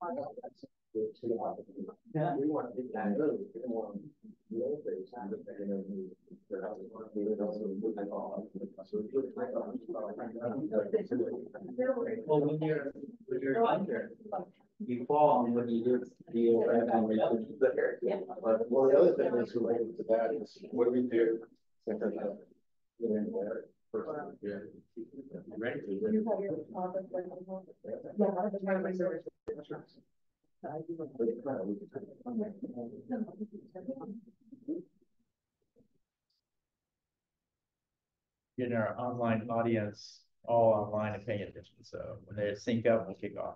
Well, when you're under, you fall and when you do deal right now, we have to there. But one of the other things that's related to that is what we do. Getting our online audience all online and paying attention. So when they sync up, we'll kick off.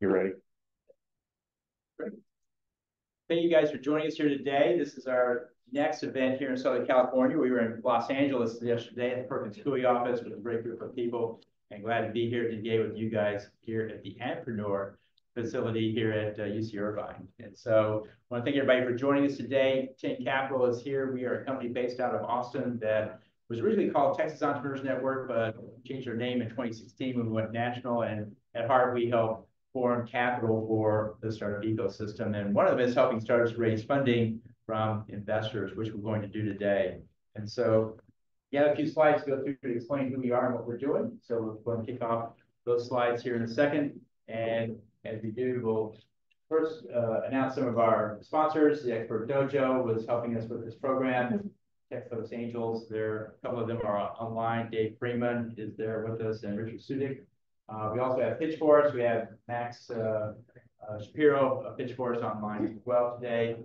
You're ready. Great. Thank you guys for joining us here today. This is our next event here in Southern California. We were in Los Angeles yesterday at the Perkins Coie office with a great group of people, and glad to be here today with you guys here at the Entrepreneur facility here at UC Irvine. And so I want to thank everybody for joining us today. TEN Capital is here. We are a company based out of Austin that was originally called Texas Entrepreneurs Network, but changed our name in 2016 when we went national. And at heart, we help form capital for the startup ecosystem. And one of them is helping startups raise funding from investors, which we're going to do today. And so we have a few slides to go through to explain who we are and what we're doing. So we're going to kick off those slides here in a second. And as we do, we'll first announce some of our sponsors. The Expert Dojo was helping us with this program. Tech Coast Angels, there, a couple of them are online. Dave Freeman is there with us and Richard Sudik. We also have PitchForce. We have Max Shapiro of PitchForce online as well today.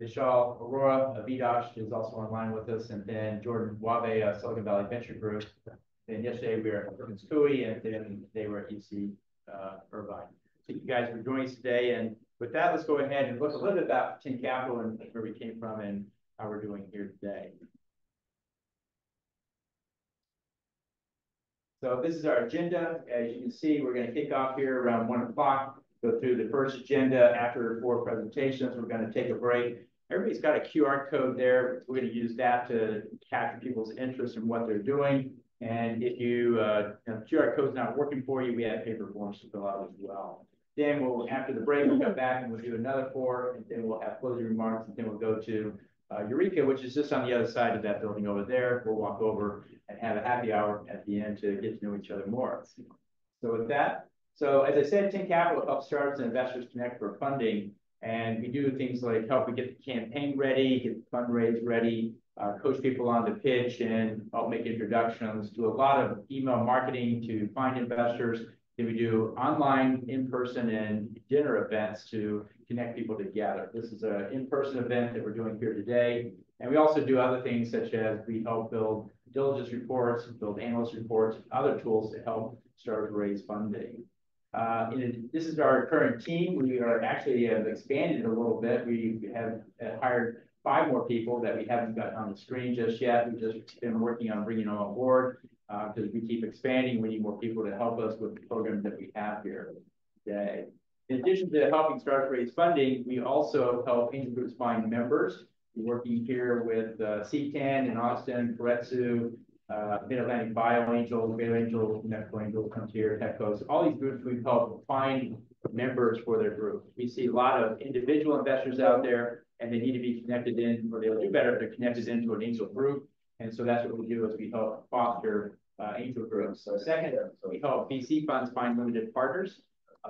Vishal Arora of VDOSH is also online with us, and then Jordan Wabe of Silicon Valley Venture Group. Then yesterday we were at Perkins Coie, and then they were at UC Irvine. So you guys for joining us today, and with that, let's go ahead and look a little bit about TEN Capital and where we came from and how we're doing here today. So this is our agenda. As you can see, we're going to kick off here around 1 o'clock. Go through the first agenda. After 4 presentations, we're going to take a break. Everybody's got a QR code there. We're going to use that to capture people's interest in what they're doing. And if you QR code's not working for you, we have paper forms to fill out as well. Then we'll, after the break, we'll come back and we'll do another 4, and then we'll have closing remarks, and then we'll go to Eureka, which is just on the other side of that building over there. We'll walk over and have a happy hour at the end to get to know each other more. So with that. So as I said, TEN Capital helps startups and investors connect for funding. And we do things like help them get the campaign ready, get the fundraise ready, coach people on the pitch, and help make introductions, do a lot of email marketing to find investors. Then we do online, in-person, and dinner events to connect people together. This is an in-person event that we're doing here today. And we also do other things such as we help build diligence reports, build analyst reports, and other tools to help startups raise funding. This is our current team. We are actually have expanded a little bit. We have hired 5 more people that we haven't got on the screen just yet. We've just been working on bringing them on board because we keep expanding. We need more people to help us with the program that we have here today. In addition to helping startups raise funding, we also help angel groups find members. We're working here with CTAN in Austin, Koretsu, Mid-Atlantic Bio Angels, Baylor Angels, Medical Angels, Frontier, Tech Coast. All these groups we've helped find members for their group. We see a lot of individual investors out there, and they need to be connected in, or they'll do better if they're connected into an angel group. And so that's what we do, is we help foster angel groups. So second, we help VC funds find limited partners.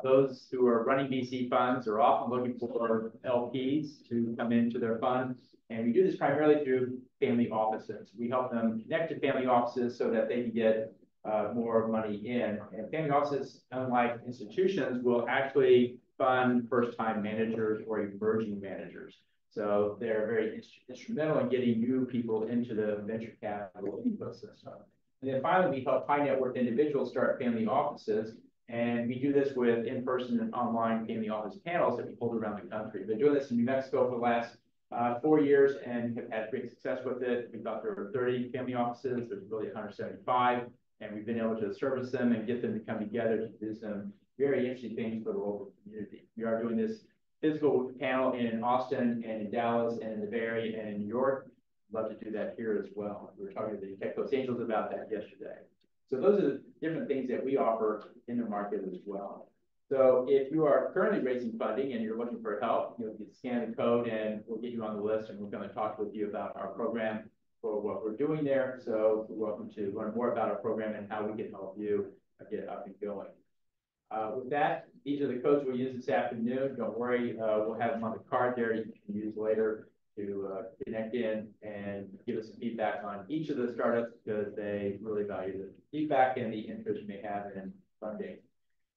Those who are running VC funds are often looking for LPs to come into their funds. And we do this primarily through family offices. We help them connect to family offices so that they can get more money in. And family offices, unlike institutions, will actually fund first-time managers or emerging managers. So they're very instrumental in getting new people into the venture capital ecosystem. And then finally, we help high-net-worth individuals start family offices. And we do this with in-person and online family office panels that we hold around the country. We've been doing this in New Mexico for the last 4 years and have had great success with it. We thought there were 30 family offices. There's really 175. And we've been able to service them and get them to come together to do some very interesting things for the local community. We are doing this physical panel in Austin and in Dallas and in the Bay Area and in New York. We'd love to do that here as well. We were talking to the Tech Coast Angels about that yesterday. So those are the different things that we offer in the market as well. So if you are currently raising funding and you're looking for help, you can scan the code and we'll get you on the list, and we're going to talk with you about our program for what we're doing there. So you're welcome to learn more about our program and how we can help you get up and going. With that, these are the codes we'll use this afternoon. Don't worry, we'll have them on the card there you can use later to connect in and give us some feedback on each of the startups, because they really value the feedback and the interest you may have in funding.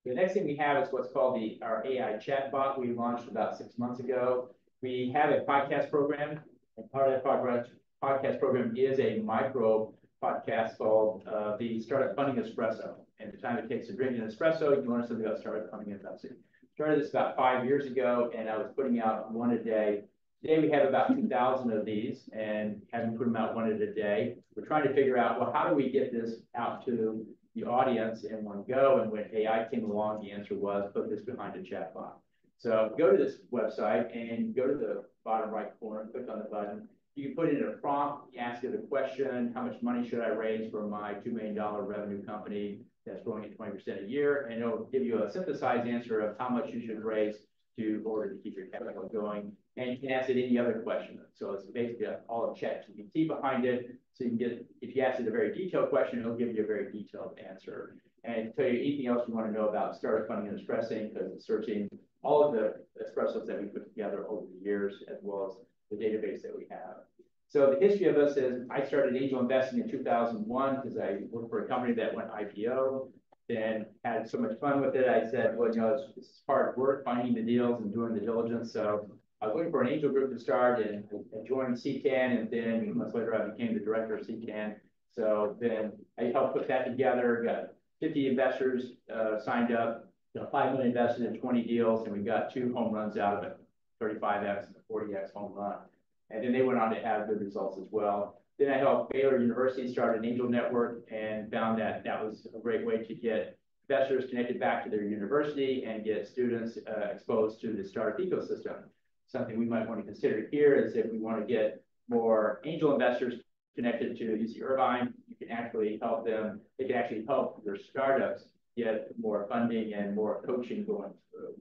The next thing we have is what's called our AI chatbot we launched about 6 months ago. We have a podcast program, and part of that podcast program is a micro podcast called the Startup Funding Espresso. And the time it takes to drink an espresso, you can learn something about startup funding and investing. Started this about 5 years ago, and I was putting out one a day. Today we have about 2,000 of these, and having put them out one at a day, we're trying to figure out, well, how do we get this out to the audience in one go? And when AI came along, the answer was put this behind a chat box. So go to this website and go to the bottom right corner, click on the button. You can put in a prompt, ask it a question: how much money should I raise for my $2 million revenue company that's growing at 20% a year? And it'll give you a synthesized answer of how much you should raise in order to keep your capital going. And you can ask it any other question. So it's basically all of ChatGPT behind it. So you can get, if you ask it a very detailed question, it'll give you a very detailed answer. And tell you anything else you want to know about startup funding and espressing, because it's searching all of the espressos that we put together over the years, as well as the database that we have. So the history of us is I started angel investing in 2001 because I worked for a company that went IPO. Then had so much fun with it, I said, well, you know, it's hard work finding the deals and doing the diligence. So I was looking for an angel group to start, and I joined CTAN, and then months later I became the director of CTAN. So then I helped put that together, got 50 investors signed up, got $5 million invested in 20 deals, and we got two home runs out of it, 35X and a 40X home run. And then they went on to have good results as well. Then I helped Baylor University start an angel network and found that that was a great way to get investors connected back to their university and get students exposed to the startup ecosystem. Something we might want to consider here is if we want to get more angel investors connected to UC Irvine, you can actually help them, they can actually help your startups get more funding and more coaching going through.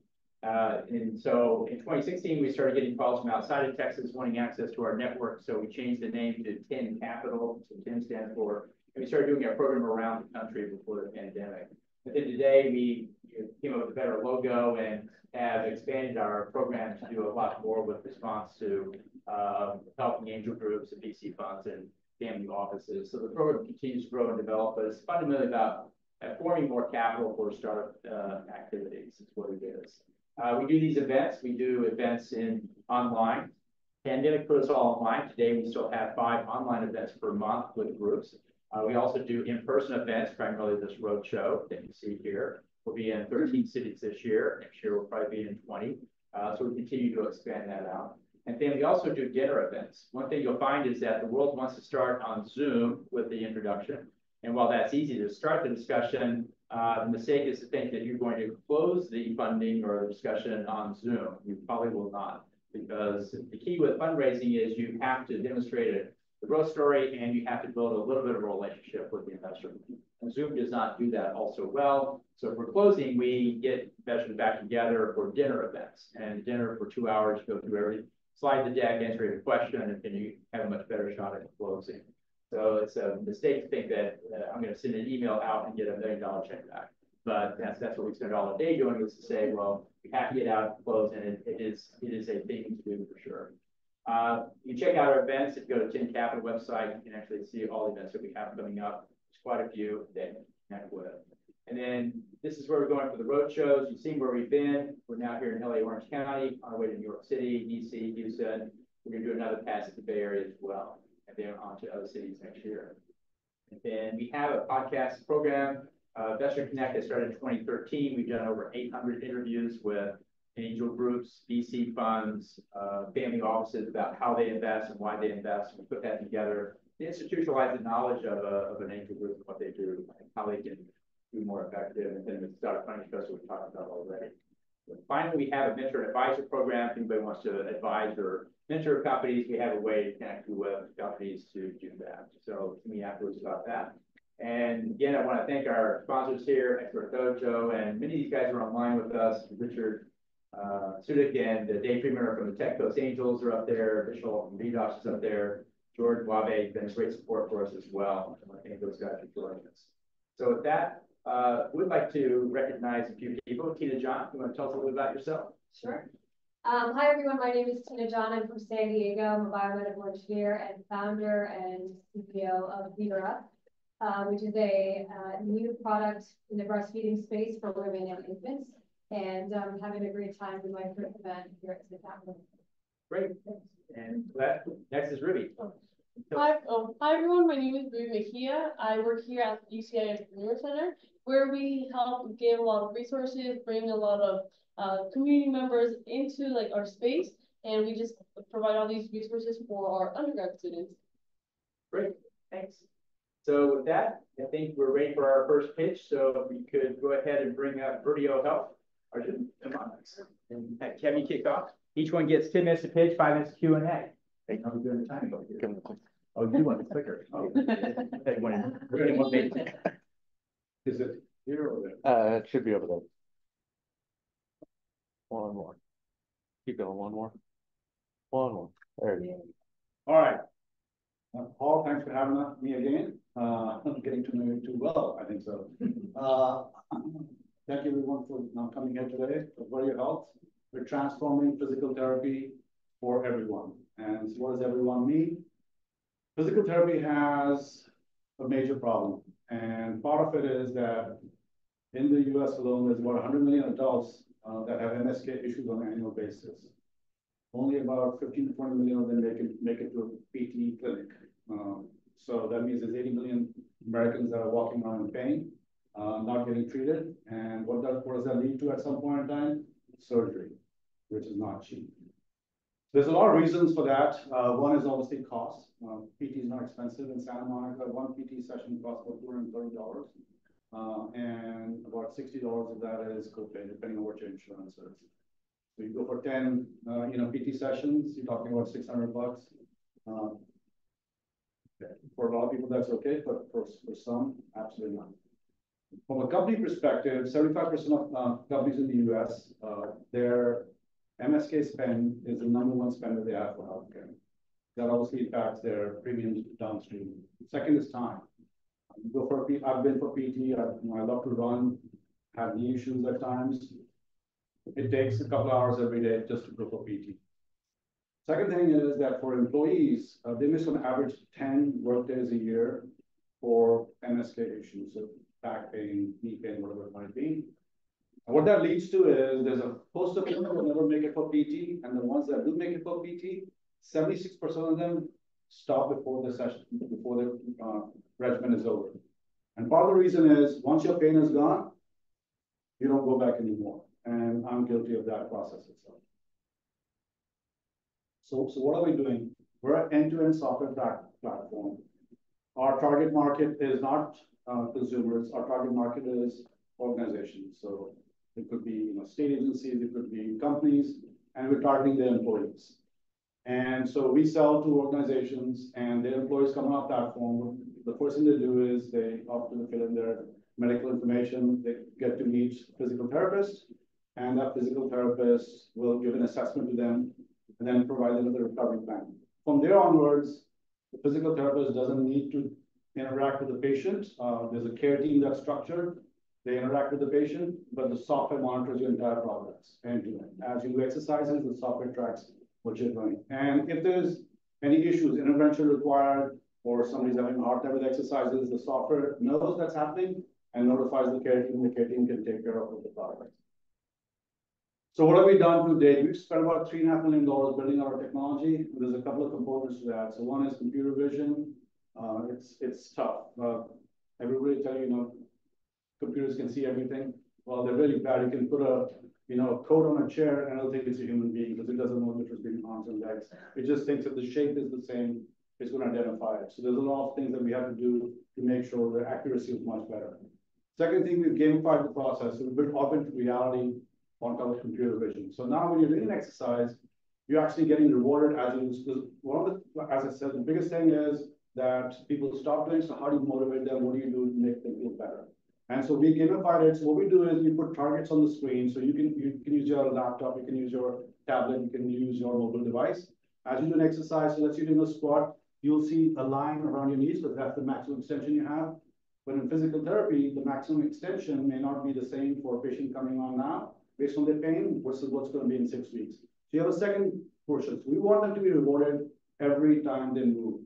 And so in 2016, we started getting calls from outside of Texas wanting access to our network. So we changed the name to TEN Capital, so TEN stands for, and we started doing our program around the country before the pandemic. But then today we came up with a better logo and have expanded our program to do a lot more with response to helping angel groups and VC funds and family offices. So the program continues to grow and develop, but it's fundamentally about forming more capital for startup activities is what it is. We do these events. We do events in online. Pandemic put us all online. Today we still have 5 online events per month with groups. We also do in-person events, primarily this roadshow that you see here. We'll be in 13 cities this year. Next year, we'll probably be in 20. So we continue to expand that out. And then we also do dinner events. One thing you'll find is that the world wants to start on Zoom with the introduction. And while that's easy to start the discussion, the mistake is to think that you're going to close the funding or the discussion on Zoom. You probably will not, because the key with fundraising is you have to demonstrate the growth story, and you have to build a little bit of a relationship with the investor. And Zoom does not do that all so well. So if we're closing, we get investors back together for dinner events. And dinner for 2 hours, go through every slide the deck, answer your question, and then you have a much better shot at closing. So it's a mistake to think that I'm going to send an email out and get a $1 million check back. But that's what we spend all the day doing, is to say, well, we have to get out and close, and it is a thing to do for sure. You check out our events. If you go to TEN Capital website, you can actually see all the events that we have coming up. There's quite a few that you connect with. And then this is where we're going for the road shows. You've seen where we've been. We're now here in LA, Orange County, on our way to New York City, DC, Houston. We're going to do another pass at the Bay Area as well, and then on to other cities next year. And then we have a podcast program, Investor Connect, that started in 2013. We've done over 800 interviews with angel groups, VC funds, family offices about how they invest and why they invest. We put that together to institutionalize the knowledge of an angel group and what they do and how they can be more effective. And then the startup funding trust that we talked about already. And finally, we have a mentor and advisor program. If anybody wants to advise or mentor companies, we have a way to connect you with companies to do that. So, to me, afterwards about that. And again, I want to thank our sponsors here, Expert Dojo, and many of these guys are online with us. Richard Sudik and the Dave Dreamer from the Tech Coast Angels are up there. Official lead is up there. George Wabe, been great support for us as well. I want to thank those guys for joining us. So with that, we'd like to recognize a few people. Tina John, you want to tell us a little bit about yourself? Sure. Hi, everyone. My name is Tina John. I'm from San Diego. I'm a biomedical engineer and founder and CPO of Vera, which is a new product in the breastfeeding space for women and infants. And I'm having a great time with my first event here at Tech Capital. Great. And next is Ruby. Hi, everyone. My name is Ruby Mejia. I work here at UCI Entrepreneur Center, where we help give a lot of resources, bring a lot of community members into like our space, and we just provide all these resources for our undergrad students. Great. Thanks. So with that, I think we're ready for our first pitch. So we could go ahead and bring up Virdio Health. Arjun, come on. And Kevin, kick off. Each one gets 10 minutes to pitch, 5 minutes Q&A. Hey, how are we doing the time? Give them the quick. Oh, you want it quicker. Oh, is it here or there? It should be over there. One more. Keep going. One more. One more. There you go. All right. Paul, thanks for having me again. I'm getting to know you too well, I think so. Thank you everyone for coming here today for Virdio Health. We're transforming physical therapy for everyone. And so what does everyone mean? Physical therapy has a major problem. And part of it is that in the US alone, there's about 100 million adults that have MSK issues on an annual basis. Only about 15 to 20 million of them make it to a PT clinic. So that means there's 80 million Americans that are walking around in pain, not getting treated. And what does that lead to at some point in time? Surgery, which is not cheap. There's a lot of reasons for that. One is obviously cost. PT is not expensive in Santa Monica. One PT session costs about $230, and about $60 of that is copay, depending on what your insurance is. So you go for 10, PT sessions. You're talking about $600. For a lot of people, that's okay, but for some, absolutely not. From a company perspective, 75% of companies in the US, their MSK spend is the #1 spender they have for healthcare. That obviously impacts their premiums downstream. Second is time. I've been for PT. I love to run. Have knee issues at times. It takes a couple hours every day just to go for PT. Second thing is that for employees, they miss on average 10 workdays a year for MSK issues, so back pain, knee pain, whatever it might be. And what that leads to is there's a host of people who never make it for PT, and the ones that do make it for PT, 76% of them stop before the session, before the regimen is over. And part of the reason is once your pain is gone, you don't go back anymore. And I'm guilty of that process itself. So what are we doing? We're an end-to-end software platform. Our target market is not consumers. Our target market is organizations. So it could be state agencies, it could be companies, and we're targeting their employees. And so we sell to organizations, and their employees come on our platform. The first thing they do is they often fill in their medical information. They get to meet physical therapists, and that physical therapist will give an assessment to them and then provide them with a recovery plan. From there onwards, the physical therapist doesn't need to interact with the patient. There's a care team that's structured. They interact with the patient, but the software monitors your entire progress end-to-end. As you do exercises, the software tracks what you're doing. And if there's any issues, intervention required, or somebody's having a hard time with exercises, the software knows that's happening and notifies the care team. The care team can take care of the progress. So what have we done today? We've spent about $3.5 million building our technology. There's a couple of components to that. So one is computer vision. It's tough. Everybody tell you, computers can see everything. Well, they're really bad. You can put a coat on a chair and it'll think it's a human being because it doesn't know the difference between arms and legs. It just thinks if the shape is the same, it's going to identify it. So there's a lot of things that we have to do to make sure the accuracy is much better. Second thing, we've gamified the process. So we built augmented reality on top of computer vision. So now when you're doing an exercise, you're actually getting rewarded as I said, the biggest thing is that people stop doing. So how do you motivate them? What do you do to make them feel better? And so we gamified it. So what we do is we put targets on the screen. So you can use your laptop, you can use your tablet, you can use your mobile device. As you do an exercise, so let's say you're doing a squat, you'll see a line around your knees, but that's the maximum extension you have. But in physical therapy, the maximum extension may not be the same for a patient coming on now based on their pain versus what's going to be in 6 weeks. So you have a second portion. So we want them to be rewarded every time they move.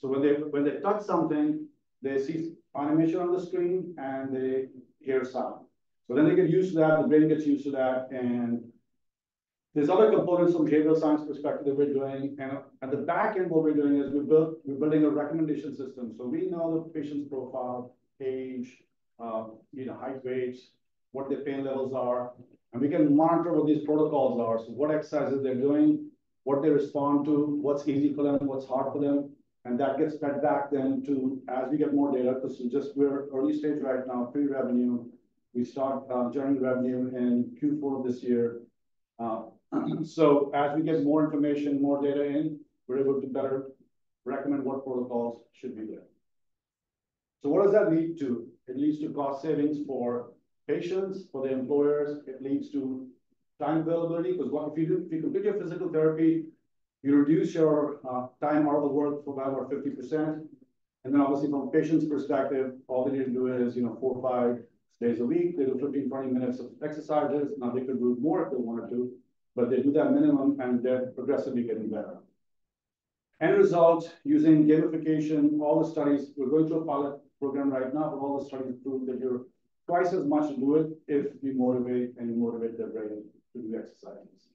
So when they touch something, they see animation on the screen and they hear sound. So then they get used to that, the brain gets used to that. And there's other components from behavioral science perspective that we're doing. And at the back end, what we're doing is we're building a recommendation system. So we know the patient's profile, age, height, weight, what their pain levels are. And we can monitor what these protocols are. So what exercises they're doing, what they respond to, what's easy for them, what's hard for them. And that gets fed back then to, as we get more data, because we're early stage right now, pre-revenue. We start generating revenue in Q4 of this year. So as we get more information, more data in, we're able to better recommend what protocols should be there. So what does that lead to? It leads to cost savings for patients, for the employers. It leads to time availability, because if you complete your physical therapy, you reduce your time out of the work for about 50%. And then obviously from a patient's perspective, all they need to do is 4 or 5 days a week. They do 15, 20 minutes of exercises. Now they could do more if they wanted to, but they do that minimum and they're progressively getting better. End result, using gamification, all the studies, we're going through a pilot program right now, but all the studies prove that you're twice as much to do it if you motivate and you motivate their brain to do exercises.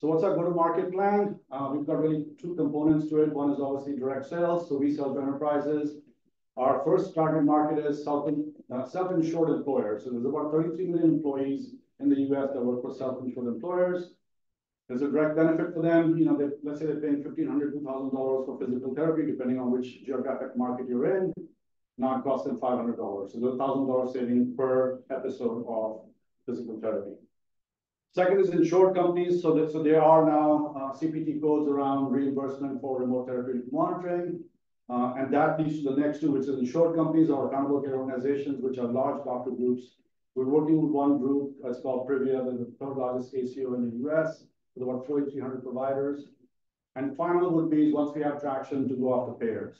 So what's our go-to-market plan? We've got really two components to it. One is obviously direct sales. So we sell to enterprises. Our first target market is self-insured employers. So there's about 33 million employees in the US that work for self-insured employers. There's a direct benefit for them. Let's say they're paying $1,500, $2,000 for physical therapy, depending on which geographic market you're in. Now it costs them $500. So there's a $1,000 saving per episode of physical therapy. Second is insured companies. So there are now CPT codes around reimbursement for remote therapeutic monitoring. And that leads to the next two, which is insured companies or accountable care organizations, which are large doctor groups. We're working with one group that's called Privia, the third largest ACO in the US, with about 4,300 providers. And final would be, once we have traction, to go after payers.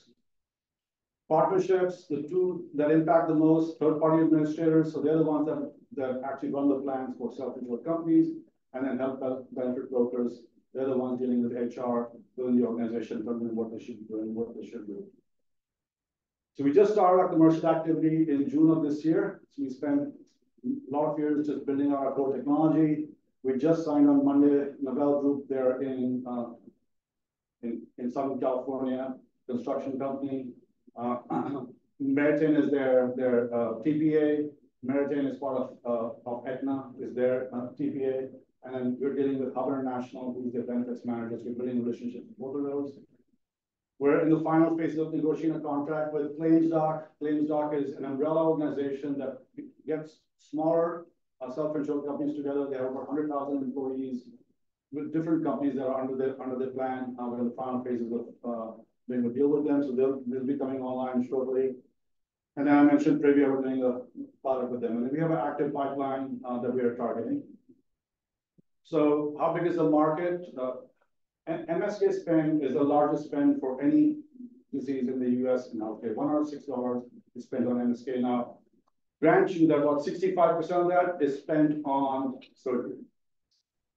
Partnerships, the two that impact the most, third-party administrators, so they're the ones that actually run the plans for self-insured companies, and then health benefit brokers, they're the ones dealing with HR within the organization, determining what they should be doing, what they should do. So we just started our commercial activity in June of this year. So we spent a lot of years just building our core technology. We just signed on Monday, Novell Group there in Southern California, construction company. Meritain is their TPA. Meritain is part of Aetna, is their TPA. And then we're dealing with Hub International, who's their benefits managers. We're building relationships with both of those. We're in the final phases of negotiating a contract with ClaimsDoc. ClaimsDoc is an umbrella organization that gets smaller self-insured companies together. They have over 100,000 employees with different companies that are under the plan. We're in the final phases of doing a deal with them. So they'll be coming online shortly. And then I mentioned Privia, we're doing a pilot with them. And then we have an active pipeline that we are targeting. So how big is the market? MSK spend is the largest spend for any disease in the US in healthcare. $106 is spent on MSK. Now, grant you that about 65% of that is spent on surgery.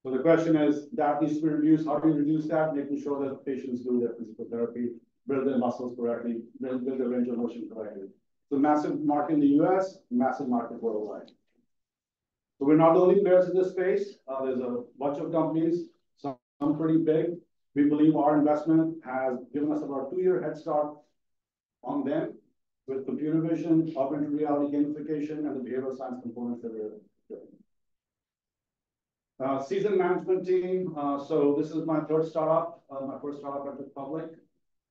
So the question is, that needs to be reduced. How do you reduce that? Making sure that patients do their physical therapy, build their muscles correctly, build their range of motion correctly. So massive market in the US, massive market worldwide. So we're not the only players in this space. There's a bunch of companies, some pretty big. We believe our investment has given us about a 2-year head start on them with computer vision, augmented reality gamification, and the behavioral science components that we're doing. Season management team. So this is my third startup, my first startup I took public.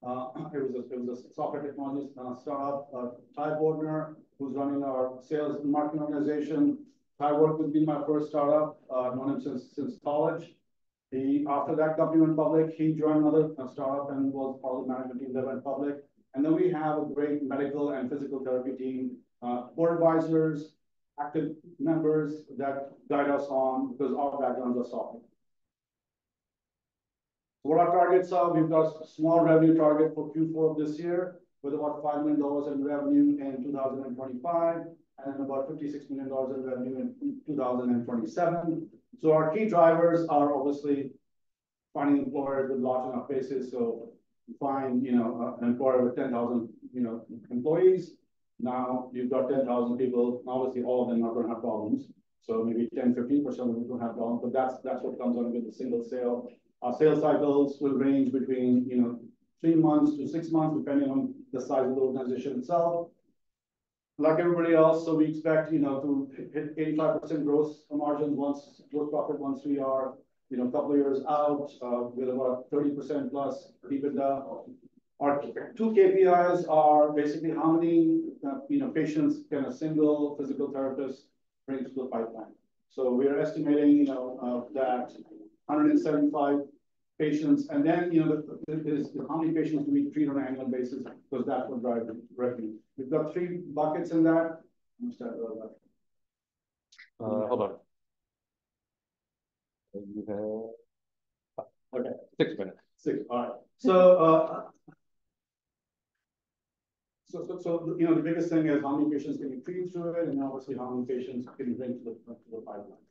It was a software technology startup. Ty Bordner, who's running our sales and marketing organization. Ty worked with me in my first startup. I've known him since college. He, after that company went public, he joined another startup and was part of the management team that went public. And then we have a great medical and physical therapy team, board advisors, active members that guide us on because our backgrounds are software. What our targets are, we've got a small revenue target for Q4 of this year with about $5 million in revenue in 2025 and about $56 million in revenue in 2027. So our key drivers are obviously finding employers with large enough bases. So find, you know, an employer with 10,000, you know, employees. Now you've got 10,000 people. Obviously, all of them are going to have problems. So maybe 10, 15% of them don't have problems. But that's what comes on with the single sale. Our sales cycles will range between, you know, 3 months to 6 months, depending on the size of the organization itself. Like everybody else, so we expect, you know, to hit 85% gross margins once gross profit once we are, you know, a couple of years out with about 30% plus EBITDA. Our two KPIs are basically how many you know, patients can a single physical therapist bring to the pipeline. So we are estimating, you know, that 175 patients, and then, you know, how many patients do we treat on an annual basis, because that will drive revenue. We've got three buckets in that. I'm sorry about that. Hold on. You have... Okay, 6 minutes. Six. All right. So, so you know, the biggest thing is how many patients can you treat through it, and obviously how many patients can you bring to the pipeline.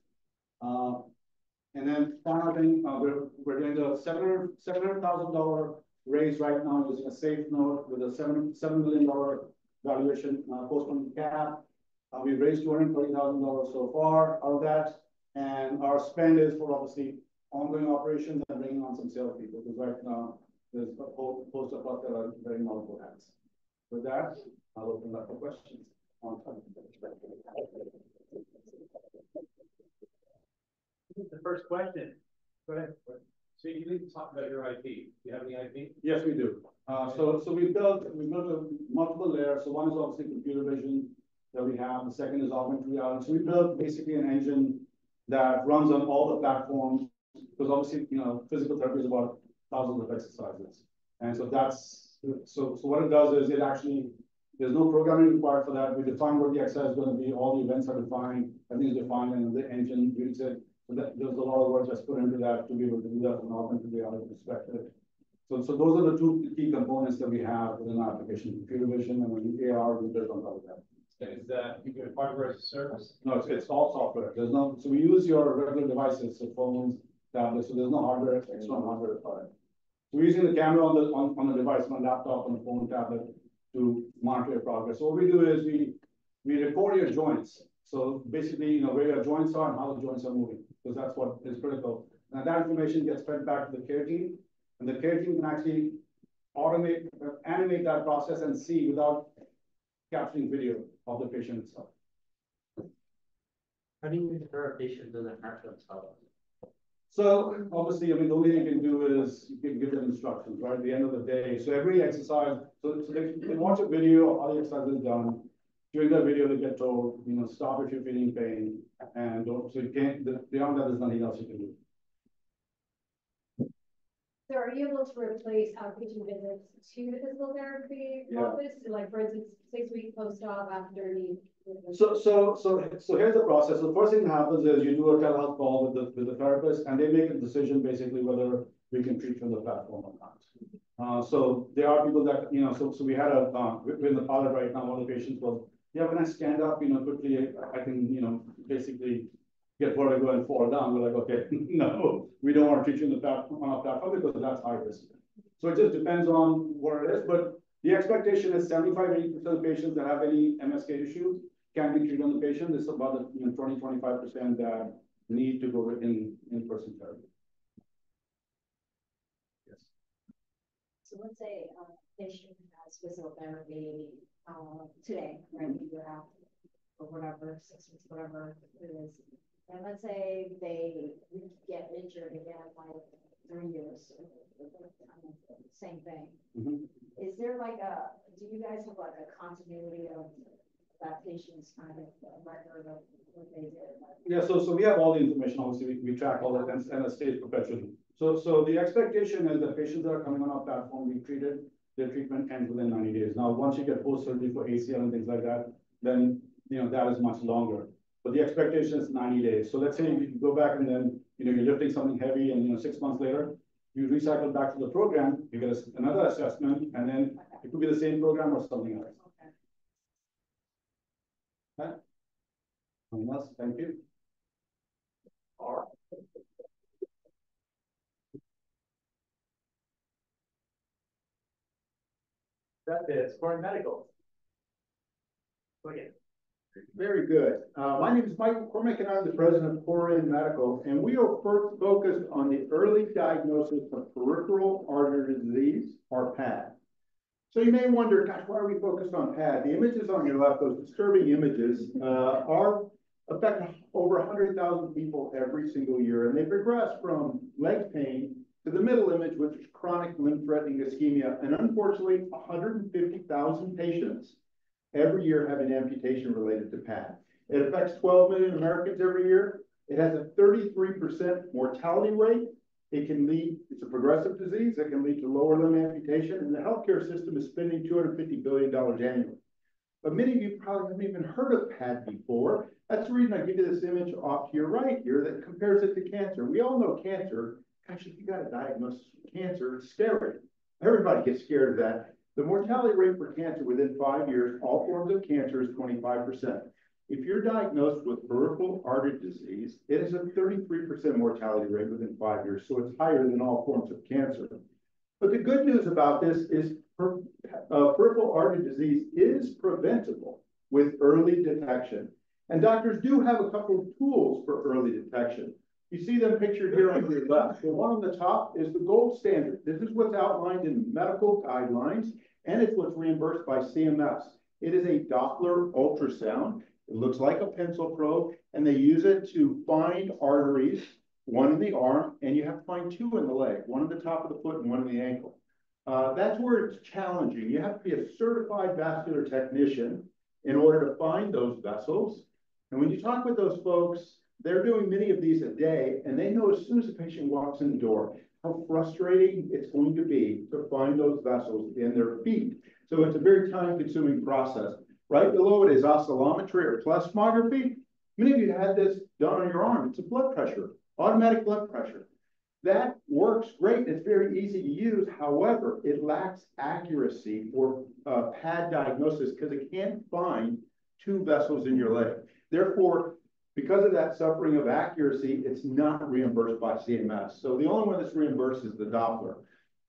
And then final thing, we're doing the $700,000 raise right now using a safe note with a $7 million valuation post-money cap. We've raised $230,000 so far out of that. And our spend is for obviously ongoing operations and bringing on some salespeople, because right now there's a whole host of us that are very multiple hats. With that, I'll open up for questions. The first question. Go ahead. So you need to talk about your IP. Do you have any IP? Yes, we do. So we built a multiple layers. So one is obviously computer vision that we have. The second is augmented reality. So we built basically an engine that runs on all the platforms, because obviously, you know, physical therapy is about thousands of exercises. And so that's, so what it does is it actually, there's no programming required for that. We define what the exercise is going to be. All the events are defined. Everything is defined, and the engine reads it. There's a lot of work that's put into that to be able to do that from an augmented reality perspective. So those are the two key components that we have within our application, computer vision and AR, we build on top of that. Is that hardware as a service? No, it's all software. There's no, so we use your regular devices, so phones, tablets, so there's no hardware, external hardware required. So we're using the camera on the device, on a laptop, on a phone, tablet, to monitor your progress. So what we do is we record your joints. So basically, you know, where your joints are and how the joints are moving, because that's what is critical. Now that information gets fed back to the care team, and the care team can actually automate, animate that process and see without capturing video of the patient itself. How do you ensure a patient doesn't hurt themselves? So obviously, I mean, the only thing you can do is you can give them instructions, right? At the end of the day, so every exercise, so they can watch a video of how the exercise is done. During that video, they get told, you know, stop if you're feeling pain, and don't, so you can't, beyond that, there's nothing else you can do. So are you able to replace outpatient visits to the physical therapy office? So like, for instance, 6 week post-op after knee? So here's the process. So the first thing that happens is you do a telehealth call with the therapist, and they make a decision basically whether we can treat from the platform or not. So there are people that, you know, so we had a, we're in the pilot right now, one of the patients was, yeah, when I stand up, you know, quickly, I can, you know, basically get vertigo and fall down. We're like, okay, no, we don't want to treat you in the platform, on our platform, because that's high risk. So it just depends on what it is. But the expectation is 75-80% of patients that have any MSK issue can be treated on the patient. It's about the, you know, 20-25% that need to go in-person therapy. Yes. So let's say a patient has physical therapy today, right? Either after or whatever, 6 weeks, whatever it is. And let's say they get injured again by 3 years, same thing. Mm-hmm. Is there like a, do you guys have like a continuity of patients kind of record of what they did? Yeah, so we have all the information, obviously, we track all of it and a stage perpetually. So the expectation is that patients that are coming on our platform, we treated, their treatment ends within 90 days. Now, once you get post-surgery for ACL and things like that, then, you know, that is much longer. But the expectation is 90 days. So let's say you go back and then, you know, you're lifting something heavy and, you know, 6 months later, you recycle back to the program, you get another assessment, and then it could be the same program or something else. Okay. Anyone else? Thank you. All right. That is CorRen Medical. Go ahead. Very good. My name is Michael Cormack, and I'm the president of CorRen Medical, and we are focused on the early diagnosis of peripheral artery disease, or PAD. So you may wonder, gosh, why are we focused on PAD? The images on your left, those disturbing images, affect over 100,000 people every single year, and they progress from leg pain to the middle image, which is chronic limb-threatening ischemia, and unfortunately, 150,000 patients every year have an amputation related to PAD. It affects 12 million Americans every year. It has a 33% mortality rate. It can lead, it's a progressive disease that can lead to lower limb amputation, and the healthcare system is spending $250 billion annually. But many of you probably haven't even heard of PAD before. That's the reason I give you this image off to your right here that compares it to cancer. We all know cancer. Actually, if you got a diagnosis of cancer, it's scary. Everybody gets scared of that. The mortality rate for cancer within 5 years, all forms of cancer, is 25%. If you're diagnosed with peripheral artery disease, it is a 33% mortality rate within 5 years, so it's higher than all forms of cancer. But the good news about this is peripheral artery disease is preventable with early detection. And doctors do have a couple of tools for early detection. You see them pictured here on the left. The one on the top is the gold standard. This is what's outlined in medical guidelines, and it's what's reimbursed by CMS. It is a Doppler ultrasound. It looks like a pencil probe, and they use it to find arteries, one in the arm, and you have to find two in the leg, one at the top of the foot and one in the ankle. That's where it's challenging. You have to be a certified vascular technician in order to find those vessels. And when you talk with those folks, they're doing many of these a day, and they know as soon as the patient walks in the door how frustrating it's going to be to find those vessels in their feet. So it's a very time-consuming process. Right below it is oscillometry or plethysmography. Many of you had this done on your arm. It's a blood pressure, automatic blood pressure. That works great. It's very easy to use. However, it lacks accuracy for PAD diagnosis because it can't find two vessels in your leg. Therefore, because of that suffering of accuracy, it's not reimbursed by CMS. So the only one that's reimbursed is the Doppler.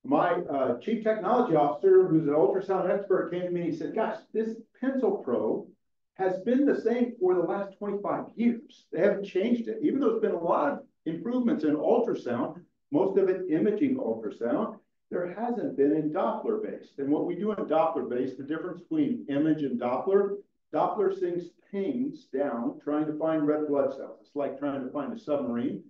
My chief technology officer, who's an ultrasound expert, came to me and he said, gosh, this pencil probe has been the same for the last 25 years. They haven't changed it. Even though there's been a lot of improvements in ultrasound, most of it imaging ultrasound, there hasn't been in Doppler-based. And what we do in Doppler-based, the difference between image and Doppler sings pings down, trying to find red blood cells. It's like trying to find a submarine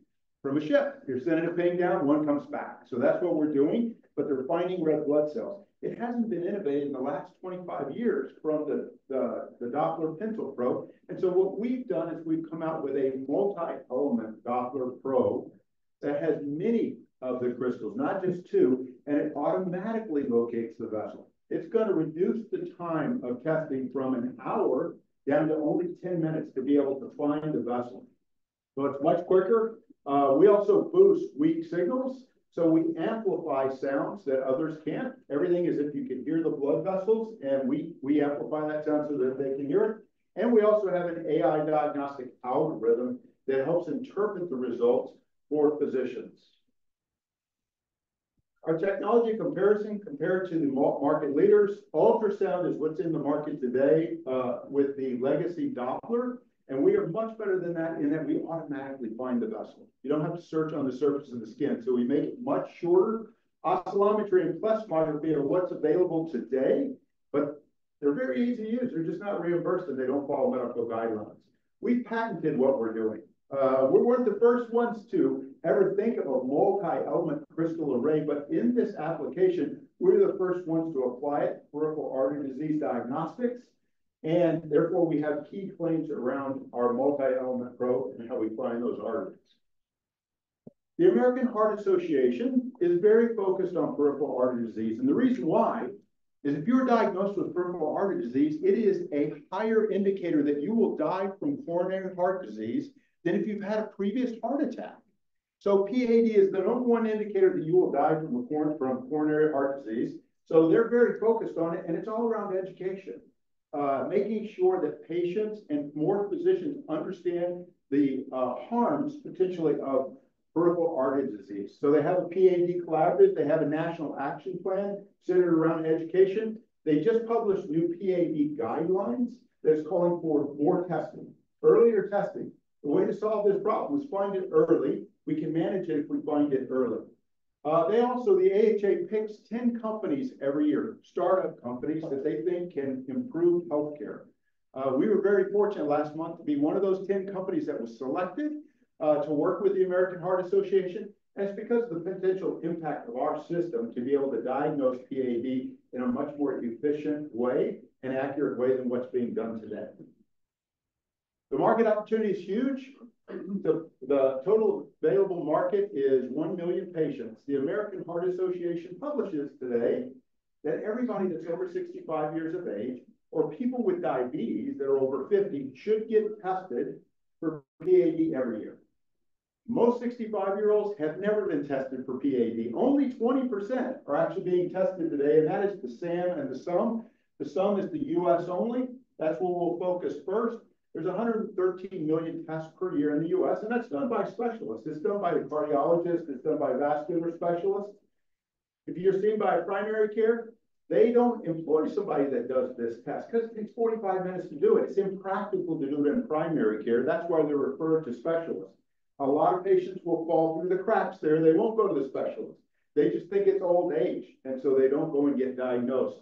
from a ship. You're sending a ping down, one comes back. So that's what we're doing, but they're finding red blood cells. It hasn't been innovated in the last 25 years from the Doppler pencil probe. And so what we've done is we've come out with a multi-element Doppler probe that has many of the crystals, not just two, and it automatically locates the vessel. It's going to reduce the time of testing from an hour down to only 10 minutes to be able to find the vessel. So it's much quicker. We also boost weak signals. So we amplify sounds that others can't. Everything is if you can hear the blood vessels, and we amplify that sound so that they can hear it. And we also have an AI diagnostic algorithm that helps interpret the results for physicians. Our technology comparison compared to the market leaders, ultrasound is what's in the market today with the legacy Doppler, and we are much better than that in that we automatically find the vessel. You don't have to search on the surface of the skin, so we make it much shorter. Oscillometry and plethysmography are what's available today, but they're very easy to use. They're just not reimbursed, and they don't follow medical guidelines. We patented what we're doing. We weren't the first ones to ever think of a multi-element crystal array, but in this application, we're the first ones to apply it, peripheral artery disease diagnostics. And therefore, we have key claims around our multi-element probe and how we find those arteries. The American Heart Association is very focused on peripheral artery disease. And the reason why is if you're diagnosed with peripheral artery disease, it is a higher indicator that you will die from coronary heart disease than if you've had a previous heart attack. So PAD is the number one indicator that you will die from coronary heart disease. So they're very focused on it, and it's all around education. Making sure that patients and more physicians understand the harms potentially of peripheral artery disease. So they have a PAD collaborative, they have a national action plan centered around education. They just published new PAD guidelines that's calling for more testing, earlier testing. The way to solve this problem is find it early. We can manage it if we find it early. They also, the AHA picks 10 companies every year, startup companies that they think can improve healthcare. We were very fortunate last month to be one of those 10 companies that was selected to work with the American Heart Association. And it's because of the potential impact of our system to be able to diagnose PAD in a much more efficient way and accurate way than what's being done today. The market opportunity is huge. The total available market is 1 million patients. The American Heart Association publishes today that everybody that's over 65 years of age or people with diabetes that are over 50 should get tested for PAD every year. Most 65-year-olds have never been tested for PAD. Only 20% are actually being tested today, and that is the SAM and the SUM. The SUM is the U.S. only. That's where we'll focus first. There's 113 million tests per year in the US, and that's done by specialists. It's done by the cardiologist, it's done by vascular specialists. If you're seen by a primary care, they don't employ somebody that does this test because it takes 45 minutes to do it. It's impractical to do it in primary care. That's why they're referred to specialists. A lot of patients will fall through the cracks there. They won't go to the specialist. They just think it's old age, and so they don't go and get diagnosed.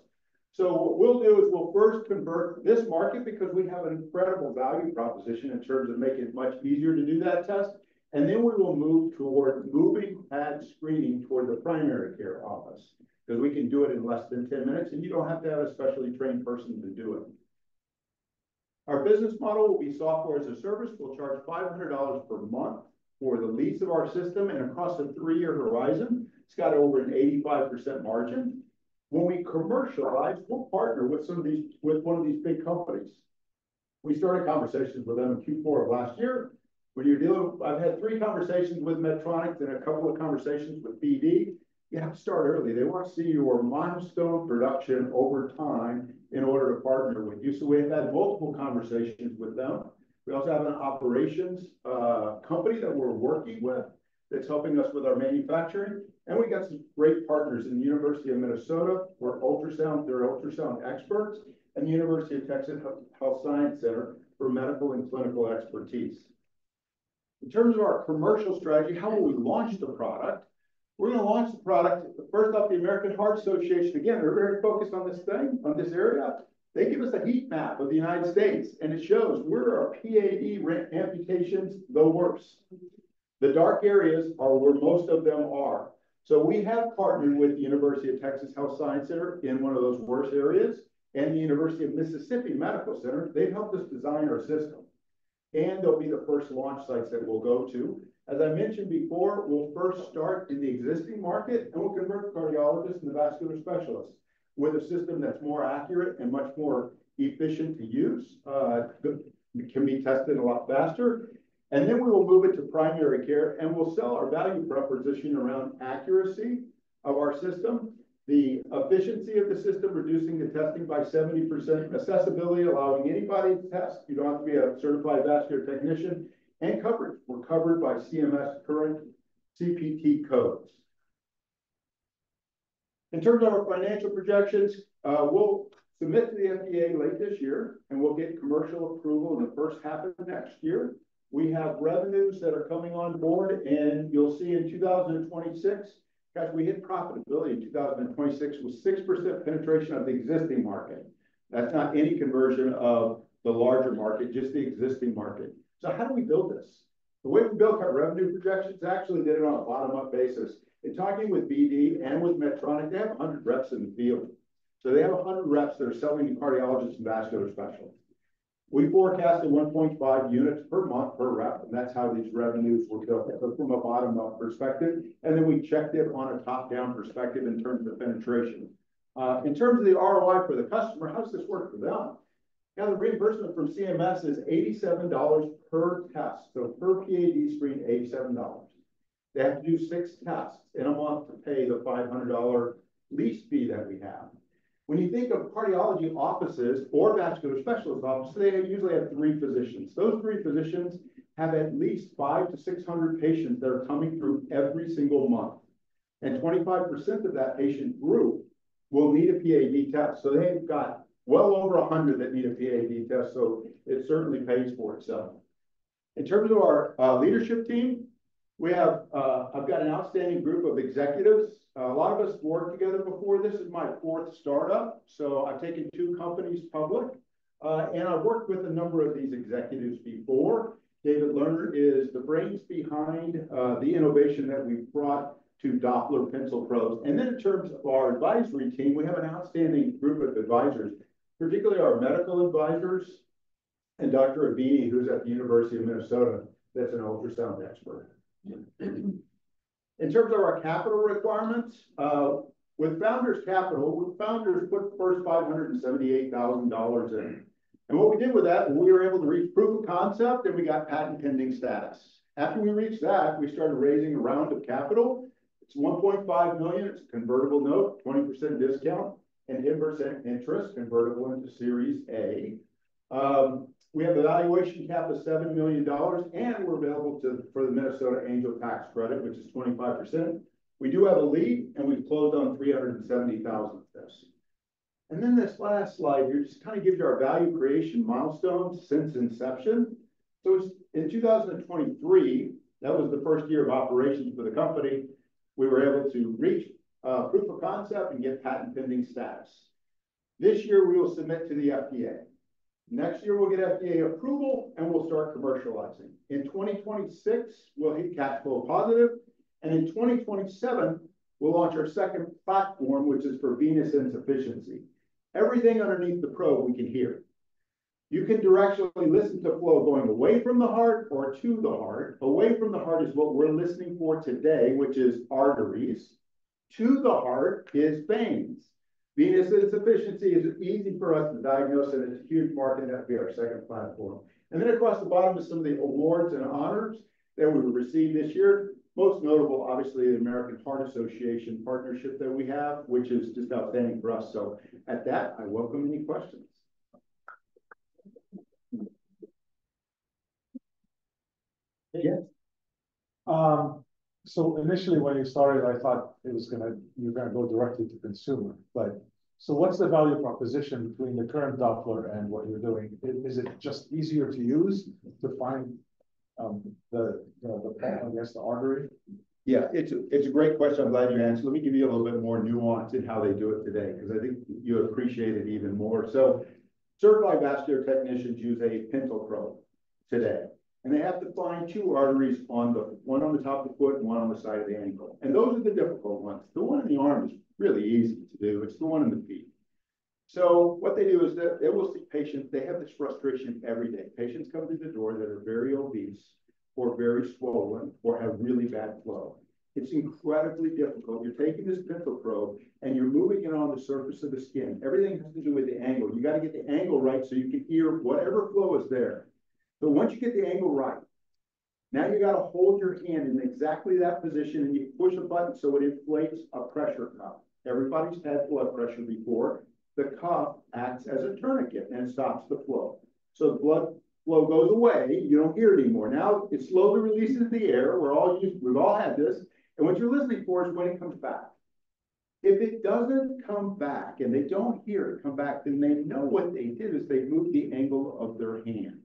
So what we'll do is we'll first convert this market because we have an incredible value proposition in terms of making it much easier to do that test. And then we will move toward moving pad screening toward the primary care office because we can do it in less than 10 minutes and you don't have to have a specially trained person to do it. Our business model will be software as a service. We'll charge $500 per month for the lease of our system, and across a 3-year horizon, it's got over an 85% margin. When we commercialize, we'll partner with one of these big companies. We started conversations with them in Q4 of last year. When you're dealing, I've had 3 conversations with Medtronic and a couple of conversations with BD. You have to start early. They want to see your milestone production over time in order to partner with you. So we have had multiple conversations with them. We also have an operations company that we're working with that's helping us with our manufacturing. And we got some great partners in the University of Minnesota, where they're ultrasound experts, and the University of Texas Health Science Center for medical and clinical expertise. In terms of our commercial strategy, how will we launch the product? We're going to launch the product, first off, the American Heart Association. Again, they're very focused on this thing, on this area. They give us a heat map of the United States, and it shows where our PAD amputations the worst. The dark areas are where most of them are. So we have partnered with the University of Texas Health Science Center in one of those worst areas and the University of Mississippi Medical Center. They've helped us design our system. And they'll be the first launch sites that we'll go to. As I mentioned before, we'll first start in the existing market and we'll convert cardiologists and the vascular specialists with a system that's more accurate and much more efficient to use. It can be tested a lot faster. And then we will move it to primary care and we'll sell our value proposition around accuracy of our system, the efficiency of the system, reducing the testing by 70%, accessibility, allowing anybody to test. You don't have to be a certified vascular technician, and coverage. We're covered by CMS current CPT codes. In terms of our financial projections, we'll submit to the FDA late this year and we'll get commercial approval in the first half of next year. We have revenues that are coming on board, and you'll see in 2026, guys, we hit profitability in 2026 with 6% penetration of the existing market. That's not any conversion of the larger market, just the existing market. So how do we build this? The way we built our revenue projections, actually did it on a bottom-up basis. In talking with BD and with Medtronic, they have 100 reps in the field. So they have 100 reps that are selling to cardiologists and vascular specialists. We forecasted 1.5 units per month per rep, and that's how these revenues were built. So from a bottom-up perspective, and then we checked it on a top-down perspective in terms of penetration. In terms of the ROI for the customer, how does this work for them? Now, the reimbursement from CMS is $87 per test. So per PAD screen, $87. They have to do 6 tests in a month to pay the $500 lease fee that we have. When you think of cardiology offices or vascular specialist offices, they usually have 3 physicians. Those 3 physicians have at least 500 to 600 patients that are coming through every single month. And 25% of that patient group will need a PAD test. So they've got well over 100 that need a PAD test. So it certainly pays for itself. In terms of our leadership team, we have, I've got an outstanding group of executives. A lot of us worked together before. This is my 4th startup. So I've taken 2 companies public. And I've worked with a number of these executives before. David Lerner is the brains behind the innovation that we brought to Doppler pencil probes. And then in terms of our advisory team, we have an outstanding group of advisors, particularly our medical advisors and Dr. Abini, who's at the University of Minnesota, that's an ultrasound expert. In terms of our capital requirements, with Founders Capital, Founders put the first $578,000 in. And what we did with that, we were able to reach proof of concept and we got patent pending status. After we reached that, we started raising a round of capital. It's $1.5 million, it's a convertible note, 20% discount, and 10% interest, convertible into Series A. We have a valuation cap of $7 million, and we're available for the Minnesota Angel Tax Credit, which is 25%. We do have a lead, and we've closed on $370,000 of this. And then this last slide here just kind of gives you our value creation milestones since inception. So it's in 2023, that was the first year of operations for the company, we were able to reach proof of concept and get patent pending status. This year, we will submit to the FDA. Next year, we'll get FDA approval, and we'll start commercializing. In 2026, we'll hit cash flow positive. And in 2027, we'll launch our second platform, which is for venous insufficiency. Everything underneath the probe we can hear. You can directionally listen to flow going away from the heart or to the heart. Away from the heart is what we're listening for today, which is arteries. To the heart is veins. Venous insufficiency is easy for us to diagnose, and it's a huge market. That would be our second platform. And then across the bottom is some of the awards and honors that we received this year. Most notable, obviously, the American Heart Association partnership that we have, which is just outstanding for us. So at that, I welcome any questions. Yes. So initially, when you started, I thought it was you're gonna go directly to consumer. But so, what's the value proposition between the current Doppler and what you're doing? Is it just easier to use to find the artery? Yeah, it's a great question. I'm glad you asked. Let me give you a little bit more nuance in how they do it today, because I think you appreciate it even more. So, certified vascular technicians use a pencil probe today. And they have to find 2 arteries on the one on the top of the foot and one on the side of the ankle. And those are the difficult ones. The one in the arm is really easy to do. It's the one in the feet. So what they do is that they will see patients. They have this frustration every day. Patients come to the door that are very obese or very swollen or have really bad flow. It's incredibly difficult. You're taking this pencil probe and you're moving it on the surface of the skin. Everything has to do with the angle. You got to get the angle right so you can hear whatever flow is there. So once you get the angle right, now you got to hold your hand in exactly that position and you push a button so it inflates a pressure cuff. Everybody's had blood pressure before. The cuff acts as a tourniquet and stops the flow. So the blood flow goes away. You don't hear it anymore. Now it slowly releases the air. We've all had this. And what you're listening for is when it comes back. If it doesn't come back and they don't hear it come back, then they know what they did is they moved the angle of their hand.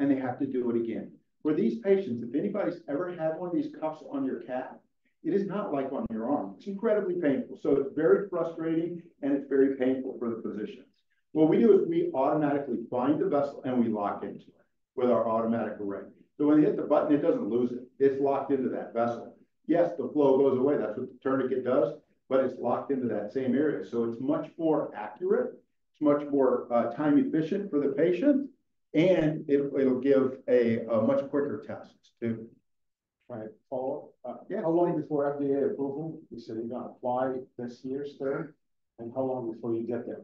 And they have to do it again. For these patients, if anybody's ever had one of these cuffs on your calf, it is not like on your arm. It's incredibly painful. So it's very frustrating and it's very painful for the physicians. What we do is we automatically find the vessel and we lock into it with our automatic array. So when they hit the button, it doesn't lose it. It's locked into that vessel. Yes, the flow goes away. That's what the tourniquet does. but it's locked into that same area. So it's much more accurate, it's much more time efficient for the patient, and it'll give a much quicker test too. Right. Follow up. Yeah. How long before FDA approval? You said you're going to apply this year still, and how long before you get there?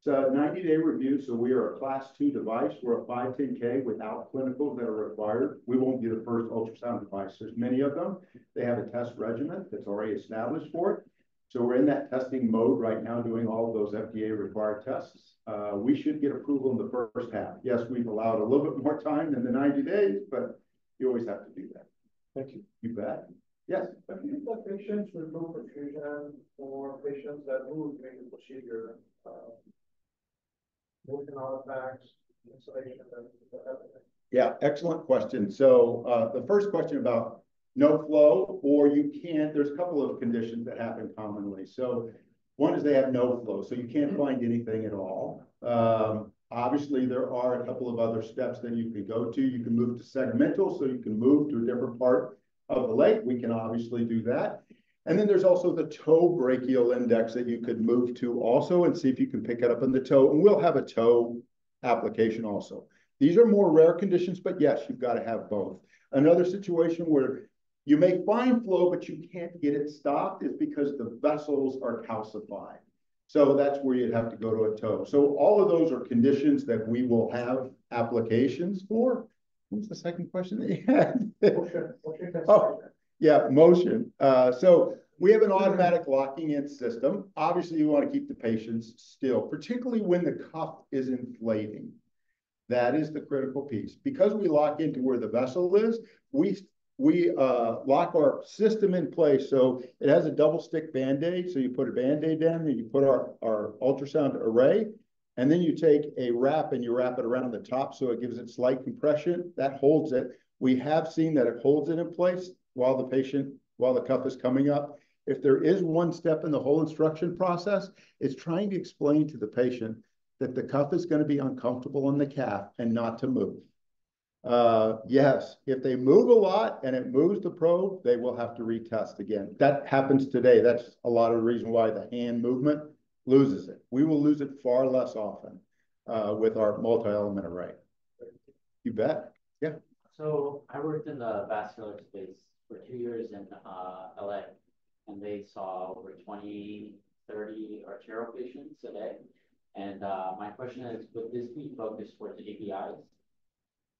It's a 90-day review, so we are a class 2 device. We're a 510K without clinicals that are required. We won't be the first ultrasound device. There's many of them. They have a test regimen that's already established for it. So we're in that testing mode right now, doing all of those FDA-required tests. We should get approval in the first half. Yes, we've allowed a little bit more time than the 90 days, but you always have to do that. Thank you. You bet. Yes. Have you got patients with low perfusion or patients that move during the procedure, motion artifacts, installation, everything? Yeah, excellent question. So the first question about no flow or you can't, there's a couple of conditions that happen commonly. So one is they have no flow, so you can't find anything at all. Obviously, there are a couple of other steps that you can go to. You can move to segmental, so you can move to a different part of the leg. We can obviously do that. And then there's also the toe brachial index that you could move to also and see if you can pick it up in the toe. And we'll have a toe application also. These are more rare conditions, but yes, you've got to have both. Another situation where you may find flow, but you can't get it stopped is because the vessels are calcified. So that's where you'd have to go to a toe. So all of those are conditions that we will have applications for. What's the second question that you had? Motion. Oh, yeah, motion. So we have an automatic locking in system. Obviously, you want to keep the patients still, particularly when the cuff is inflating. That is the critical piece. Because we lock into where the vessel is, we lock our system in place. So it has a double stick Band-Aid. So you put a Band-Aid down and you put our ultrasound array, and then you take a wrap and you wrap it around the top so it gives it slight compression. That holds it. We have seen that it holds it in place while the patient, while the cuff is coming up. If there is one step in the whole instruction process, it's trying to explain to the patient that the cuff is going to be uncomfortable in the calf and not to move. Yes, if they move a lot and it moves the probe, they will have to retest again. That happens today. That's a lot of the reason why the hand movement loses it. We will lose it far less often with our multi-element array. You bet. Yeah. So I worked in the vascular space for 2 years in LA, and they saw over 20, 30 arterial patients a day. And my question is, would this be focused towards APIs?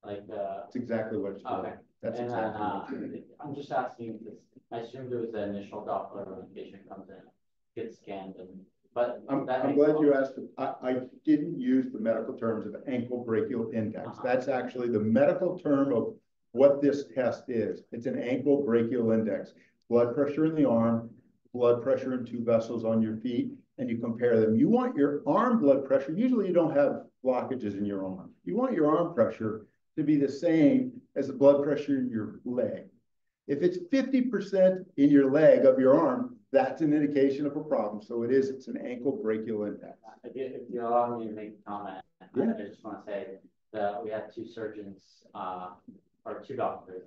Like that's exactly what it's doing. Okay. That's and exactly I'm just asking because I assume there was an initial Doppler when the patient comes in, gets scanned, and but I'm glad you asked. I didn't use the medical terms of ankle brachial index. That's actually the medical term of what this test is. It's an ankle brachial index. Blood pressure in the arm, blood pressure in two vessels on your feet, and you compare them. You want your arm blood pressure. Usually you don't have blockages in your arm. You want your arm pressure to be the same as the blood pressure in your leg. If it's 50% in your leg of your arm, that's an indication of a problem. So it is, it's an ankle brachial index. If you allow me to make a comment, yeah. I just want to say that we had two surgeons or two doctors,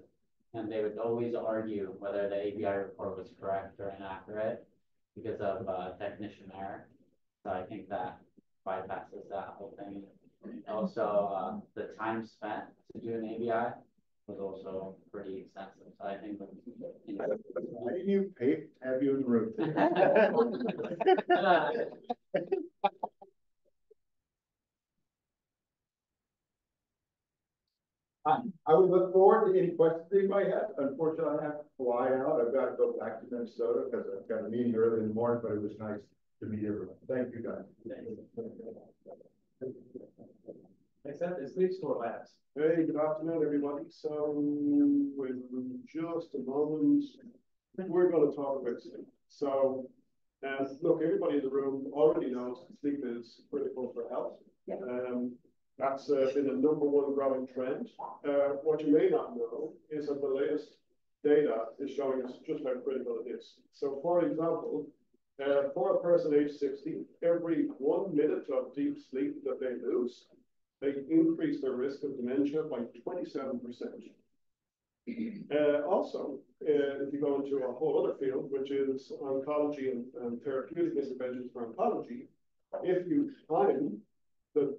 and they would always argue whether the ABI report was correct or inaccurate because of technician error. So I think that bypasses that whole thing. Also, the time spent to do an ABI was also pretty extensive. So I think why didn't you pay to have you in the room? I would look forward to any questions that you might have. Unfortunately, I have to fly out. I've got to go back to Minnesota because I've got a meeting early in the morning, but it was nice to meet everyone. Thank you, guys. Thank you. Next up is Leaf Store Labs. Hey, good afternoon, everybody. So, in just a moment, we're going to talk about sleep. So, look, everybody in the room already knows sleep is critical for health. Yeah. That's been the #1 growing trend. What you may not know is that the latest data is showing us just how critical it is. So, for example, for a person age 60, every 1 minute of deep sleep that they lose, they increase their risk of dementia by 27%. Also, if you go into a whole other field, which is oncology and therapeutic interventions for oncology, if you time the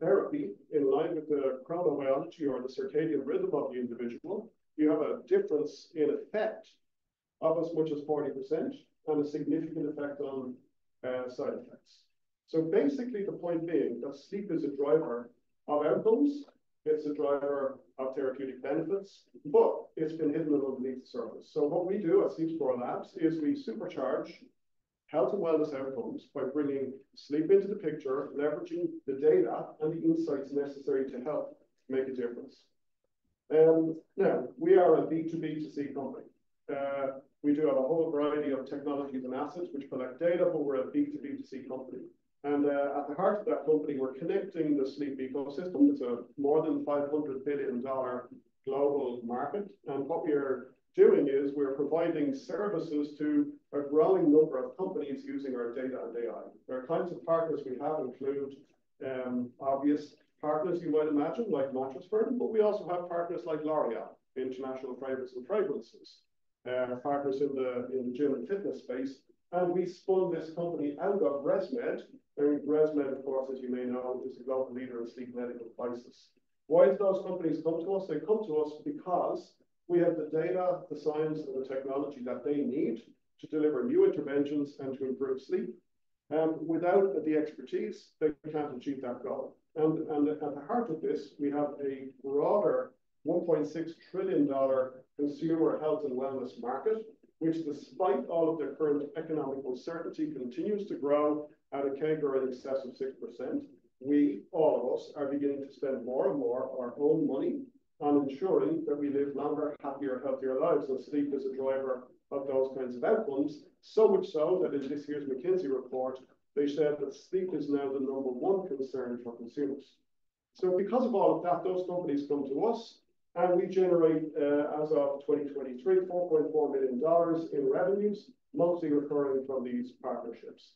therapy in line with the chronobiology or the circadian rhythm of the individual, you have a difference in effect of as much as 40% and a significant effect on side effects. So basically the point being that sleep is a driver of outcomes, it's a driver of therapeutic benefits, but it's been hidden underneath the surface. So what we do at Sleep Score Labs is we supercharge health and wellness outcomes by bringing sleep into the picture, leveraging the data and the insights necessary to help make a difference. Now, we are a B2B2C company. We do have a whole variety of technologies and assets which collect data, but we're a B2B2C company. And at the heart of that company, we're connecting the sleep ecosystem. It's a more than $500 billion global market. And what we are doing is we're providing services to a growing number of companies using our data and AI. Our kinds of partners we have include obvious partners you might imagine, like Mattress Firm, but we also have partners like L'Oreal, International Fragrance and Fragrances, partners in the gym and fitness space. And we spun this company out of ResMed. And ResMed, of course, as you may know, is the global leader in sleep medical devices. Why do those companies come to us? They come to us because we have the data, the science, and the technology that they need to deliver new interventions and to improve sleep. Without the expertise, they can't achieve that goal. And at the heart of this, we have a broader $1.6 trillion consumer health and wellness market, which despite all of the current economic uncertainty continues to grow at a CAGR in excess of 6%. We, all of us, are beginning to spend more and more our own money on ensuring that we live longer, happier, healthier lives, and sleep is a driver of those kinds of outcomes, so much so that in this year's McKinsey report, they said that sleep is now the number one concern for consumers. So because of all of that, those companies come to us, and we generate, as of 2023, $4.4 million in revenues, mostly recurring from these partnerships.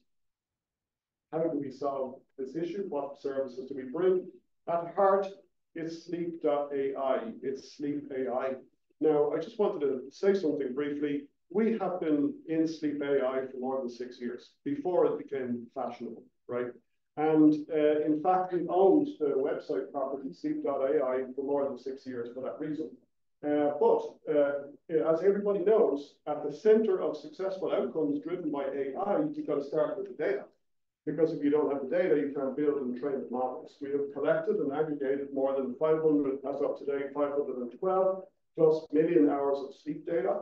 How do we solve this issue? What services do we bring? At heart, it's sleep.ai. It's sleep AI. Now, I just wanted to say something briefly. We have been in sleep AI for more than 6 years, before it became fashionable, right? And in fact, we owned the website property, sleep.ai, for more than 6 years for that reason. But as everybody knows, at the center of successful outcomes driven by AI, you've got to start with the data. Because if you don't have the data, you can't build and train the models. We have collected and aggregated more than 500, as of today, 512 plus million hours of sleep data.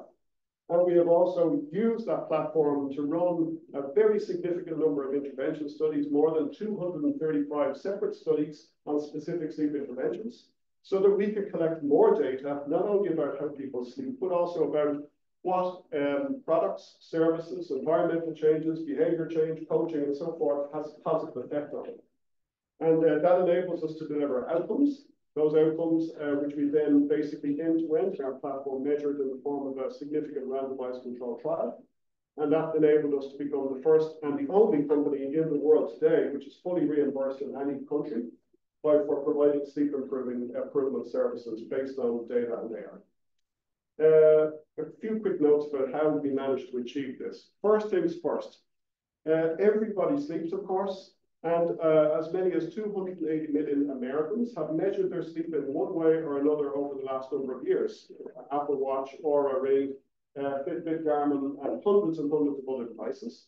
And we have also used that platform to run a very significant number of intervention studies, more than 235 separate studies on specific sleep interventions, so that we can collect more data, not only about how people sleep, but also about what products, services, environmental changes, behavior change, coaching, and so forth has a positive effect on it. And that enables us to deliver outcomes. Those outcomes, which we then basically end-to-end our platform measured in the form of a significant randomized control trial. And that enabled us to become the first and the only company in the world today, which is fully reimbursed in any country for providing sleep improvement services based on data and AI. A few quick notes about how we managed to achieve this. First things first, everybody sleeps, of course. And as many as 280 million Americans have measured their sleep in one way or another over the last number of years. Apple Watch, Oura Ring, Fitbit, Garmin, and hundreds of other devices.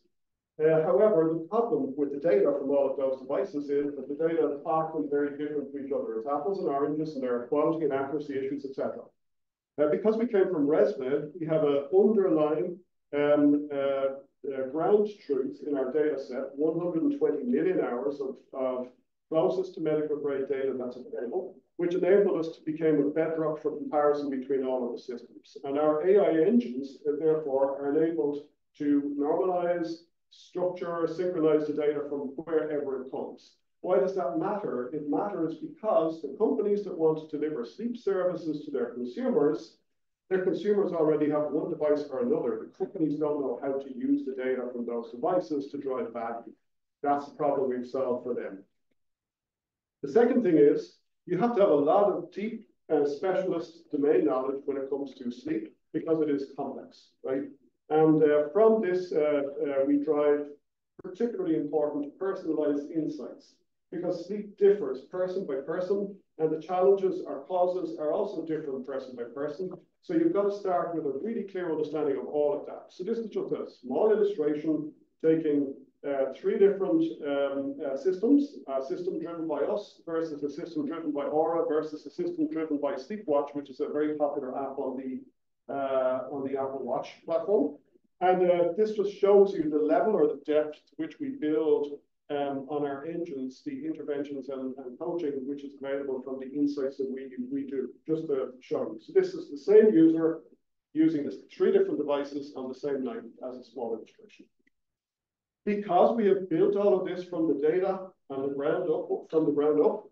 However, the problem with the data from all of those devices is that the data is often very different from each other. It's apples and oranges, and there are quality and accuracy issues, etc. Because we came from ResMed, we have an underlying ground truth in our data set, 120 million hours of closest to medical grade data that's available, which enabled us to become a bedrock for comparison between all of the systems. And our AI engines, therefore, are enabled to normalize, structure, synchronize the data from wherever it comes. Why does that matter? It matters because the companies that want to deliver sleep services to their consumers already have one device or another. The companies don't know how to use the data from those devices to drive value. That's the problem we've solved for them. The second thing is you have to have a lot of deep and specialist domain knowledge when it comes to sleep, because it is complex, right? And from this, we drive particularly important personalized insights, because sleep differs person by person, and the challenges or causes are also different person by person. So you've got to start with a really clear understanding of all of that. So this is just a small illustration taking three different systems, a system driven by us versus a system driven by Aura versus a system driven by Sleepwatch, which is a very popular app on the Apple Watch platform. And this just shows you the level or the depth to which we build on our engines, the interventions and coaching, which is available from the insights that we do, just to show you. So this is the same user using this three different devices on the same night as a small illustration. Because we have built all of this from the data and the ground up,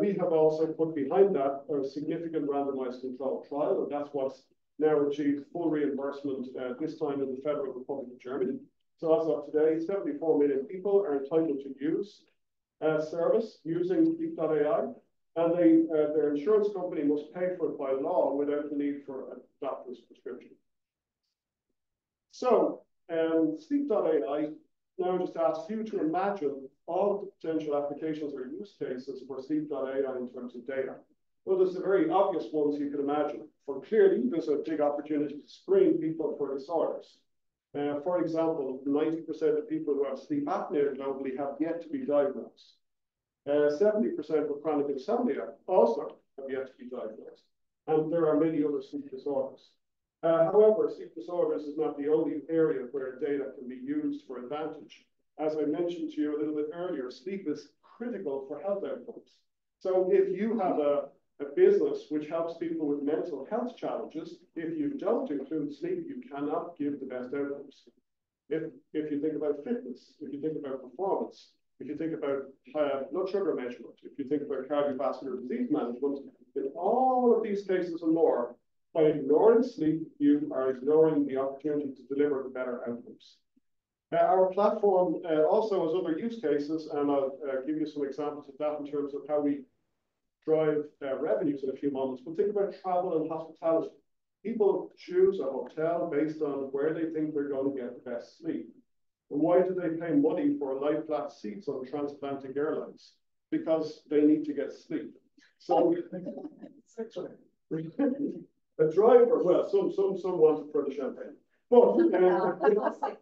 we have also put behind that a significant randomized control trial, and that's what's now achieved full reimbursement, this time in the Federal Republic of Germany. So as of today, 74 million people are entitled to use service using Sleep.ai, and their insurance company must pay for it by law without the need for a doctor's prescription. So Sleep.ai now just asks you to imagine all the potential applications or use cases for Sleep.ai in terms of data. Well, there's the very obvious ones you can imagine. For clearly, there's a big opportunity to screen people for disorders. For example, 90% of people who have sleep apnea globally have yet to be diagnosed. 70% of chronic insomnia also have yet to be diagnosed. And there are many other sleep disorders. However, sleep disorders is not the only area where data can be used for advantage. As I mentioned to you a little bit earlier, sleep is critical for health outcomes. So if you have a business which helps people with mental health challenges, if you don't include sleep, you cannot give the best outcomes. If you think about fitness, if you think about performance, if you think about blood sugar measurement, if you think about cardiovascular disease management, in all of these cases and more, by ignoring sleep, you are ignoring the opportunity to deliver the better outcomes. Our platform also has other use cases, and I'll give you some examples of that in terms of how we drive revenues in a few moments. But think about travel and hospitality. People choose a hotel based on where they think they're going to get the best sleep. And why do they pay money for lie flat seats on transatlantic airlines? Because they need to get sleep. So a driver, well, some want it for the champagne. But sleep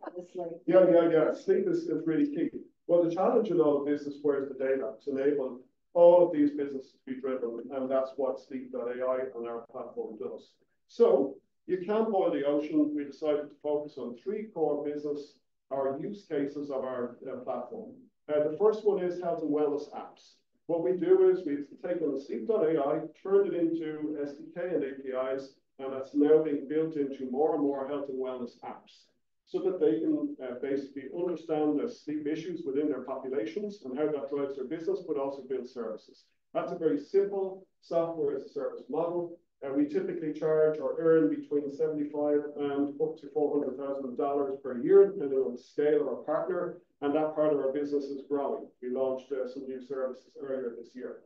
is really key. Well, the challenge in all of this is where's the data to enable all of these businesses to be driven, and that's what Sleep.ai on our platform does. So you can't boil the ocean. We decided to focus on three core business or use cases of our platform. The first one is health and wellness apps. What we do is we've taken the Sleep.ai, turned it into SDK and APIs, and that's now being built into more and more health and wellness apps, so that they can basically understand the sleep issues within their populations and how that drives their business, but also build services. That's a very simple software as a service model. We typically charge or earn between $75 and up to $400,000 per year, depending on the scale of our partner, and that part of our business is growing. We launched some new services earlier this year.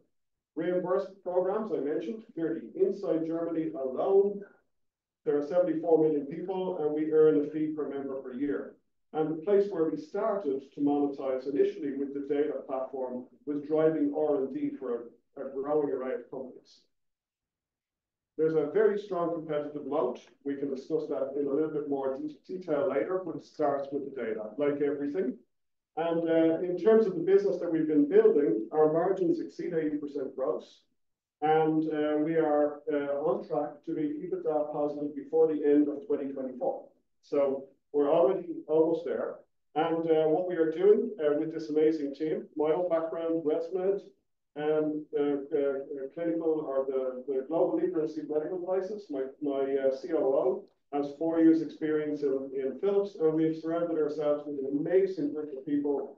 Reimbursement programs, I mentioned, clearly inside Germany alone, there are 74 million people, and we earn a fee per member per year. And the place where we started to monetize initially with the data platform was driving R&D for a growing array of companies. There's a very strong competitive moat. We can discuss that in a little bit more detail later, but it starts with the data, like everything. And in terms of the business that we've been building, our margins exceed 80% gross. And we are on track to be EBITDA positive before the end of 2024. So we're already almost there. And what we are doing with this amazing team, my own background, ResMed, and clinical, or the global leader in sleep medical devices, my COO has 4 years experience in Philips, and we've surrounded ourselves with an amazing group of people,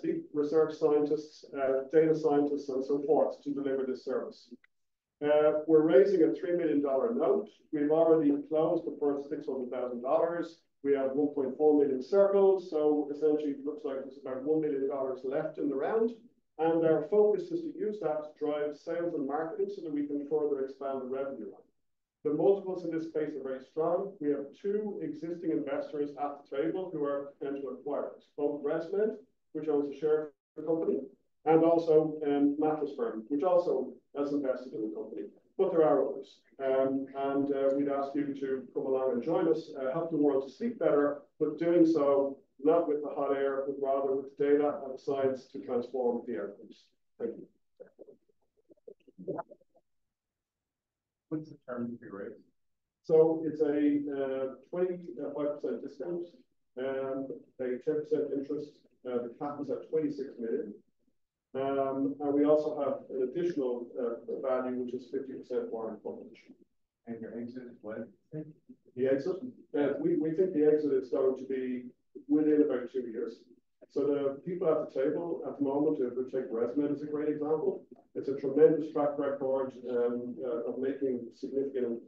sleep research scientists, data scientists, and so forth, to deliver this service. We're raising a $3 million note. We've already closed the first $600,000. We have 1.4 million circles, so essentially it looks like there's about $1 million left in the round. And our focus is to use that to drive sales and marketing so that we can further expand the revenue line. The multiples in this space are very strong. We have two existing investors at the table who are potential acquirers, both ResMed, which owns a share of the company, and also Mattress Firm, which also has invested in the company. But there are others. We'd ask you to come along and join us, help the world to sleep better, but doing so not with the hot air, but rather with data and science to transform the outcomes. Thank you. What's the term fee rate? So it's a 25% discount, a 10% interest. The cap is at 26 million. And we also have an additional value, which is 50% warrant publication. And your exit is what? The exit? We think the exit is going to be within about 2 years. So the people at the table at the moment, if we take ResMed as a great example, it's a tremendous track record of making significant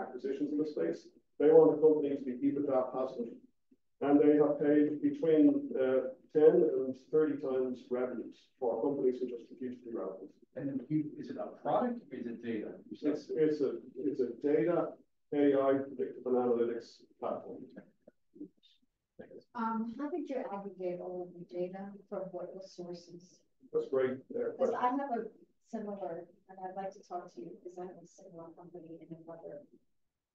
acquisitions in the space. They want the company to be EBITDA positive. And they have paid between 10 and 30 times revenues for companies which are strategically relevant. And is it a product or is it data? It's a data, AI, predictive analytics platform. How did you aggregate all of the data from what sources? That's great. Because I have a similar, and I'd like to talk to you because I have a similar company in another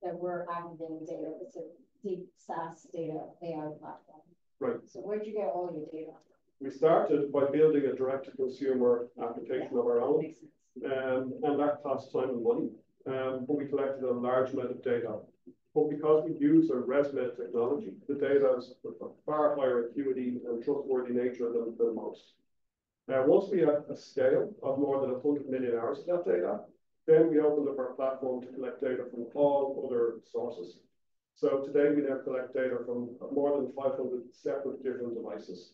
that we're aggregating data. It's a deep SaaS data AI platform. Right. So where'd you get all your data? We started by building a direct-to-consumer application of our own, and that cost time and money. But we collected a large amount of data. But because we use a ResMed technology, the data is of far higher acuity and trustworthy nature than most. Now, once we had a scale of more than 100 million hours of that data, then we opened up our platform to collect data from all other sources. So today we now collect data from more than 500 separate different devices.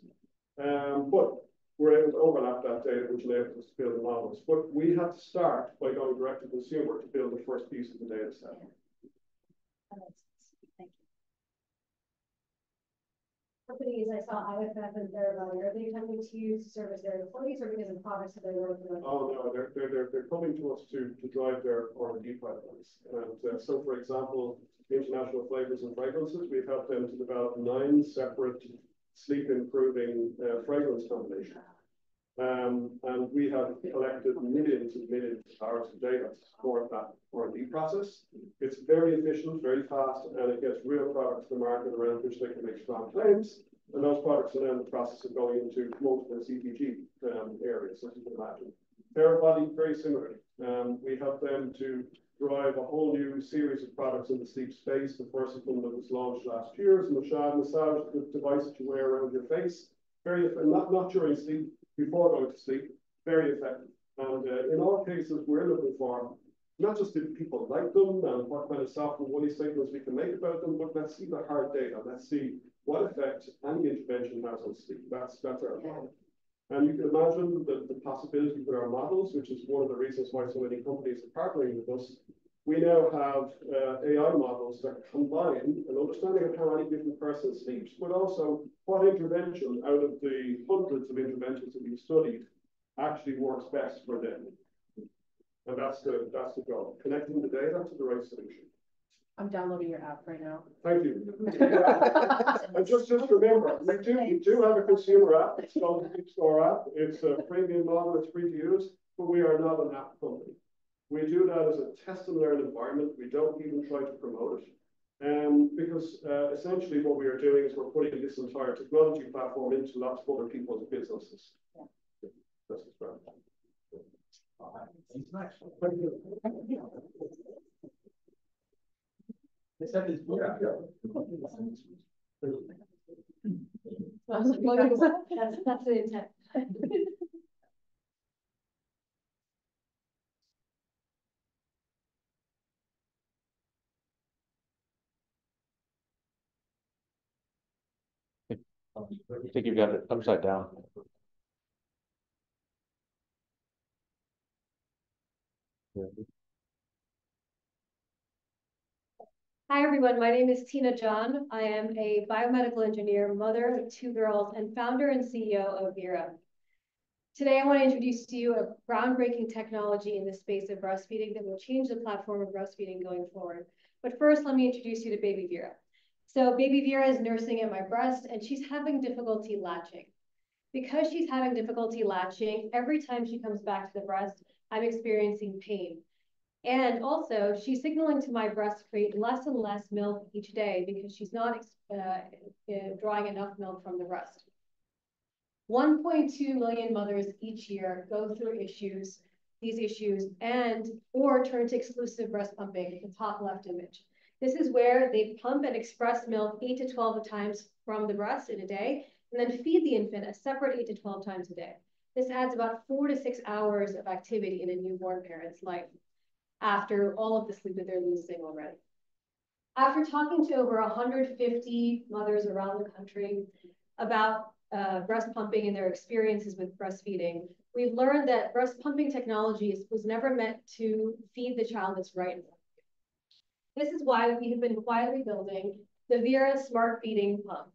But we're able to overlap that data, which enables us to build models. But we had to start by going direct to consumer to build the first piece of the data set. Thank you. Companies I saw IFF and Vera are they coming to you to service their employees or because of products that they're working on? Oh no, they're coming to us to drive their R&D pipelines. And so for example, International Flavors and Fragrances, we've helped them to develop 9 separate sleep improving fragrance combinations. And we have collected millions and millions of hours of data to support that R&D process. It's very efficient, very fast, and it gets real products to the market around which they can make strong claims. And those products are now in the process of going into multiple CPG areas, as you can imagine. Therabody, very similarly. We help them to drive a whole new series of products in the sleep space. The first one that was launched last year is massage, the device that you wear around your face. Very not during sleep, before going to sleep, very effective. And in all cases, we're looking for not just if people like them and what kind of soft and woolly signals we can make about them, but let's see the hard data. Let's see what effect any intervention has on sleep. That's our problem. And you can imagine the possibility with our models, which is one of the reasons why so many companies are partnering with us. We now have AI models that combine an understanding of how any different person sleeps, but also what intervention out of the hundreds of interventions that we've studied actually works best for them. And that's the goal, connecting the data to the right solution. I'm downloading your app right now. Thank you. Yeah. And just remember, we do have a consumer app. It's called the App Store app. It's a premium model. It's free to use, but we are not an app company. We do that as a test and learn environment. We don't even try to promote it. Because essentially what we are doing is we're putting this entire technology platform into lots of other people's businesses. Yeah. That's what's going on. They said it's Vera. That's the intent. I think you've got it upside down. Hi, everyone. My name is Tina John. I am a biomedical engineer, mother of 2 girls, and founder and CEO of Vera. Today, I want to introduce to you a groundbreaking technology in the space of breastfeeding that will change the platform of breastfeeding going forward. But first, let me introduce you to baby Vera. So baby Vera is nursing at my breast, and she's having difficulty latching. Because she's having difficulty latching, every time she comes back to the breast, I'm experiencing pain. And also, she's signaling to my breast to create less and less milk each day because she's not drawing enough milk from the breast. 1.2 million mothers each year go through these issues, and or turn to exclusive breast pumping, the top left image. This is where they pump and express milk 8 to 12 times from the breast in a day, and then feed the infant a separate 8 to 12 times a day. This adds about 4 to 6 hours of activity in a newborn parent's life after all of the sleep that they're losing already. After talking to over 150 mothers around the country about breast pumping and their experiences with breastfeeding, we've learned that breast pumping technology was never meant to feed the child that's right in front of you. This is why we have been quietly building the Vera Smart Feeding Pump.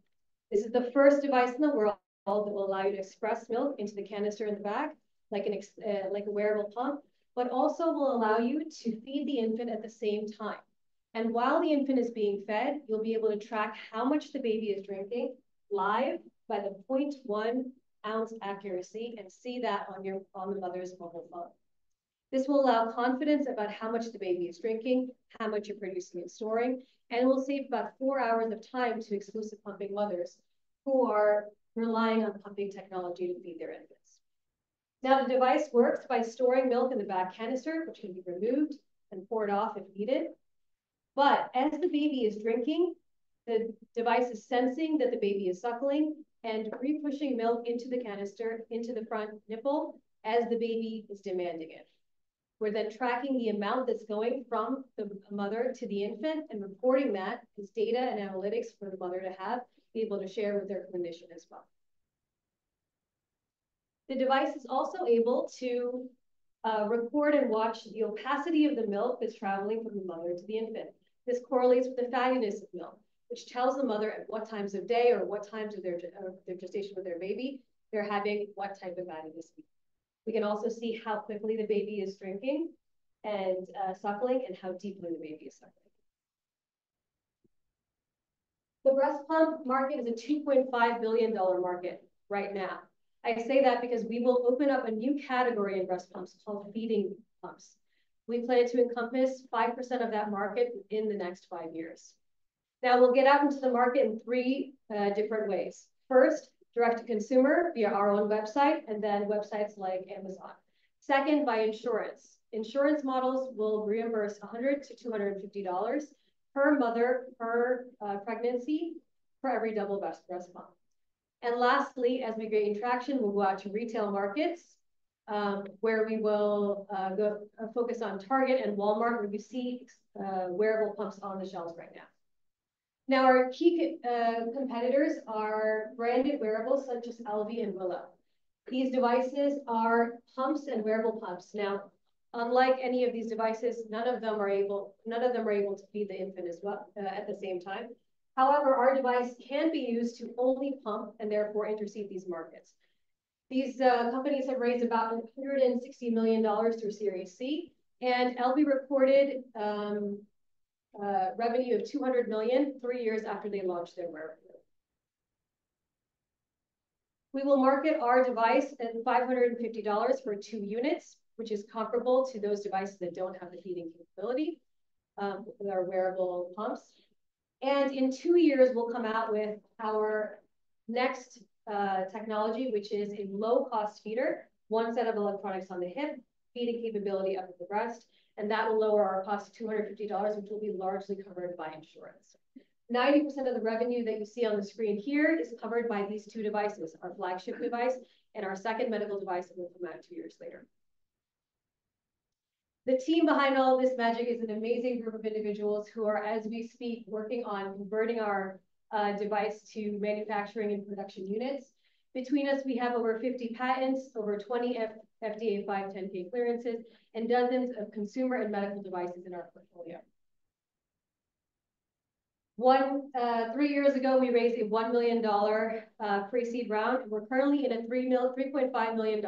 This is the first device in the world that will allow you to express milk into the canister in the back, like a wearable pump, but also will allow you to feed the infant at the same time. And while the infant is being fed, you'll be able to track how much the baby is drinking live by the 0.1 ounce accuracy and see that on the mother's mobile phone. This will allow confidence about how much the baby is drinking, how much you're producing and storing, and will save about 4 hours of time to exclusive pumping mothers who are relying on pumping technology to feed their infants. Now, the device works by storing milk in the back canister, which can be removed and poured off if needed. But as the baby is drinking, the device is sensing that the baby is suckling and re-pushing milk into the canister, into the front nipple, as the baby is demanding it. We're then tracking the amount that's going from the mother to the infant and reporting that as data and analytics for the mother to have, be able to share with their clinician as well. The device is also able to record and watch the opacity of the milk that's traveling from the mother to the infant. This correlates with the fattiness of milk, which tells the mother at what times of day or what times of their gestation with their baby, they're having what type of fattiness. We can also see how quickly the baby is drinking and suckling and how deeply the baby is suckling. The breast pump market is a $2.5 billion market right now. I say that because we will open up a new category in breast pumps called feeding pumps. We plan to encompass 5% of that market in the next 5 years. Now, we'll get out into the market in three different ways. First, direct to consumer via our own website and then websites like Amazon. Second, by insurance. Insurance models will reimburse $100 to $250 per mother per pregnancy for every double breast pump. And lastly, as we gain traction, we'll go out to retail markets where we will focus on Target and Walmart, where you see wearable pumps on the shelves right now. Now, our key competitors are branded wearables such as Elvie and Willow. These devices are pumps and wearable pumps. Now, unlike any of these devices, none of them are able to feed the infant as well at the same time. However, our device can be used to only pump and therefore intercede these markets. These companies have raised about $160 million through Series C, and Elvie reported revenue of $200 million 3 years after they launched their wearable. We will market our device at $550 for 2 units, which is comparable to those devices that don't have the feeding capability with our wearable pumps. And in 2 years, we'll come out with our next technology, which is a low-cost feeder, 1 set of electronics on the hip, feeding capability up at the breast, and that will lower our cost to $250, which will be largely covered by insurance. 90% of the revenue that you see on the screen here is covered by these 2 devices, our flagship device and our second medical device that will come out 2 years later. The team behind all of this magic is an amazing group of individuals who are, as we speak, working on converting our device to manufacturing and production units. Between us, we have over 50 patents, over 20 FDA 510K clearances, and dozens of consumer and medical devices in our portfolio. 3 years ago, we raised a $1 million pre-seed round. We're currently in a $3.5 million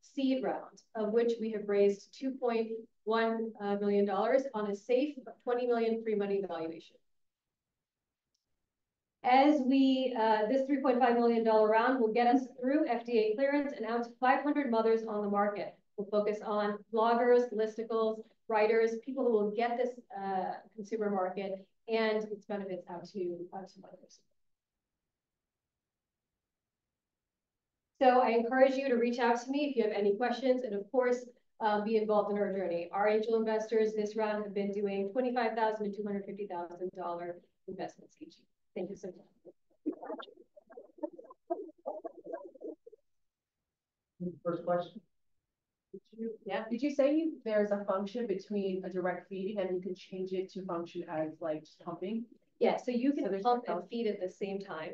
seed round, of which we have raised $2.1 million on a safe $20 million pre-money valuation. As we, this $3.5 million round will get us through FDA clearance and out to 500 mothers on the market. We'll focus on bloggers, listicles, writers, people who will get this consumer market and its benefits out to mothers. So I encourage you to reach out to me if you have any questions, and of course, be involved in our journey. Our angel investors this round have been doing $25,000 to $250,000 investments each. Thank you so much. First question. Did you say there's a function between a direct feed and you can change it to function as like pumping? Yeah, so you can pump and feed at the same time.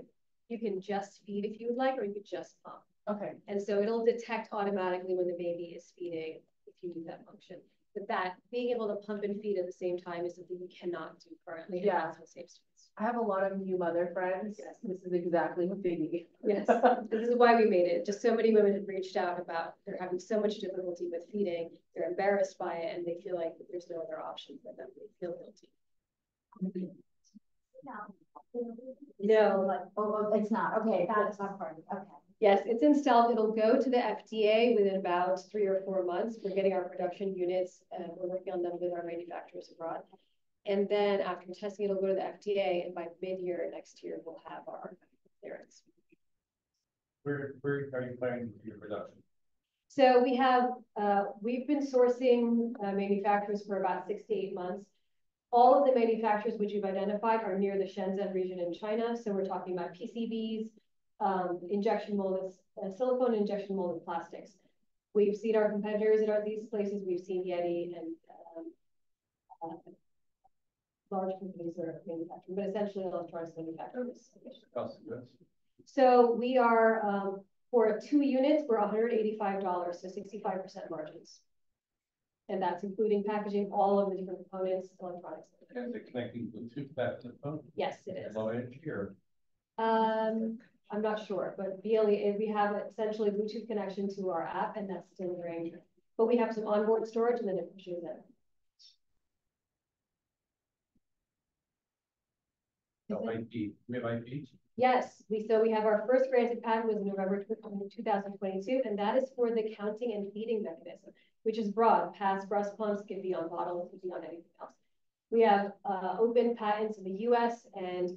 You can just feed if you would like, or you could just pump. Okay. And so it'll detect automatically when the baby is feeding if you do that function. But that being able to pump and feed at the same time is something you cannot do currently. Yeah. And that's saves space. I have a lot of new mother friends. Yes. This is exactly what they need. Yes. This is why we made it. Just so many women have reached out about they're having so much difficulty with feeding. They're embarrassed by it and they feel like there's no other option for them. They feel guilty. No. Like, oh, it's not. Okay. That's not part of it. Okay. Yes, it's in stealth. It'll go to the FDA within about 3 or 4 months. We're getting our production units and we're working on them with our manufacturers abroad. And then after testing, it'll go to the FDA, and by mid-year next year, we'll have our clearance. Where are you planning to do your production? So we have, we've been sourcing manufacturers for about 6 to 8 months. All of the manufacturers which you've identified are near the Shenzhen region in China. So we're talking about PCBs, injection molded, silicone injection molded plastics. We've seen our competitors at these places. We've seen Yeti and large companies that are manufacturing, but essentially electronics manufacturers. So we are, for 2 units, we're $185, so 65% margins. And that's including packaging, all of the different components, electronics. And the connecting Bluetooth back to the phone? Yes, it is. Low energy or? I'm not sure, but BLE, we have essentially Bluetooth connection to our app, and that's delivering. But we have some onboard storage, and then it pushes in. Oh, IP. We have IP? Yes. So we have our first granted patent was in November 2022, and that is for the counting and feeding mechanism, which is broad. Past breast pumps, can be on bottles, can be on anything else. We have open patents in the US and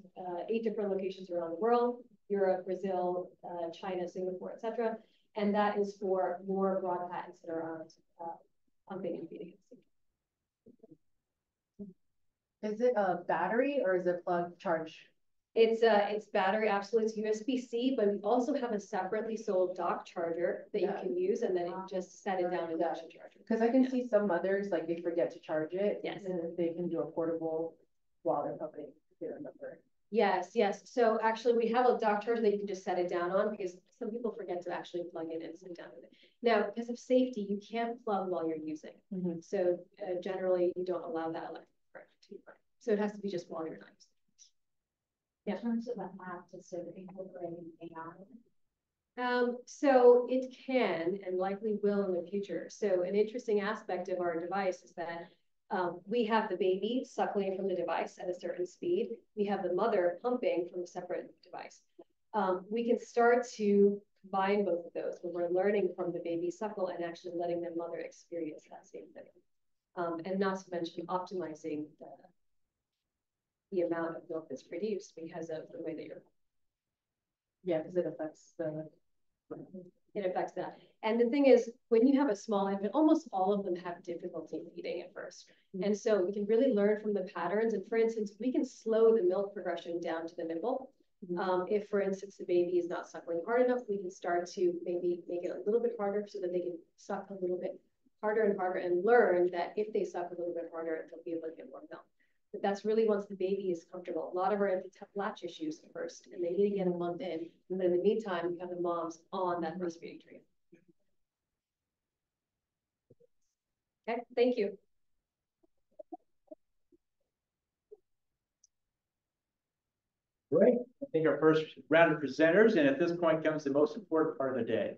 8 different locations around the world. Europe, Brazil, China, Singapore, etc., and that is for more broad patents that are on pumping and feeding. Is it a battery or is it plug charge? It's battery, absolutely. It's USB-C, but we also have a separately sold dock charger that you can use, and then you just set it down and dash a charger. Because I can see some mothers like they forget to charge it, and they can do a portable while they're pumping. Yes, yes. So actually, we have a dock charger that you can just set it down on because some people forget to actually plug it in and sit down with it. Now, because of safety, you can't plug while you're using. So generally, you don't allow that electric current to run. So it has to be just while you're not using. Yeah. In terms of the app, is it incorporating AI? So it can and likely will in the future. So an interesting aspect of our device is that we have the baby suckling from the device at a certain speed. We have the mother pumping from a separate device. We can start to combine both of those when we're learning from the baby suckle and actually letting the mother experience that same thing. And not to mention optimizing the amount of milk that's produced because of the way that you're. Yeah, because it affects the. It affects that. And the thing is, when you have a small infant, almost all of them have difficulty feeding at first. And so we can really learn from the patterns. And for instance, we can slow the milk progression down to the nipple. If, for instance, the baby is not suckling hard enough, we can start to maybe make it a little bit harder so that they can suck a little bit harder and harder and learn that if they suck a little bit harder, they'll be able to get more milk. But that's really once the baby is comfortable. A lot of our infants have latch issues at first, and they need to get a month in. And then in the meantime, we have the moms on that breastfeeding tree. Okay, thank you. Great. I think our first round of presenters, and at this point comes the most important part of the day.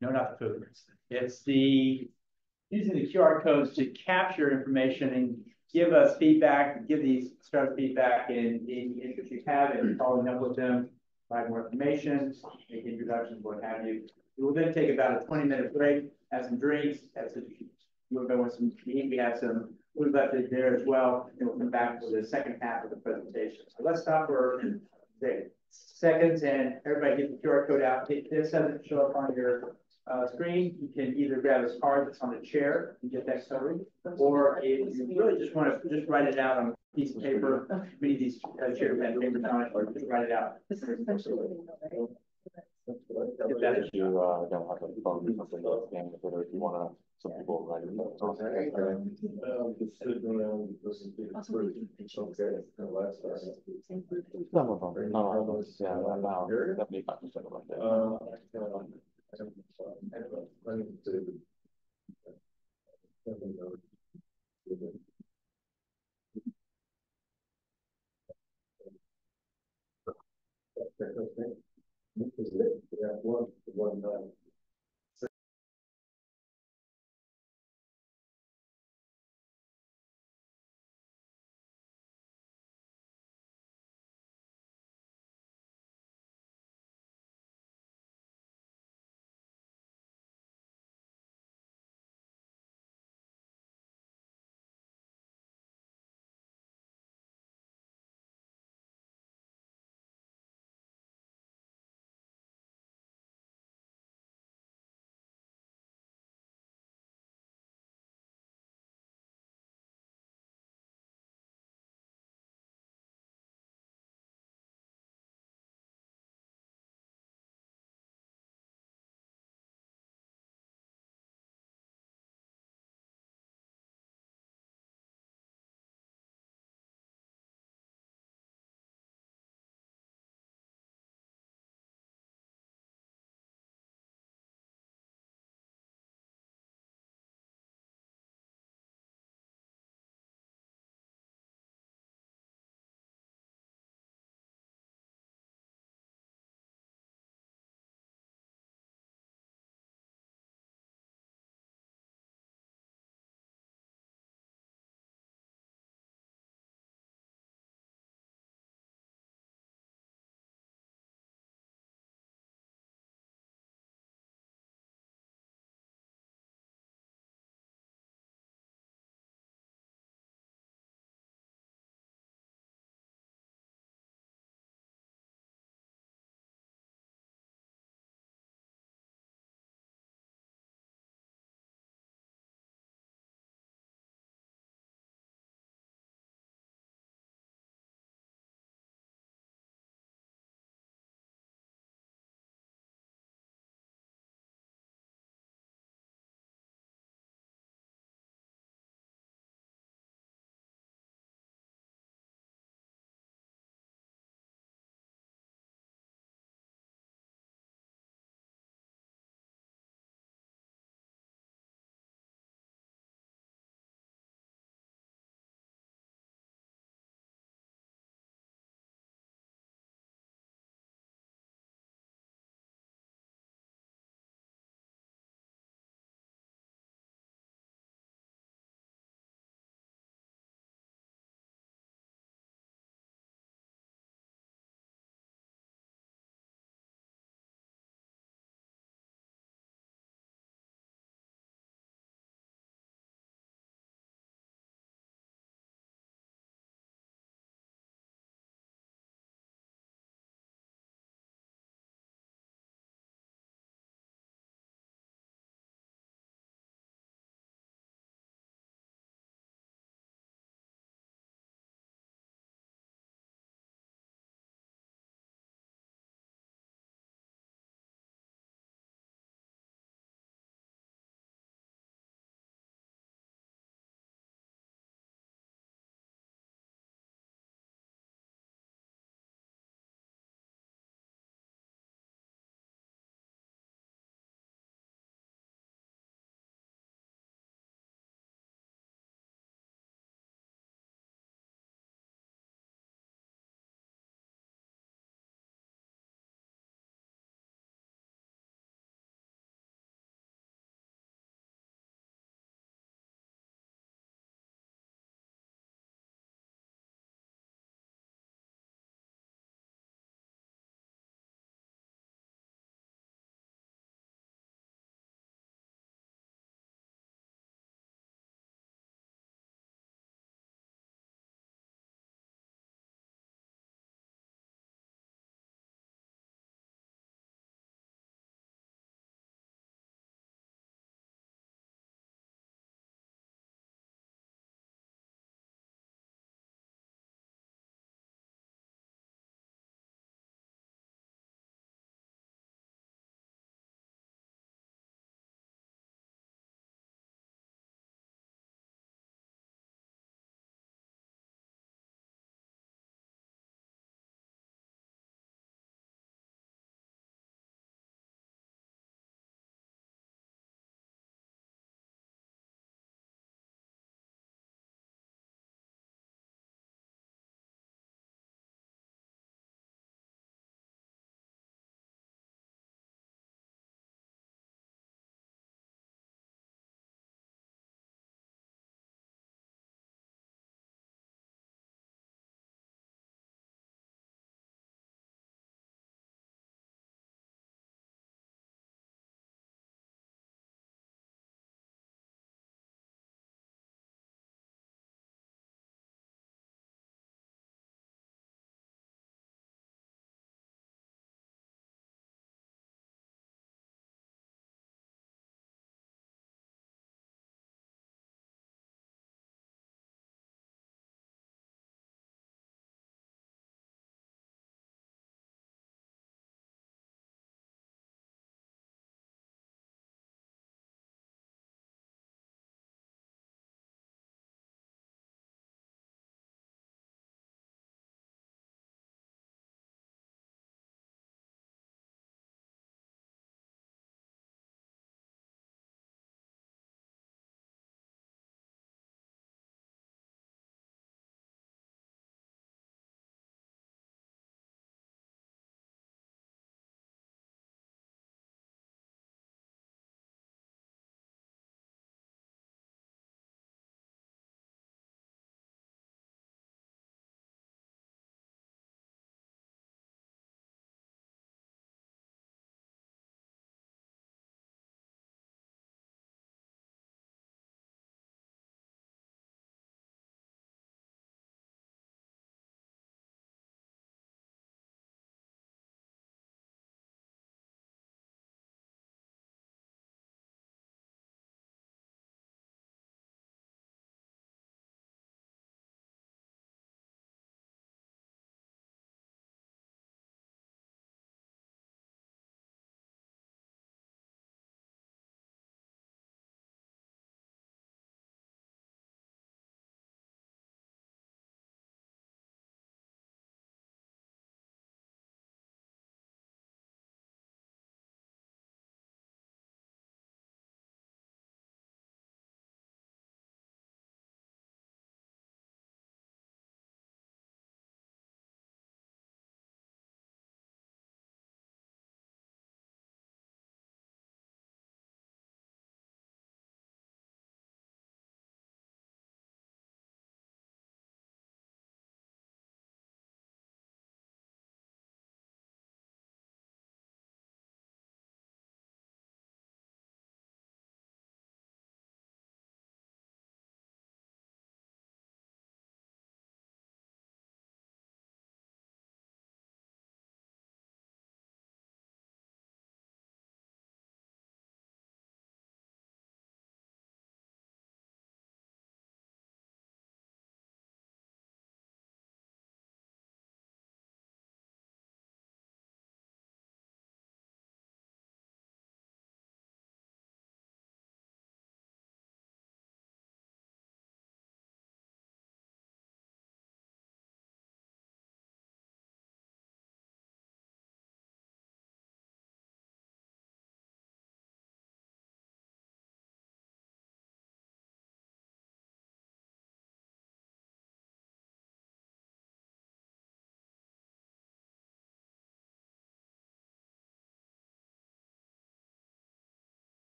No, not the food. It's the using the QR codes to capture information and give us feedback, give these startup feedback in interest you have, and following up with them, provide more information, make introductions, what have you. We will then take about a 20-minute break, have some drinks, have some, we'll go with some meat. We have some food left in there as well, and we'll come back to the second half of the presentation. So let's stop for 6 seconds, and everybody get the QR code out. If this doesn't show up on your screen, you can either grab a card that's on the chair and get that covered, or if you really just want to just write it out on a piece of paper, many of these chair pen papers on it, or just write it out. This is essentially, right? If you don't have a phone, if you want to. Some people write it down.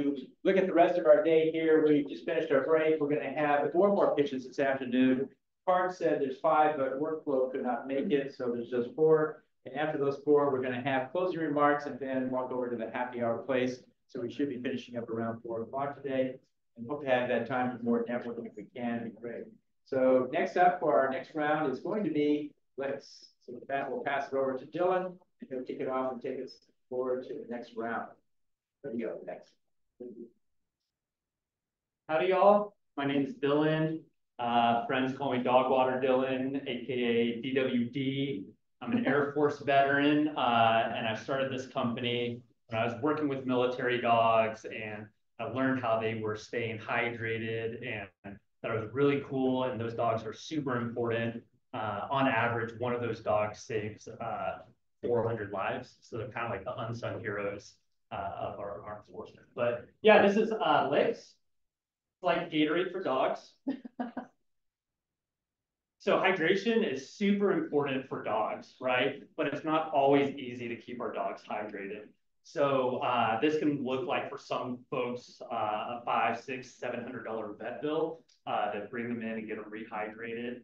to look at the rest of our day here. We just finished our break. We're going to have 4 more pitches this afternoon. Park said there's 5, but workflow could not make it, so there's just 4. And after those 4, we're going to have closing remarks and then walk over to the happy hour place. So we should be finishing up around 4 o'clock today, and hope to have that time for more networking if we can. It'd be great. So next up for our next round is going to be Blitz. So with that, we'll pass it over to Dylan, and he'll kick it off and take us forward to the next round. There you go. Next. Howdy, y'all. My name is Dylan. Friends call me Dogwater Dylan, aka DWD. I'm an Air Force veteran, and I started this company when I was working with military dogs, and I learned how they were staying hydrated, and that was really cool. And those dogs are super important. On average, one of those dogs saves 400 lives, so they're kind of like the unsung heroes of our armed forces. But yeah, this is Lips. It's like Gatorade for dogs. So hydration is super important for dogs, right? But it's not always easy to keep our dogs hydrated. So this can look like for some folks a $500, $600, $700 vet bill to bring them in and get them rehydrated.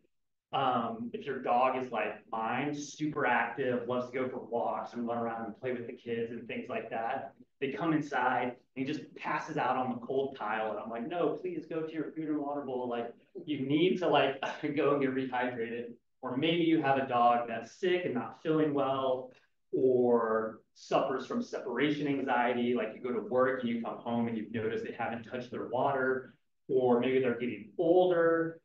If your dog is like mine, super active, loves to go for walks and run around and play with the kids and things like that, they come inside and he just passes out on the cold tile, and I'm like, no, please go to your food and water bowl. Like, you need to like go and get rehydrated. Or maybe you have a dog that's sick and not feeling well, or suffers from separation anxiety. Like, you go to work and you come home and you've noticed they haven't touched their water, or maybe they're getting older.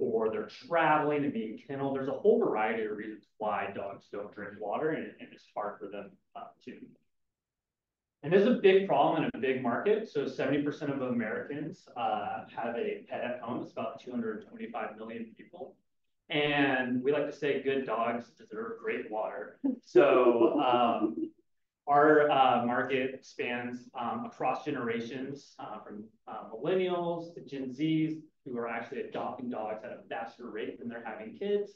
Or they're traveling and being kenneled. There's a whole variety of reasons why dogs don't drink water, and it's hard for them to. And there's a big problem in a big market. So 70% of Americans have a pet at home. It's about 225 million people. And we like to say good dogs deserve great water. So our market spans across generations, from millennials to Gen Zs, who are actually adopting dogs at a faster rate than they're having kids,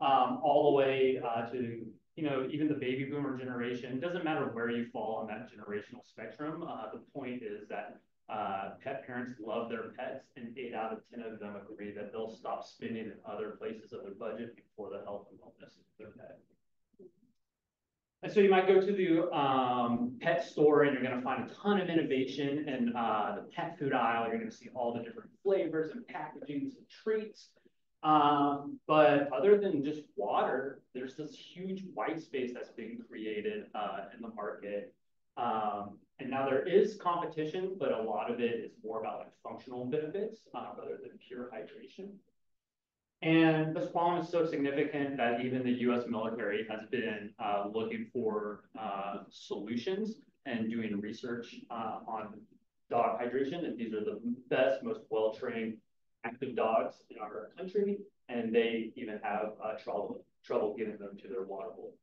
all the way to, you know, even the baby boomer generation. It doesn't matter where you fall on that generational spectrum. The point is that pet parents love their pets, and 8 out of 10 of them agree that they'll stop spending in other places of their budget before the health and wellness of their pet. And so you might go to the pet store, and you're going to find a ton of innovation. And the pet food aisle, you're going to see all the different flavors and packagings and treats. But other than just water, there's this huge white space that's been created in the market. And now there is competition, but a lot of it is more about like functional benefits rather than pure hydration. And this problem is so significant that even the U.S. military has been looking for solutions and doing research on dog hydration. And these are the best, most well-trained active dogs in our country, and they even have trouble getting them to their water bowl.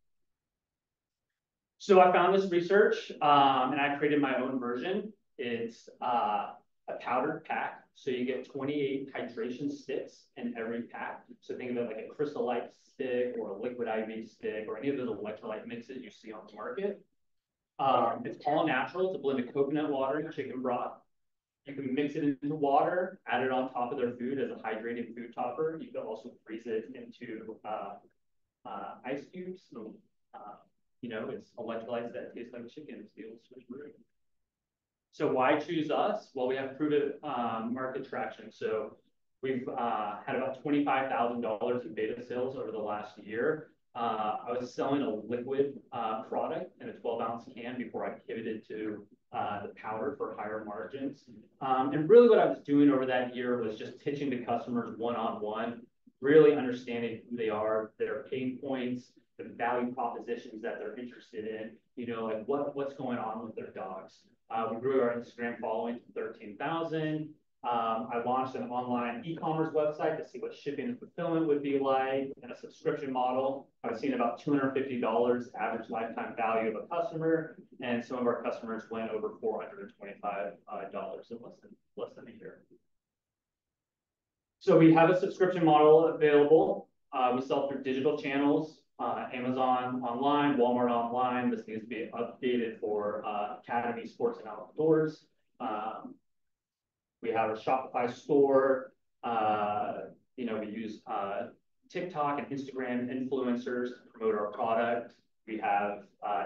So I found this research, and I created my own version. It's a powdered pack. So you get 28 hydration sticks in every pack. So think of it like a Crystallite stick or a Liquid IV stick or any of those electrolyte mixes you see on the market. It's all natural. It's a blend of coconut water and chicken broth. You can mix it into water, add it on top of their food as a hydrated food topper. You can also freeze it into ice cubes. So, you know, it's electrolytes that taste like chicken. It's the old Swiss root. So why choose us? Well, we have proven market traction. So we've had about $25,000 in beta sales over the last year. I was selling a liquid product in a 12-ounce can before I pivoted to the powder for higher margins. And really what I was doing over that year was just pitching to customers one-on-one, really understanding who they are, their pain points, the value propositions that they're interested in, you know, like what's going on with their dogs. We grew our Instagram following to 13,000. I launched an online e-commerce website to see what shipping and fulfillment would be like, and a subscription model. I've seen about $250 average lifetime value of a customer, and some of our customers went over $425 in less than a year. So we have a subscription model available. We sell through digital channels. Amazon online, Walmart online. This needs to be updated for Academy Sports and Outdoors. We have a Shopify store. We use TikTok and Instagram influencers to promote our product. We have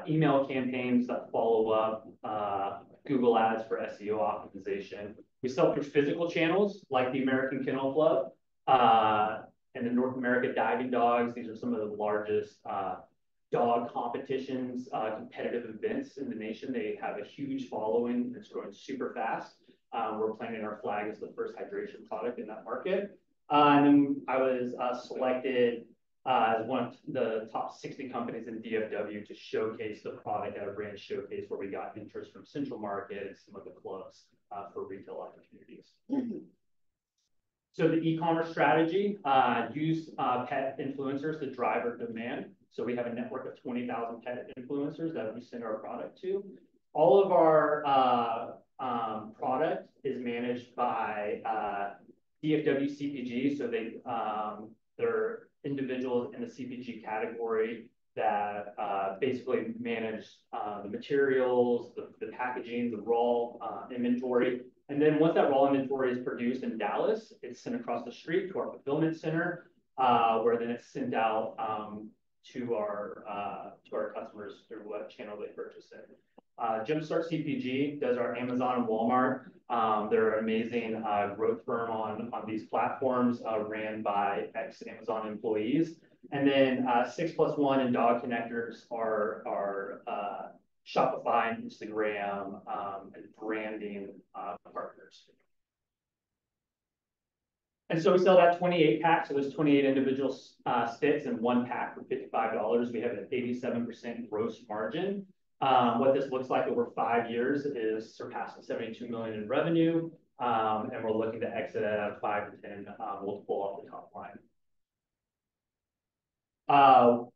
email campaigns that follow up, Google ads for SEO optimization. We sell through physical channels like the American Kennel Club and the North America Diving Dogs. These are some of the largest dog competitions, competitive events in the nation. They have a huge following and it's growing super fast. We're planting our flag as the first hydration product in that market. And then I was selected as one of the top 60 companies in DFW to showcase the product at a brand showcase where we got interest from Central Market and some of the clubs for retail opportunities. Mm-hmm. So the e-commerce strategy, use pet influencers to drive our demand. So we have a network of 20,000 pet influencers that we send our product to. All of our product is managed by DFW CPG, so they're individuals in the CPG category that basically manage the materials, the packaging, the raw inventory. And then once that raw inventory is produced in Dallas, it's sent across the street to our fulfillment center, where then it's sent out to our customers through what channel they purchase it. Jumpstart CPG does our Amazon and Walmart. They're an amazing growth firm on these platforms, ran by ex-Amazon employees. And then 6+1 and Dog Connectors are Shopify and Instagram and branding partners. And so we sell that 28 pack. So there's 28 individual sticks in one pack for $55. We have an 87% gross margin. What this looks like over 5 years is surpassing $72 million in revenue, and we're looking to exit at a 5 to 10 multiple off the top line.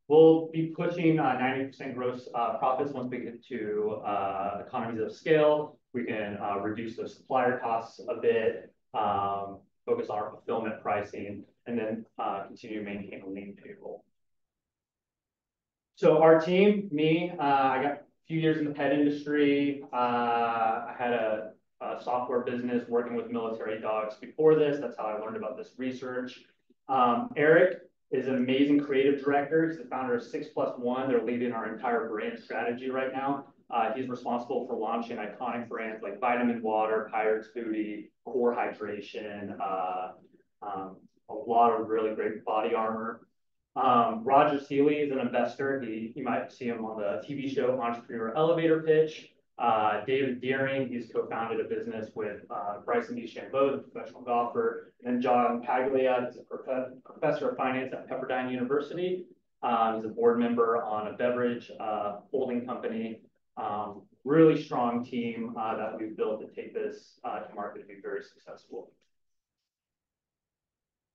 We'll be pushing 90% gross profits once we get to economies of scale. We can reduce those supplier costs a bit, focus on our fulfillment pricing, and then continue to maintain a lean payroll. So our team, me, I got a few years in the pet industry. I had a software business working with military dogs before this. That's how I learned about this research. Eric is an amazing creative director. He's the founder of 6+1. They're leading our entire brand strategy right now. He's responsible for launching iconic brands like Vitamin Water, Pirate's Booty, Core Hydration, a lot of really great body armor. Roger Seeley is an investor. You might see him on the TV show Entrepreneur Elevator Pitch. David Deering, he's co-founded a business with Bryson DeChambeau, the professional golfer, and John Paglia, he's a professor of finance at Pepperdine University. He's a board member on a beverage holding company. Really strong team that we've built to take this to market to be very successful.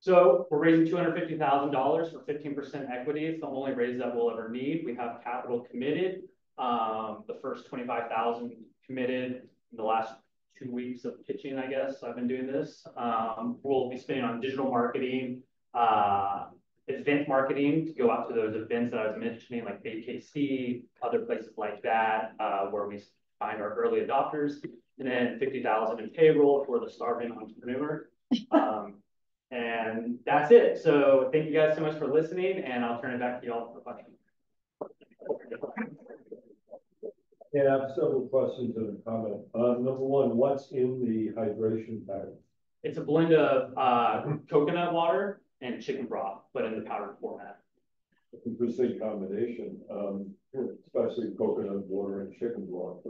So we're raising $250,000 for 15% equity. It's the only raise that we'll ever need. We have capital committed. The first $25,000 committed in the last 2 weeks of pitching, I guess. I've been doing this. We'll be spending on digital marketing, event marketing to go out to those events that I was mentioning, like BKC, other places like that, where we find our early adopters. And then $50,000 in payroll for the starving entrepreneur. And that's it. So thank you guys so much for listening, and I'll turn it back to y'all for questions. Yeah, I have several questions and a comment. Number one, what's in the hydration package? It's a blend of coconut water and chicken broth, but in the powdered format. Interesting combination, especially coconut water and chicken broth.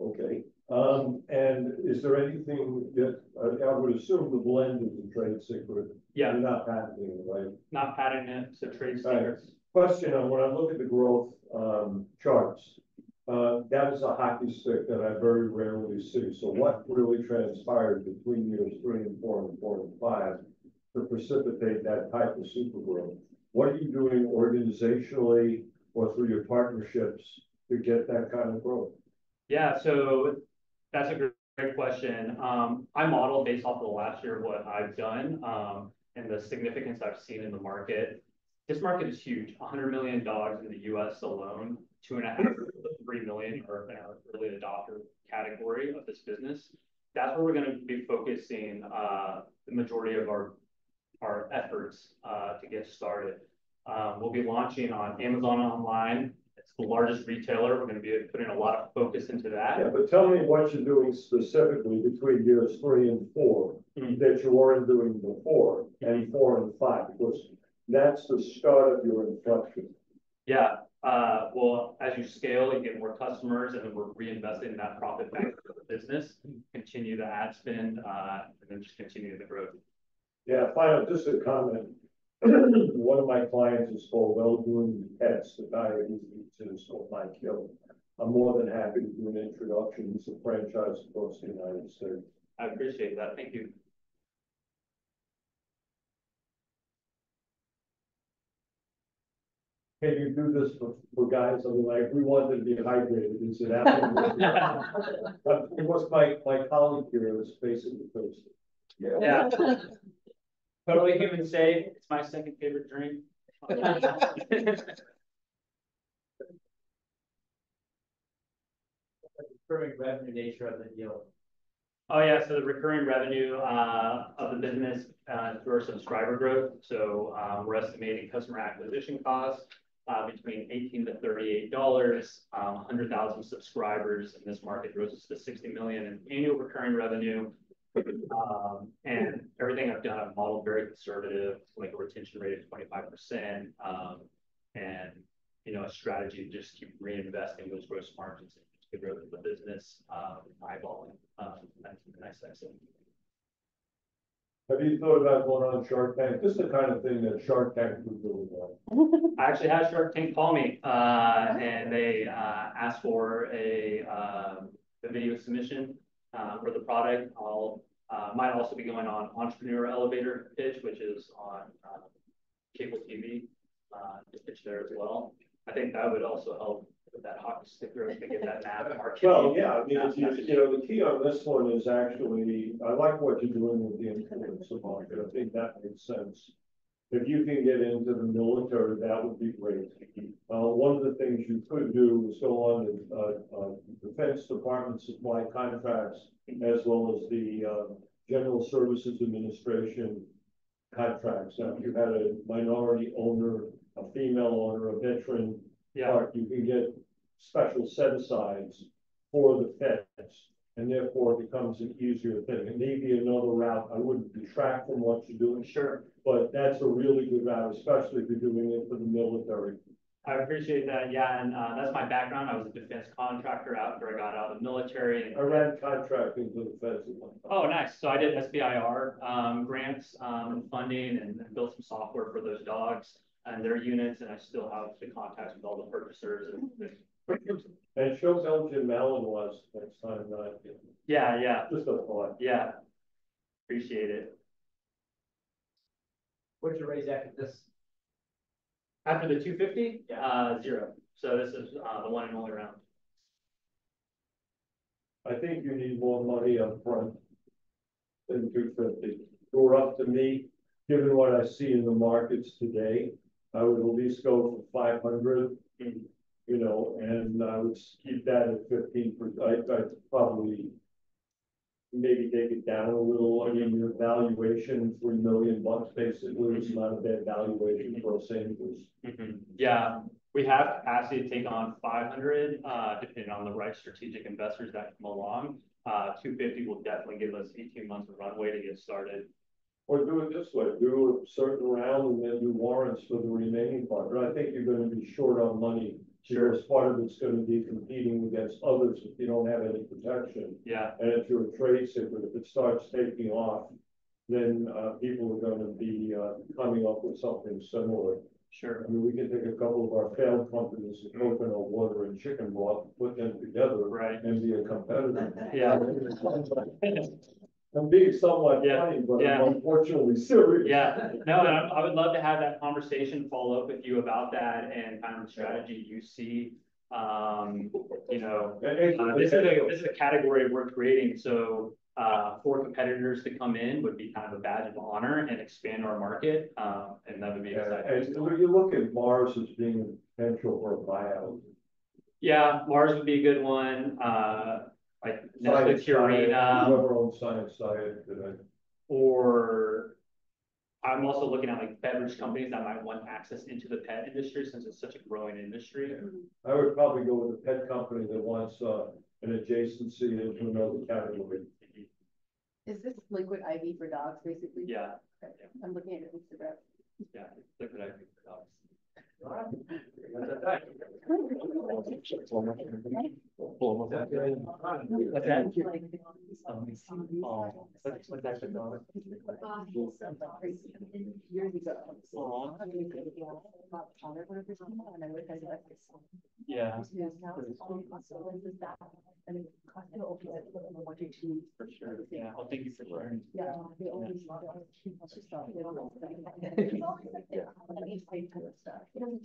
Okay. And is there anything that I would assume the blend is a trade secret? Yeah. You're not patenting it, right? Not patenting it, so trade secrets. Right. Question on when I look at the growth charts, that is a hockey stick that I very rarely see. So what really transpired between years 3 and 4 and 4 and 5 to precipitate that type of super growth? What are you doing organizationally or through your partnerships to get that kind of growth? Yeah, so that's a great question. I model based off of the last year of what I've done and the significance I've seen in the market. This market is huge, $100 million in the U.S. alone, 2.5 to 3 million are an early adopter category of this business. That's where we're going to be focusing the majority of our efforts to get started. We'll be launching on Amazon online. It's the largest retailer. We're going to be putting a lot of focus into that. Yeah, but tell me what you're doing specifically between years 3 and 4 mm-hmm. that you weren't doing before, and 4 and 5, because that's the start of your inflection. Yeah. Well, as you scale, you get more customers, and then we're reinvesting that profit back into the business, continue the ad spend, and then just continue the growth. Yeah, final, just a comment. One of my clients is for well-doing pets, the diabetes or might kill. I'm more than happy to do an introduction to franchise across the United States. I appreciate that. Thank you. Can you do this for guys? I mean, like, we want them to be hydrated. Is it absolutely? It was my colleague here was facing the coast. Yeah. Totally human safe. It's my second favorite drink. Recurring revenue nature of the deal. Oh, yeah. So the recurring revenue of the business through our subscriber growth. So we're estimating customer acquisition costs between $18 to $38, 100,000 subscribers, and this market grows to 60 million in annual recurring revenue. And everything I've done, I've modeled very conservative, like a retention rate of 25%, and a strategy to just keep reinvesting those gross margins into the growth of the business, eyeballing. That's a nice exit. Have you thought about going on Shark Tank? This is the kind of thing that Shark Tank would really want. I actually had Shark Tank call me, and they asked for a video submission for the product. Might also be going on Entrepreneur Elevator Pitch, which is on cable TV, to pitch there as well. I think that would also help with that hockey sticker to get that nap. Well, yeah, I mean, the key on this one is actually, I like what you're doing with the influencer market. I think that makes sense. If you can get into the military, that would be great. One of the things you could do is go on the Defense Department supply contracts, as well as the General Services Administration contracts. Now, if you had a minority owner, a female owner, a veteran, you can get special set-asides for the Feds, and therefore it becomes an easier thing. It may be another route. I wouldn't detract from what you're doing. Sure. But that's a really good route, especially if you're doing it for the military. I appreciate that. Yeah, and that's my background. I was a defense contractor after I got out of the military. And I ran contracting for the Feds. Oh, nice. So I did SBIR grants and funding, and built some software for those dogs and their units, and I still have the contacts with all the purchasers. And shows Elgin Mallon was next time. Yeah. Just a thought. Yeah. Appreciate it. What'd you raise after this? After the 250? Yeah. $0. So this is the one and only round. I think you need more money up front than 250. You're up to me, given what I see in the markets today, I would at least go for 500, and I would keep that at 15%. I'd probably maybe take it down a little. I mean, your valuation, $3 million basically, is not a bad valuation for Los Angeles. Yeah, we have capacity to take on 500, depending on the right strategic investors that come along. 250 will definitely give us 18 months of runway to get started. Or do it this way, do a certain round and then do warrants for the remaining part. But I think you're going to be short on money. Sure. Because part of it's going to be competing against others if you don't have any protection. Yeah. And if you're a trade secret, if it starts taking off, then people are going to be coming up with something similar. Sure. I mean, we can take a couple of our failed companies and coconut water and chicken broth, put them together, right, and be a competitor. Yeah. I'm being somewhat funny, but I'm unfortunately serious. Yeah, no, and I would love to have that conversation, follow up with you about that and kind of the strategy you see. This is a category we're creating, so for competitors to come in would be kind of a badge of honor and expand our market. And that would be exciting. And when you look at Mars as being a potential for a buyout. Yeah, Mars would be a good one. Like Netflix, Urena, or I'm also looking at like beverage companies that might want access into the pet industry since it's such a growing industry. Yeah. I would probably go with a pet company that wants an adjacency into another category. Is this Liquid IV for dogs, basically? Yeah. Okay. I'm looking at it on Instagram. Yeah, Liquid IV for dogs. Yeah. For sure. Yeah. Well, thank you for sharing. Yeah. Yeah.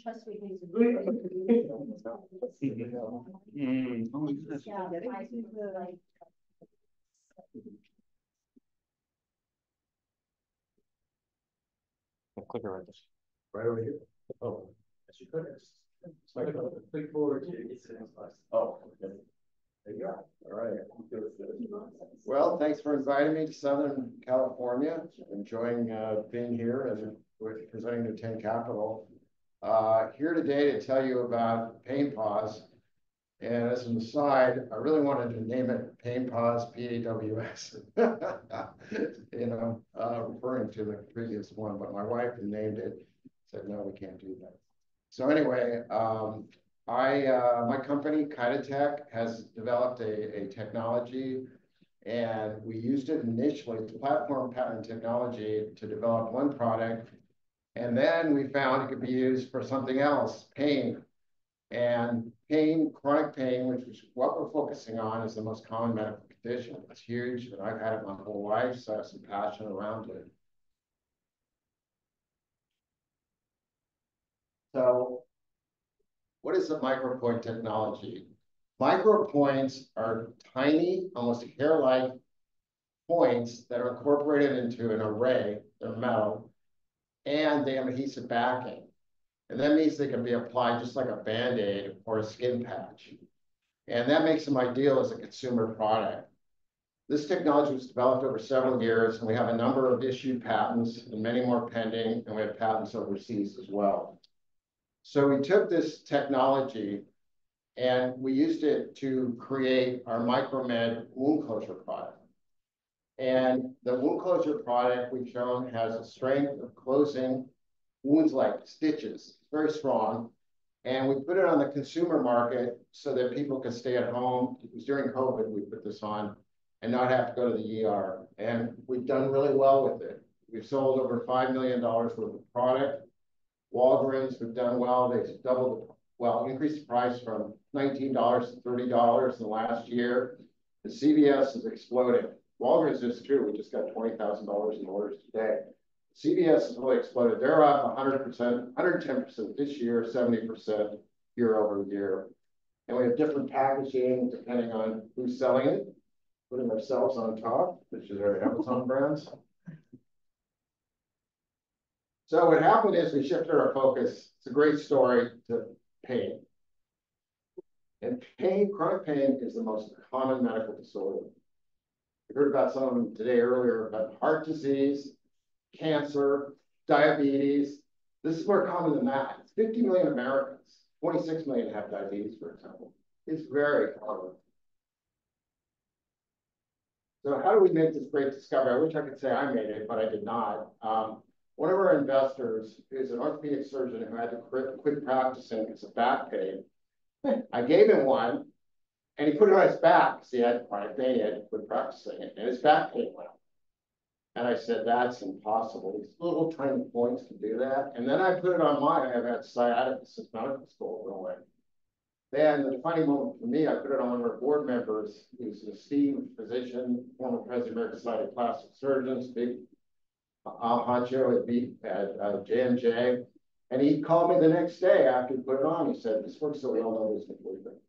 Trust me, things are really clicker right there. Right over here. Oh, that's your clickers. So I can click forward to you. Oh, okay. There you are. All right. Well, thanks for inviting me to Southern California. Enjoying being here and presenting to TEN Capital. Here today to tell you about Pain Pause. And as an aside, I really wanted to name it Pain Pause, PAWS, referring to the previous one, but my wife named it, said, no, we can't do that. So anyway, my company, Kitech, has developed a technology, and we used it initially, it's platform patent technology, to develop one product. And then we found it could be used for something else, pain. And pain, chronic pain, which is what we're focusing on, is the most common medical condition. It's huge, and I've had it my whole life, so I have some passion around it. So what is the micropoint technology? Micropoints are tiny, almost hair-like points that are incorporated into an array, they're metal, and they have adhesive backing. And that means they can be applied just like a Band-Aid or a skin patch. And that makes them ideal as a consumer product. This technology was developed over several years, and we have a number of issued patents and many more pending, and we have patents overseas as well. So we took this technology and we used it to create our MicroMed wound closure product. And the wound closure product we've shown has a strength of closing wounds like stitches. It's very strong. And we put it on the consumer market so that people could stay at home. It was during COVID we put this on and not have to go to the ER. And we've done really well with it. We've sold over $5 million worth of product. Walgreens, we've done well. They've increased the price from $19 to $30 in the last year. The CVS is exploding. Walgreens is too. We just got $20,000 in orders today. CVS has really exploded. They're up 100%, 110% this year, 70% year over year. And we have different packaging depending on who's selling it, putting ourselves on top, which is our Amazon brands. So what happened is we shifted our focus. It's a great story to pain. And pain, chronic pain, is the most common medical disorder. We heard about some of them today earlier about heart disease, cancer, diabetes. This is more common than that. It's 50 million Americans, 26 million have diabetes, for example. It's very common. So how do we make this great discovery? I wish I could say I made it, but I did not. One of our investors is an orthopedic surgeon who had to quit practicing because of back pain. I gave him one. And he put it on his back because he had chronic pain, he had been practicing it, and his back pain went up. And I said, that's impossible. These little tiny points can do that. And then I put it on mine. I've had sciatica since medical school, really. Then the defining moment for me, I put it on one of our board members, who's an esteemed physician, former president of the American Society of Plastic Surgeons, big Al Hancho at J&J. And he called me the next day after he put it on. He said, this works so well, nobody's going to believe it.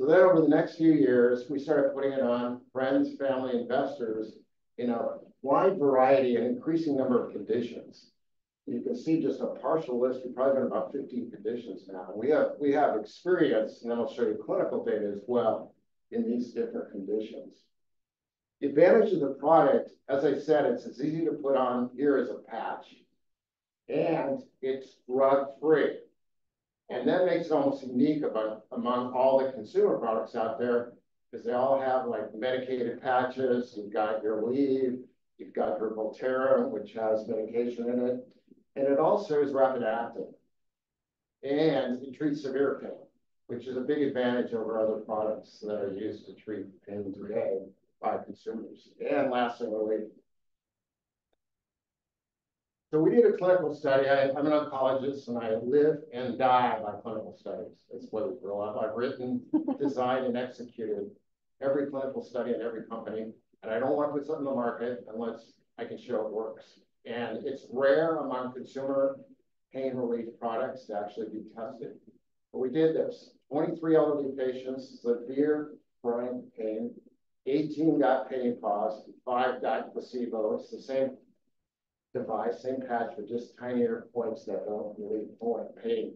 So then over the next few years, we started putting it on friends, family, investors in a wide variety and increasing number of conditions. You can see just a partial list. We've probably been about 15 conditions now. And we have experience, and then I'll show you clinical data as well in these different conditions. The advantage of the product, as I said, it's as easy to put on here as a patch, and it's drug-free. And that makes it almost unique among all the consumer products out there, because they all have like medicated patches. You've got your Aleve, you've got your Voltaren, which has medication in it. And it also is rapid acting. And it treats severe pain, which is a big advantage over other products that are used to treat pain today by consumers. And lasting relief. So we did a clinical study. I'm an oncologist, and I live and die by clinical studies. That's what we grow up. I've written, designed, and executed every clinical study at every company. And I don't want to put something in the market unless I can show it works. And it's rare among consumer pain relief products to actually be tested. But we did this. 23 elderly patients, severe chronic pain. 18 got Pain Pause. 5 got placebo. It's the same device, same patch, with just tinier points that don't really point pain.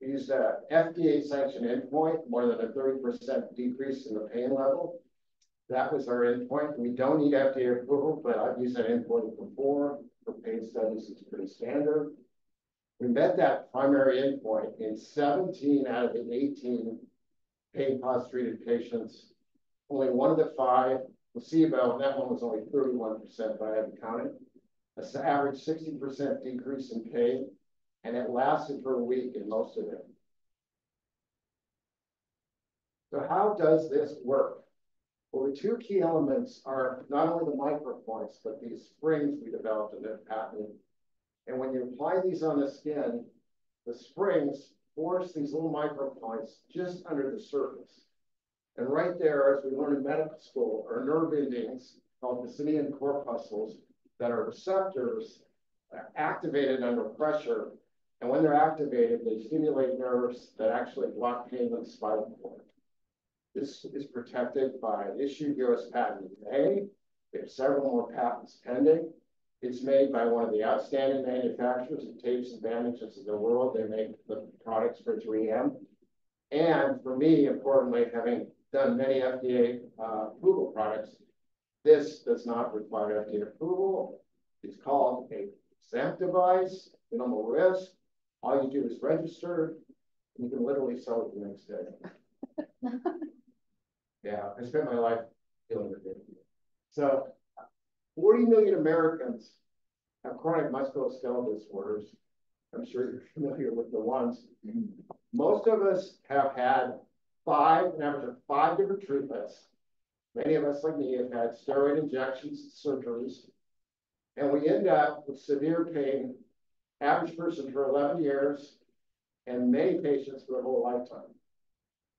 We used a FDA-sanctioned endpoint, more than a 30% decrease in the pain level. That was our endpoint. We don't need FDA approval, but I've used that endpoint before. For pain studies, it's pretty standard. We met that primary endpoint in 17 out of the 18 Pain Pause treated patients. Only 1 of the 5 placebo, and that one was only 31%, but I haven't counted. That's an average 60% decrease in pain, and it lasted for a week in most of them. So how does this work? Well, the two key elements are not only the micropoints, but these springs we developed and they're patented. And when you apply these on the skin, the springs force these little micropoints just under the surface. And right there, as we learned in medical school, are nerve endings called Mycelium corpuscles that are receptors that are activated under pressure. And when they're activated, they stimulate nerves that actually block pain in the spinal cord. This is protected by an issued U.S. patent today. They have several more patents pending. It's made by one of the outstanding manufacturers of tapes and bandages in the world. They make the products for 3M. And for me, importantly, having done many FDA approval products, this does not require FDA approval. It's called a exempt device, minimal risk. All you do is register, and you can literally sell it the next day. Yeah, I spent my life dealing with it. So 40 million Americans have chronic musculoskeletal disorders. I'm sure you're familiar with the ones. Most of us have had an average of 5 different treatments. Many of us, like me, have had steroid injections, surgeries, and we end up with severe pain, average person for 11 years, and many patients for a whole lifetime.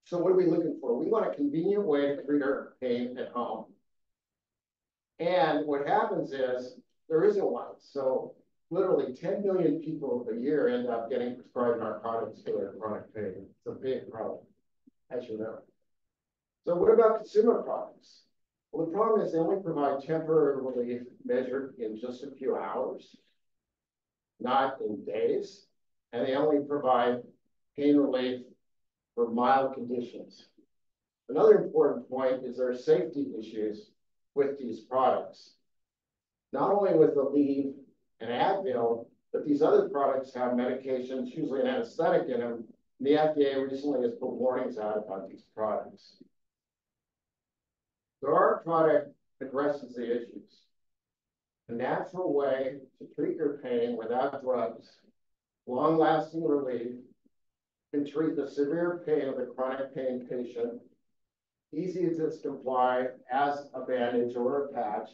So what are we looking for? We want a convenient way to treat our pain at home. And what happens is there isn't one. So literally 10 million people a year end up getting prescribed narcotics for their chronic pain. It's a big problem, as you know. So what about consumer products? Well, the problem is they only provide temporary relief measured in just a few hours, not in days, and they only provide pain relief for mild conditions. Another important point is there are safety issues with these products. Not only with Aleve and Advil, but these other products have medications, usually an anesthetic in them. And the FDA recently has put warnings out about these products. So our product addresses the issues. A natural way to treat your pain without drugs, long-lasting relief, and treat the severe pain of the chronic pain patient, easy to comply as a bandage or a patch.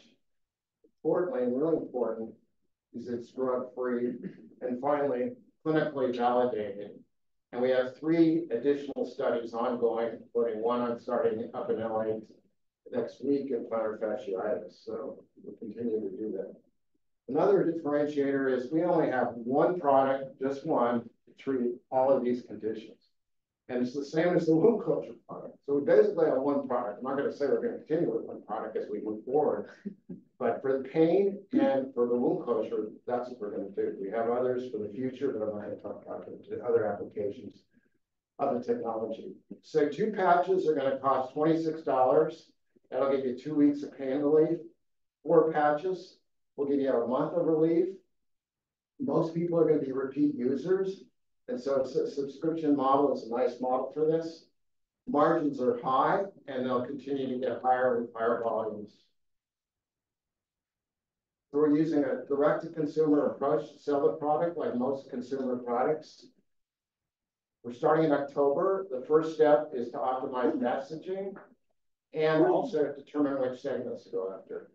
Importantly, and really important, is it's drug-free, and finally, clinically validated. And we have 3 additional studies ongoing, including one I'm starting up in LA next week in plantar fasciitis. So we'll continue to do that. Another differentiator is we only have one product, just one, to treat all of these conditions. And it's the same as the wound culture product. So we basically have one product. I'm not going to say we're going to continue with one product as we move forward, but for the pain and for the wound culture, that's what we're going to do. We have others for the future, but I'm not going to talk about other applications, other technology. So 2 patches are going to cost $26. That'll give you 2 weeks of pain relief. 4 patches will give you a month of relief. Most people are going to be repeat users. And so a subscription model is a nice model for this. Margins are high, and they'll continue to get higher and higher volumes. So we're using a direct-to-consumer approach to sell the product, like most consumer products. We're starting in October. The first step is to optimize messaging and also determine which segments to go after.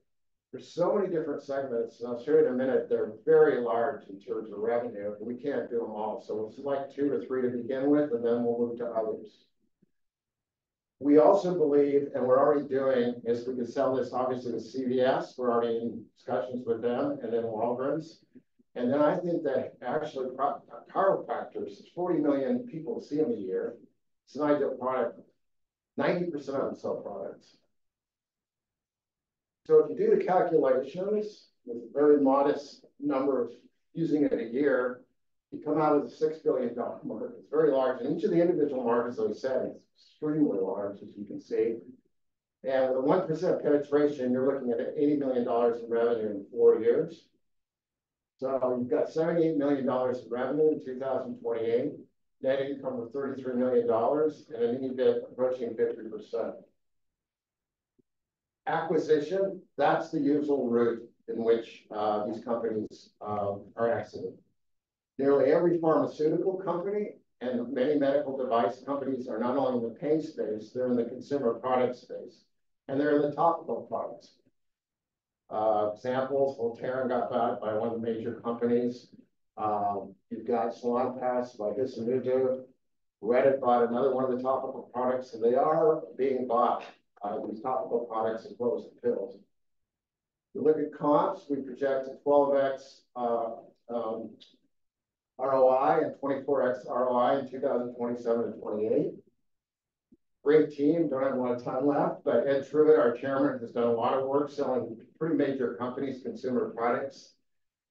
There's so many different segments, and I'll show you in a minute. They're very large in terms of revenue, and we can't do them all. So we'll select 2 or 3 to begin with, and then we'll move to others. We also believe, and we're already doing, is we can sell this obviously to CVS. We're already in discussions with them, and then Walgreens. And then I think that actually chiropractors, 40 million people see them a year. It's an ideal product. 90% of them sell products. So if you do the calculations with a very modest number of using it a year, you come out of the $6 billion market. It's very large. And each of the individual markets, as I said, is extremely large, as you can see. And with a 1% penetration, you're looking at $80 million in revenue in 4 years. So you've got $78 million in revenue in 2028, net income of $33 million, and an EBIT approaching 50%. Acquisition, that's the usual route in which these companies are exited. Nearly every pharmaceutical company and many medical device companies are not only in the pain space, they're in the consumer product space, and they're in the topical products. Examples, Voltaren got bought by one of the major companies. You've got Salon Pass by Hisamudu. Reddit bought another one of the topical products, and they are being bought. These topical products as well as the pills. The liquid comps, we project a 12x ROI and 24x ROI in 2027 and 28. Great team, don't have a lot of time left, but Ed Truitt, our chairman, has done a lot of work selling pretty major companies consumer products.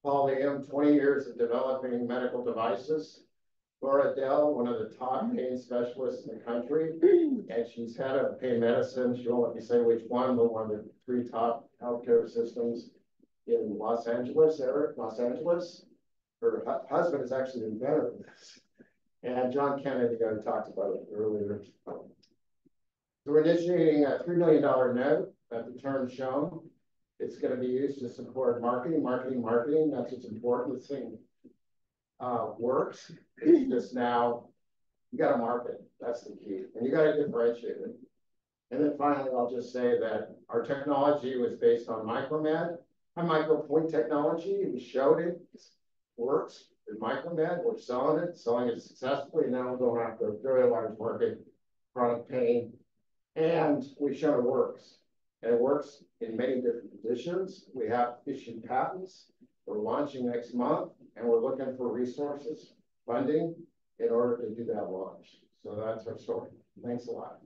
Paul Liam, 20 years of developing medical devices. Laura Dell, one of the top pain specialists in the country, and she's head of pain medicine. She won't let me say which one, but one of the 3 top healthcare systems in Los Angeles, Eric, Los Angeles. Her husband is actually the inventor of this. And John Kennedy talked about it earlier. So we're initiating a $3 million note at the term shown. It's going to be used to support marketing, marketing, marketing. That's what's important. This thing works. It's just now you got to market. That's the key, and you got to differentiate it. And then finally, I'll just say that our technology was based on micromed, a micropoint technology. We showed it works in micromed. We're selling it successfully. Now we're going after a very large market, chronic pain, and we showed it works. And it works in many different conditions. We have issued patents. We're launching next month, and we're looking for resources, funding, in order to do that launch. So that's our story. Thanks a lot.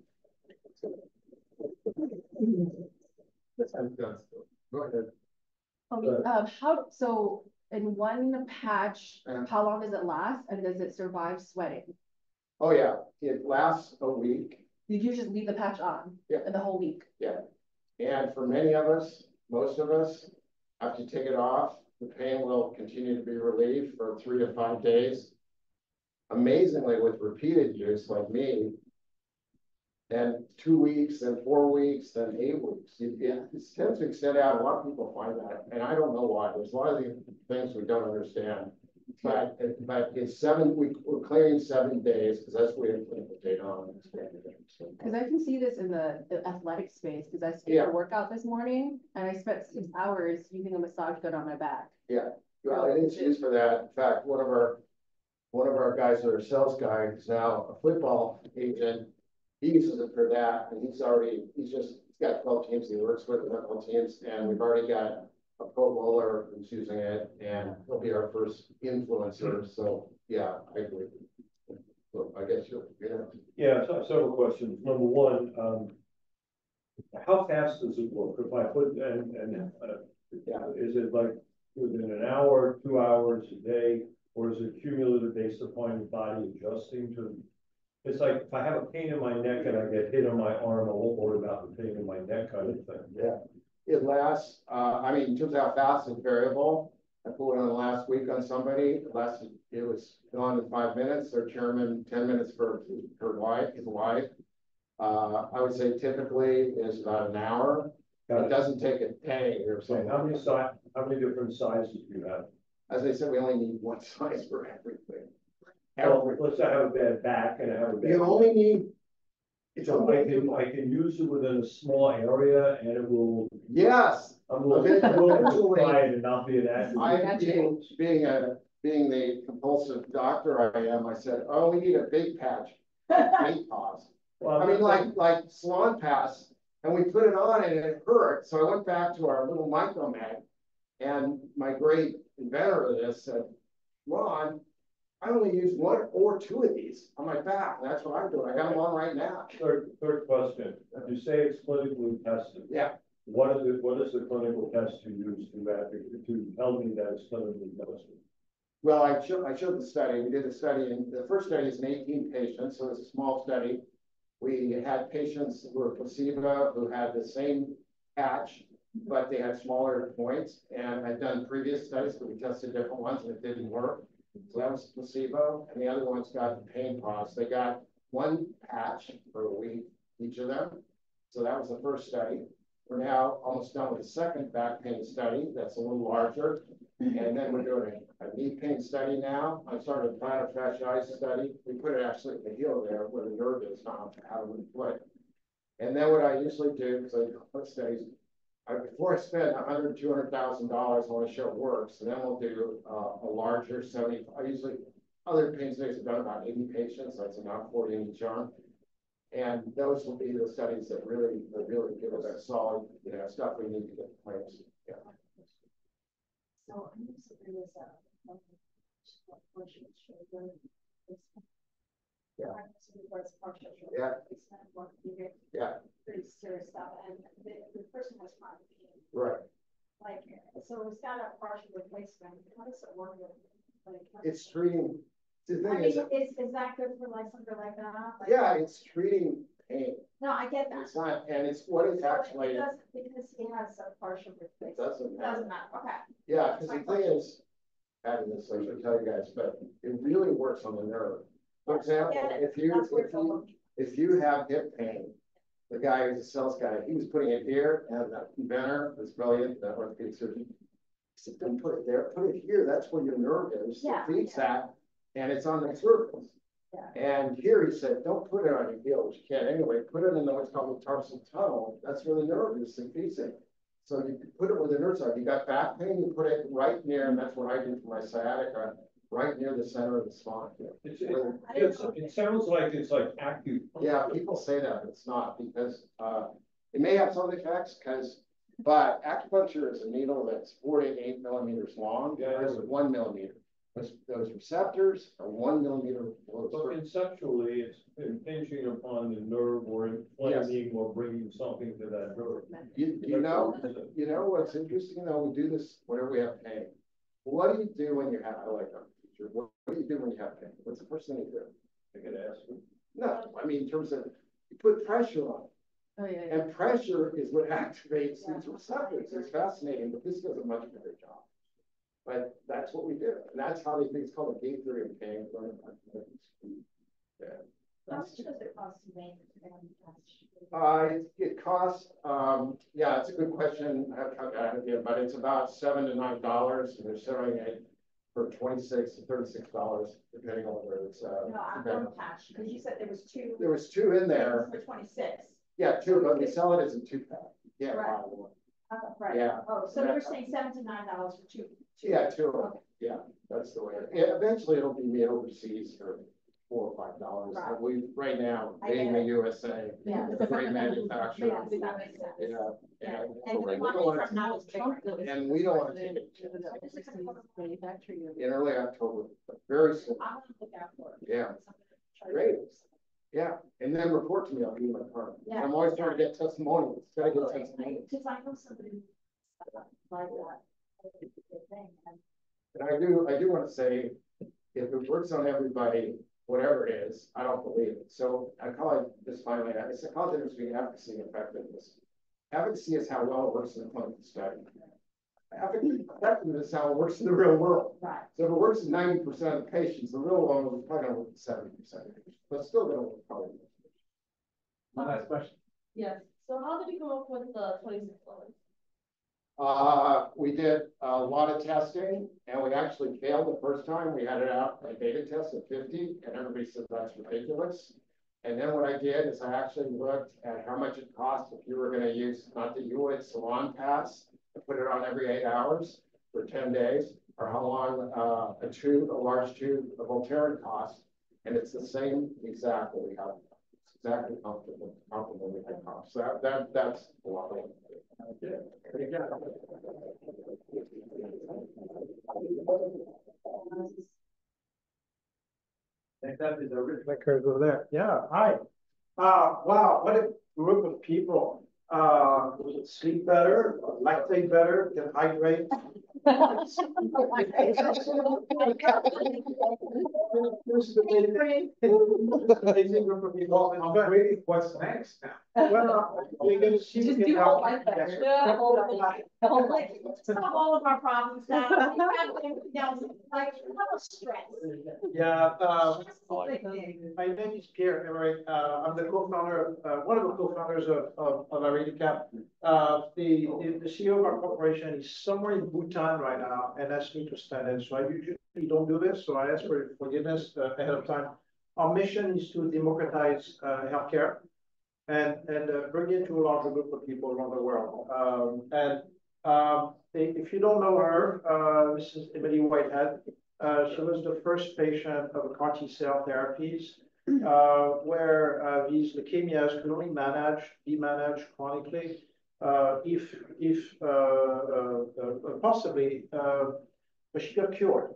Go ahead. Okay. So in one patch, how long does it last, and does it survive sweating? Oh yeah, it lasts a week. You just leave the patch on the whole week. Yeah, and for many of us, most of us, after you take it off, the pain will continue to be relieved for 3 to 5 days. Amazingly, with repeated use, like me, then 2 weeks, then 4 weeks, then 8 weeks. It tends to extend out. A lot of people find that, and I don't know why. There's a lot of things we don't understand. But it's 7 weeks. We're clearing 7 days because that's what we have clinical data on. Because I can see this in the athletic space because I did a workout this morning and I spent 6 hours using a massage gun on my back. Yeah, well, it is used for that. In fact, one of our guys, our sales guy, who's now a football agent, he uses it for that, and he's got 12 teams he works with, NFL teams, and we've already got a pro bowler who's using it, and he'll be our first influencer. So yeah, I agree. So I guess you'll get it. Yeah, so several questions. Number one, how fast does it work? If I put is it like within an hour, 2 hours a day, or is it cumulative based upon your body adjusting to? It's like if I have a pain in my neck and I get hit on my arm, I won't worry about the pain in my neck kind of thing. Yeah, it lasts. I mean, in terms of how fast it's variable. I put one on last week on somebody. It was gone in 5 minutes. Their chairman 10 minutes for her wife. His wife. I would say typically is about an hour. It doesn't take a day or something. How many size? How many different sizes do you have? As I said, we only need one size for everything. Let's say I have a bad back and I have a bad. You only need. So I can use it within a small area and it will. Yes. I'm looking try it and not be an athlete. Being the compulsive doctor I am, I said, oh, we need a big patch. Pain Pause. Well, I mean, like Salon Pass, and we put it on and it hurt. So I went back to our little micro mag, and my great inventor of this said, Ron, I only use one or two of these on my back. That's what I'm doing. I got them on right now. Third question. You say it's clinically tested. Yeah. What is the clinical test you use to tell me that it's clinically tested? Well, I showed the study. We did a study, and the first study is in 18 patients, so it's a small study. We had patients who were placebo who had the same patch, but they had smaller points. And I'd done previous studies, but we tested different ones, and it didn't work. So that was placebo, and the other ones got the Pain Pause. They got one patch per week, each of them. So that was the first study. We're now almost done with the second back pain study. That's a little larger. And then we're doing a knee pain study now. I started a plantar fasciitis study. We put it actually at the heel there where the nerve is now, how do we put it? And then what I usually do, because I do foot studies, before I spend $100,000, $200,000, I want to show it works. And then we'll do a larger 70. I usually, other pain studies have done about 80 patients. That's about 40 in each arm. And those will be the studies that really give us that solid, you know, stuff we need to get the claims. Yeah. So I'm just curious about what portion of shoulder is. Yeah. Yeah. It's not what you get. Yeah. Pretty serious stuff, and the person has chronic pain. Right. Like, so it's not a partial replacement. How does it work? Like, it's treating. Is that good for like something like that? Like, yeah, it's treating pain. No, I get that. It's not, and it's what it's actually. It doesn't, because he has a partial replacement. It doesn't matter. Okay. Yeah, because the thing is, having this, I should tell you guys, but it really works on the nerve. For example, if you have hip pain, the guy who's a sales guy, he was putting it here, and the inventor was brilliant, that orthopedic surgeon. He said, don't put it there, put it here. That's where your nerve is. Yeah. It leaks that. And it's on the surface. Yeah. And here he said, don't put it on your heel, which you can't anyway. Put it in the what's called the tarsal tunnel. That's where the nerve is increasing. So you put it where the nerves are. If you got back pain, you put it right near, and that's what I do for my sciatica, right near the center of the spine. It sounds like it's like acupuncture. Yeah, people say that, but it's not, because it may have some effects, but acupuncture is a needle that's 4 to 8 millimeters long. Yeah, and it's 1 millimeter. Those receptors are 1 millimeter. But conceptually, it's impinging upon the nerve or inflaming or bringing something to that nerve. You know what's interesting though? We do this whenever we have pain. What do you do when you have? I like our teacher. What do you do when you have pain? What's the first thing you do? I could ask you. No, I mean in terms of you put pressure on it. Oh, yeah, yeah. And pressure is what activates these receptors. It's fascinating, but this does a much better job. But that's what we do. And that's how they think it's called a game theory of pain. Yeah. How much does it cost to make a patch? It costs, yeah, it's a good question. I have to get out of here, but it's about $7 to $9, and they're selling it for $26 to $36, depending on whether it's no, I'm on patch, because you said there was two. There was two in there. For 26. Yeah, two, but they sell it as a two-pack. Yeah, right. Right. Yeah. Oh, so you're saying $7 to $9 for two. Yeah, two of them. Okay. Yeah, that's the way. Yeah, eventually it'll be made overseas for $4 or $5. Right. And we right now being the USA, yeah, great manufacturer. Yeah, that makes sense. Yeah, yeah. And we don't want to take it. In early October, very soon. I want to look out for it. Yeah. Great. Yeah. And then report to me. I'll be in my car. Yeah. I'm always trying to get testimonials. Gotta get testimonials. Because I know somebody like that. And I do want to say, if it works on everybody, whatever it is, I don't believe it. So I call it this finally. It's a call difference between advocacy and effectiveness. Advocacy is how well it works in the clinical study. Effectiveness is how it works in the real world. Right. So if it works in 90% of the patients, the real world is probably going to work in 70% of the patients, but still going to work probably. Last question. Yes. Yeah. So how did you come up with the 26 levels? We did a lot of testing, and we actually failed the first time. We had it out a beta test of 50, and everybody said that's ridiculous. And then what I did is I actually looked at how much it cost if you were going to use, not that you would, salon pass, and put it on every 8 hours for 10 days, or how long a large tube of Voltaren cost. And it's the same exactly we have. Exactly comfortable with the cost. So that's a lot of it. Yeah. Next up is Rich Lickers over there. Yeah. Hi. Wow. What a group of people. Sleep better, lactate better, can hydrate. I'm ready. What's next now? Well, we're going to see just do whole life better. The whole life. Solve all of our problems now. Like, how much stress? Yeah. My name is Pierre Emerick. I'm the co-founder, one of the co-founders of America. The CEO of our corporation is somewhere in Bhutan right now and asked me to stand in. So I usually don't do this, so I ask for forgiveness ahead of time. Our mission is to democratize healthcare and bring it to a larger group of people around the world. If you don't know her, Mrs. Emily Whitehead, she was the first patient of CAR T-cell therapies, where these leukemias can only be managed chronically, if possibly, but she got cured.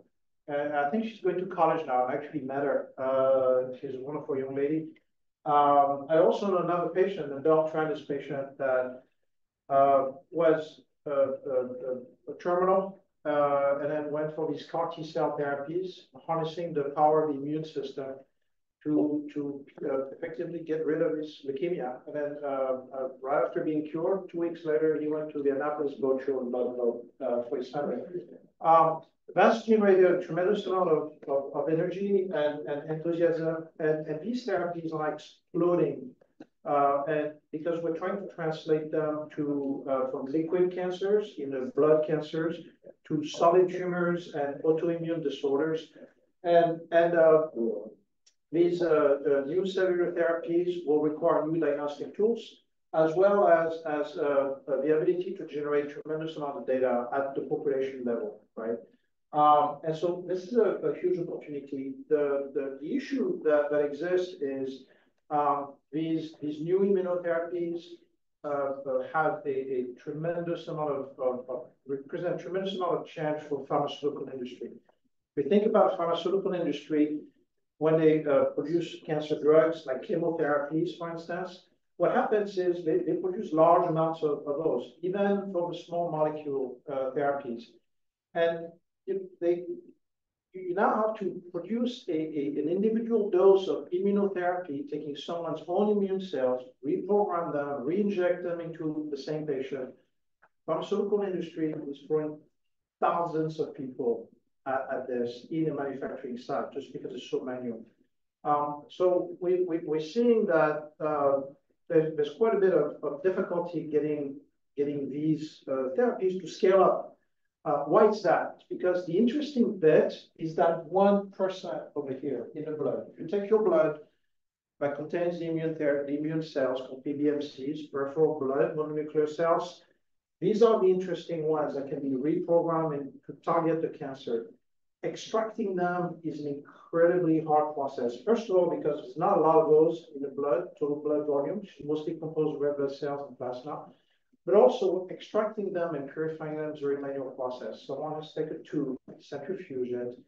And I think she's going to college now. I actually met her. She's a wonderful young lady. I also know another patient, an adult trans patient that was terminal, and then went for these CAR T-cell therapies, harnessing the power of the immune system to effectively get rid of his leukemia. And then right after being cured, 2 weeks later, he went to the Annapolis Blood Show in Buffalo for his family. That's generated a tremendous amount of energy and enthusiasm. And these therapies are exploding. And because we're trying to translate them to from liquid cancers, blood cancers, to solid tumors and autoimmune disorders. And these new cellular therapies will require new diagnostic tools, as well as the ability to generate tremendous amount of data at the population level, right? And so this is a huge opportunity. The issue that exists is these new immunotherapies have a tremendous amount of represent a tremendous amount of change for pharmaceutical industry. If we think about pharmaceutical industry, when they produce cancer drugs, like chemotherapies, for instance, what happens is they produce large amounts of those, even for the small molecule therapies. And you now have to produce an individual dose of immunotherapy, taking someone's own immune cells, reprogram them, re-inject them into the same patient. Pharmaceutical industry is throwing thousands of people at this in a manufacturing site, just because it's so manual. So we're seeing that there's quite a bit of difficulty getting these therapies to scale up. Why is that? Because the interesting bit is that 1% over here in the blood. If you take your blood that contains the immune cells called PBMCs, peripheral blood mononuclear cells, these are the interesting ones that can be reprogrammed and to target the cancer. Extracting them is an incredibly hard process. First of all, because there's not a lot of those in the blood, total blood volume, mostly composed of red blood cells and plasma, but also extracting them and purifying them is a very manual process. Someone has to take a tube, centrifuge it,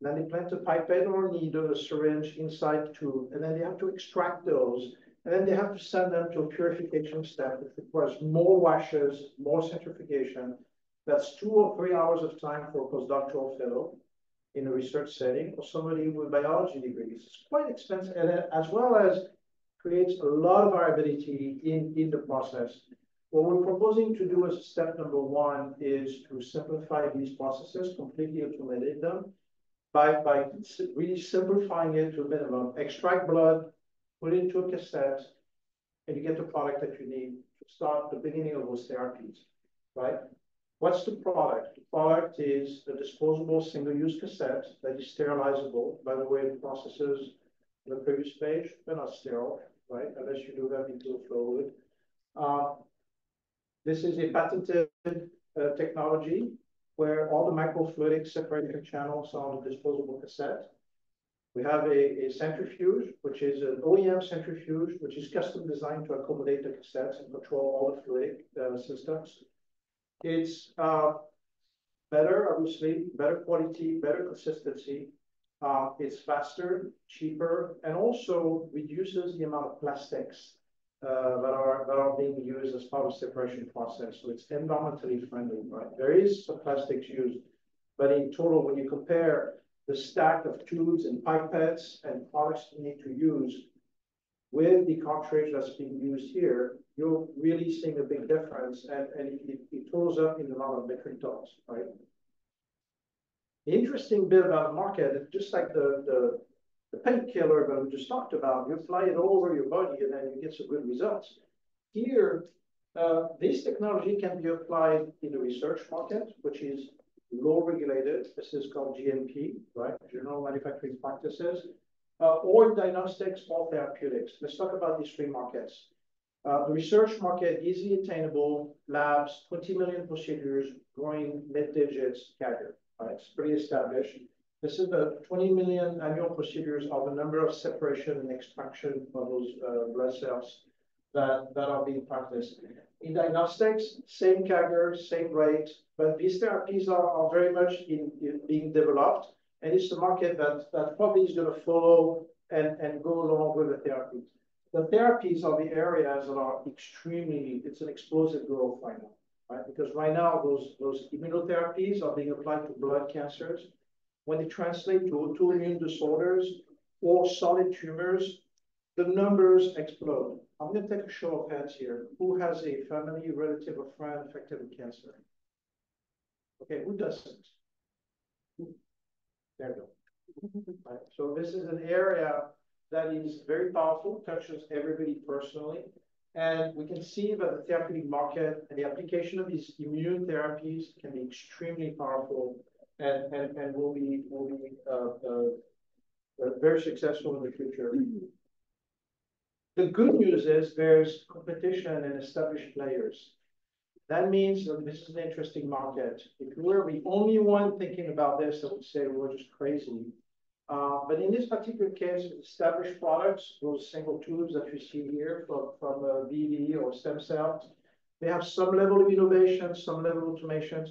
Then they plant a pipette or needle, a syringe inside the tube, and then they have to extract those. And then they have to send them to a purification step, which requires more washes, more centrifugation. That's 2 or 3 hours of time for a postdoctoral fellow in a research setting or somebody with biology degrees. It's quite expensive, and as well as creates a lot of variability in the process. What we're proposing to do as step number one is to simplify these processes, completely automate them by really simplifying it to a minimum. Extract blood, put it into a cassette, and you get the product that you need to start the beginning of those therapies, right? What's the product? The product is a disposable single-use cassette that is sterilizable. By the way, the processes on the previous page, they're not sterile, right? Unless you do them into a fluid. This is a patented technology where all the microfluidic separation channels are on the disposable cassette. We have a centrifuge, which is an OEM centrifuge, which is custom designed to accommodate the cassettes and control all the fluidic systems. It's better, obviously, better quality, better consistency. It's faster, cheaper, and also reduces the amount of plastics that are being used as part of the separation process. So it's environmentally friendly, right? There is some plastics used, but in total, when you compare the stack of tubes and pipettes and products you need to use with the cartridge that's being used here, you're really seeing a big difference, and it totals up in the amount of metric tons, right? The interesting bit about the market, just like the painkiller that we just talked about, you apply it all over your body and then you get some good results. Here, this technology can be applied in the research market, which is low regulated. This is called GMP, right? General manufacturing practices, or diagnostics or therapeutics. Let's talk about these three markets. The research market, easily attainable, labs, 20 million procedures, growing mid-digits CAGR, right? It's pretty established. This is the 20 million annual procedures of the number of separation and extraction of those blood cells that are being practiced. In diagnostics, same CAGR, same rate, but these therapies are very much in being developed, and it's the market that probably is going to follow and go along with the therapy. The therapies are the areas that are extremely, it's an explosive growth right now, right? Because right now, those immunotherapies are being applied to blood cancers. When they translate to autoimmune disorders or solid tumors, the numbers explode. I'm going to take a show of hands here. Who has a family, relative, or friend affected with cancer? Okay, who doesn't? There we go. Right. So this is an area that is very powerful, touches everybody personally. And we can see that the therapeutic market and the application of these immune therapies can be extremely powerful and will be very successful in the future. The good news is there's competition and established players. That means that this is an interesting market. If we were the only one thinking about this, I would say we were just crazy. But in this particular case, established products, those single tubes that you see here from BD or stem cells, they have some level of innovation, some level of automations,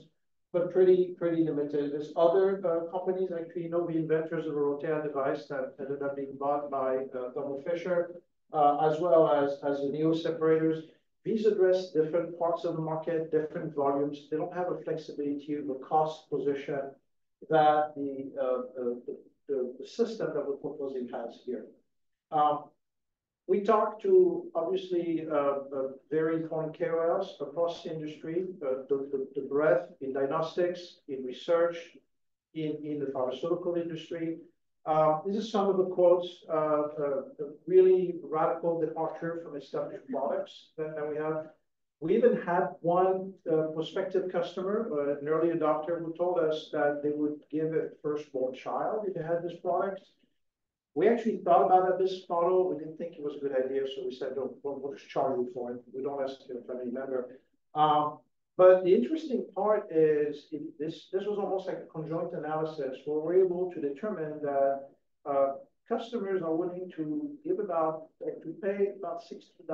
but pretty limited. There's other companies, actually, you know, the inventors of the Rotair device that ended up being bought by Thermo Fisher, as well as the neo separators. These address different parts of the market, different volumes. They don't have a flexibility of the cost position that the system that we're proposing has here. We talked to, obviously, very important KOLs across the industry, the breadth in diagnostics, in research, in the pharmaceutical industry. This is some of the quotes, a really radical departure from established products that we have. We even had one prospective customer, an early adopter, who told us that they would give a firstborn child if they had this product. We actually thought about this model. We didn't think it was a good idea, so we said, no, we'll just charge you for it. We don't ask your family member. But the interesting part is this was almost like a conjoint analysis where we're able to determine that customers are willing to give pay about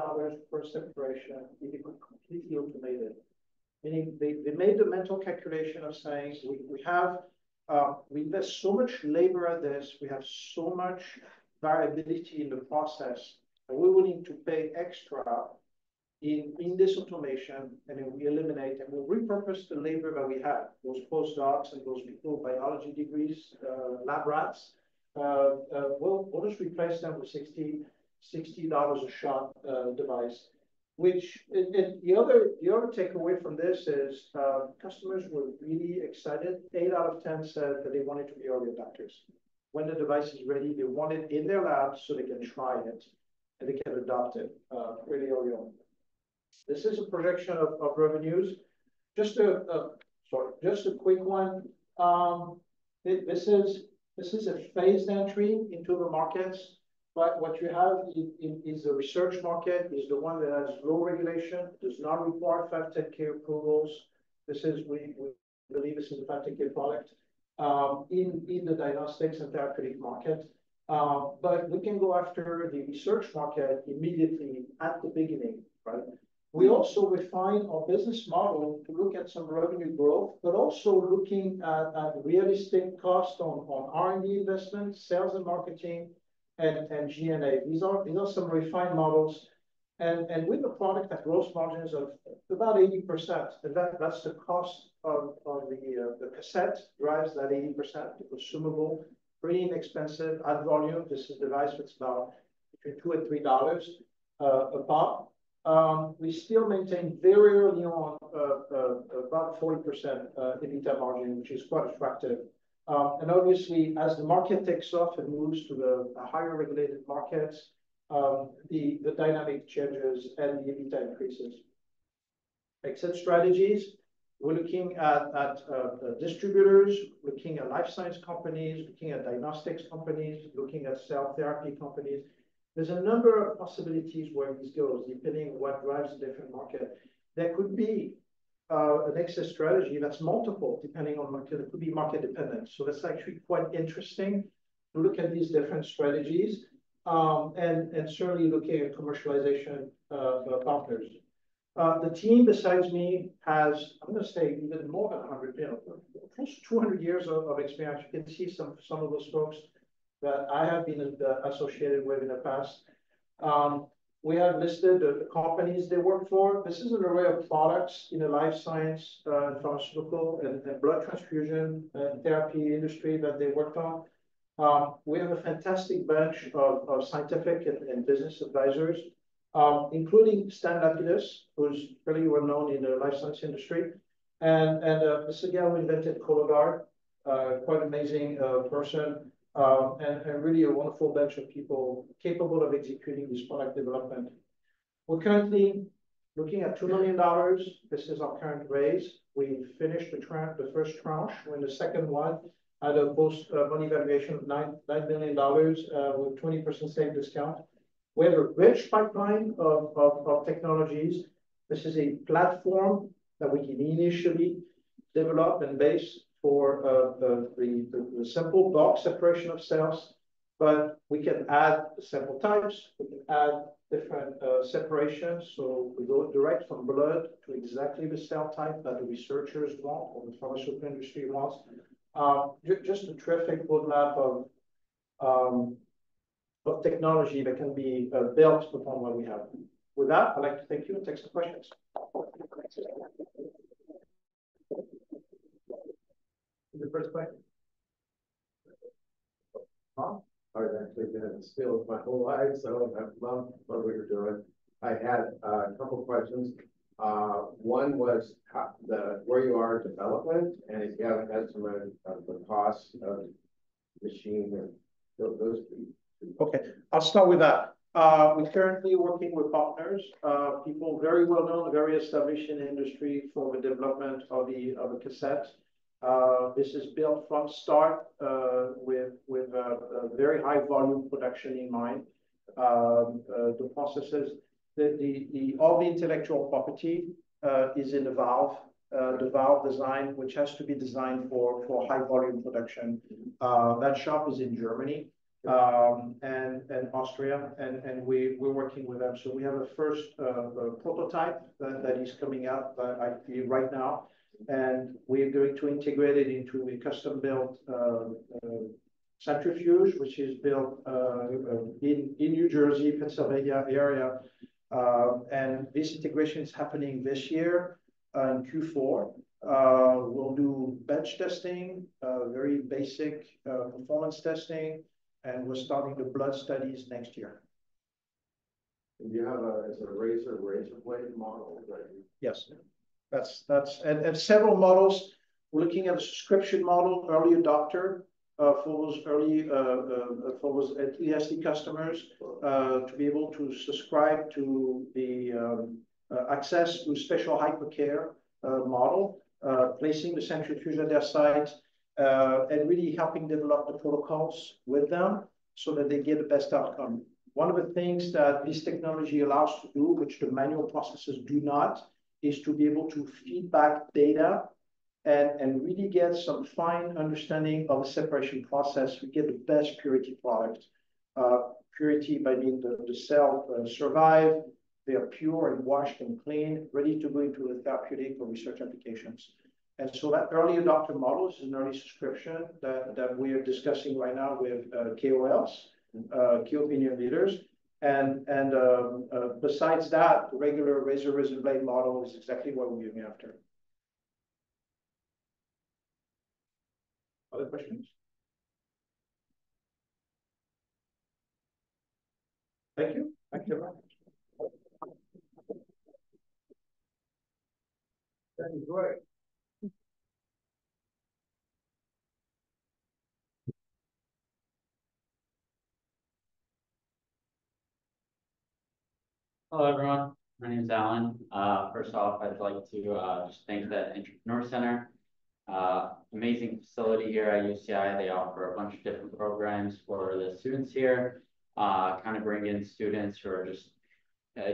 $60 per separation if it could completely automate it. Meaning they made the mental calculation of saying we have We invest so much labor at this. We have so much variability in the process, and we're willing to pay extra in this automation, and then we eliminate and we'll repurpose the labor that we have, those postdocs and those people with biology degrees, lab rats. We'll just replace them with $60 a shot device. Which and the other takeaway from this is customers were really excited. 8 out of 10 said that they wanted to be early adopters. When the device is ready, they want it in their lab so they can try it and they can adopt it really early on. This is a projection of revenues. Just a quick one. This is a phased entry into the markets. But what you have is the research market, is the one that has low regulation, does not require 510K approvals. We believe this is a 510K product in the diagnostics and therapeutic market. But we can go after the research market immediately at the beginning, right? We also refine our business model to look at some revenue growth, but also looking at realistic cost on R&D investment, sales and marketing, and G&A. These are some refined models. And with the product at gross margins of about 80%, and that's the cost of the cassette drives that 80%, the consumable, pretty inexpensive at volume. This is a device that's about between $2 and $3 a pop. We still maintain very early on about 40% EBITDA margin, which is quite attractive. And obviously, as the market takes off and moves to the higher regulated markets, the dynamic changes and the EBITDA increases. Exit strategies, we're looking at distributors, looking at life science companies, looking at diagnostics companies, looking at cell therapy companies. There's a number of possibilities where this goes, depending on what drives the different market. There could be an exit strategy that's multiple depending on market. It could be market dependent. So that's actually quite interesting to look at these different strategies and certainly looking at commercialization partners. The team besides me has, I'm going to say, even more than 100, close to 200 years of experience. You can see some of those folks that I have been associated with in the past. We have listed the companies they work for. This is an array of products in the life science, pharmaceutical, and blood transfusion and therapy industry that they worked on. We have a fantastic bunch of scientific and business advisors, including Stan Lapidus, who's really well known in the life science industry. And this guy who invented Cologuard, quite amazing person. And really a wonderful bunch of people capable of executing this product development. We're currently looking at $2 million. This is our current raise. We finished the first tranche. We're in the second one at a post-money valuation of $9 million with 20% save discount. We have a rich pipeline of technologies. This is a platform that we can initially develop and base for the simple bulk separation of cells, but we can add sample types, we can add different separations. So we go direct from blood to exactly the cell type that the researchers want or the pharmaceutical industry wants. Just a terrific roadmap of technology that can be built upon what we have. With that, I'd like to thank you and take some questions. The first question. I've actually been in this field my whole life, so I love what we were doing. I had a couple questions. One was where you are in development, and if you have an estimate of the cost of the machine and those two. Okay, I'll start with that. We're currently working with partners, people very well known, very established in the industry for the development of the cassette. This is built from start with a very high volume production in mind. The processes, all the intellectual property is in the valve design, which has to be designed for high volume production. That shop is in Germany and Austria, and we're working with them. So we have a first prototype that is coming out right now. and we're going to integrate it into a custom-built centrifuge, which is built in New Jersey, Pennsylvania area. And this integration is happening this year in Q4. We'll do bench testing, very basic performance testing, and we're starting the blood studies next year. And you have a razor blade model, right? Yes, and several models. We're looking at a subscription model, early adopter, for those enthusiastic customers to be able to subscribe to the access to special hypercare model, placing the centrifuge at their site, and really helping develop the protocols with them so that they get the best outcome. One of the things that this technology allows to do, which the manual processes do not, is to be able to feed back data and really get some fine understanding of the separation process. We get the best purity product. Purity by meaning the cell survive, they are pure and washed and clean, ready to go into the therapeutic or research applications. And so that early adopter model is an early subscription that we are discussing right now with KOLs. Key opinion leaders, and besides that, the regular razor blade model is exactly what we're going after. Other questions? Thank you. Thank you very much. That is great. Hello, everyone. My name is Alan. First off, I'd like to just thank the Entrepreneur Center. Amazing facility here at UCI. They offer a bunch of different programs for the students here. Kind of bring in students who are just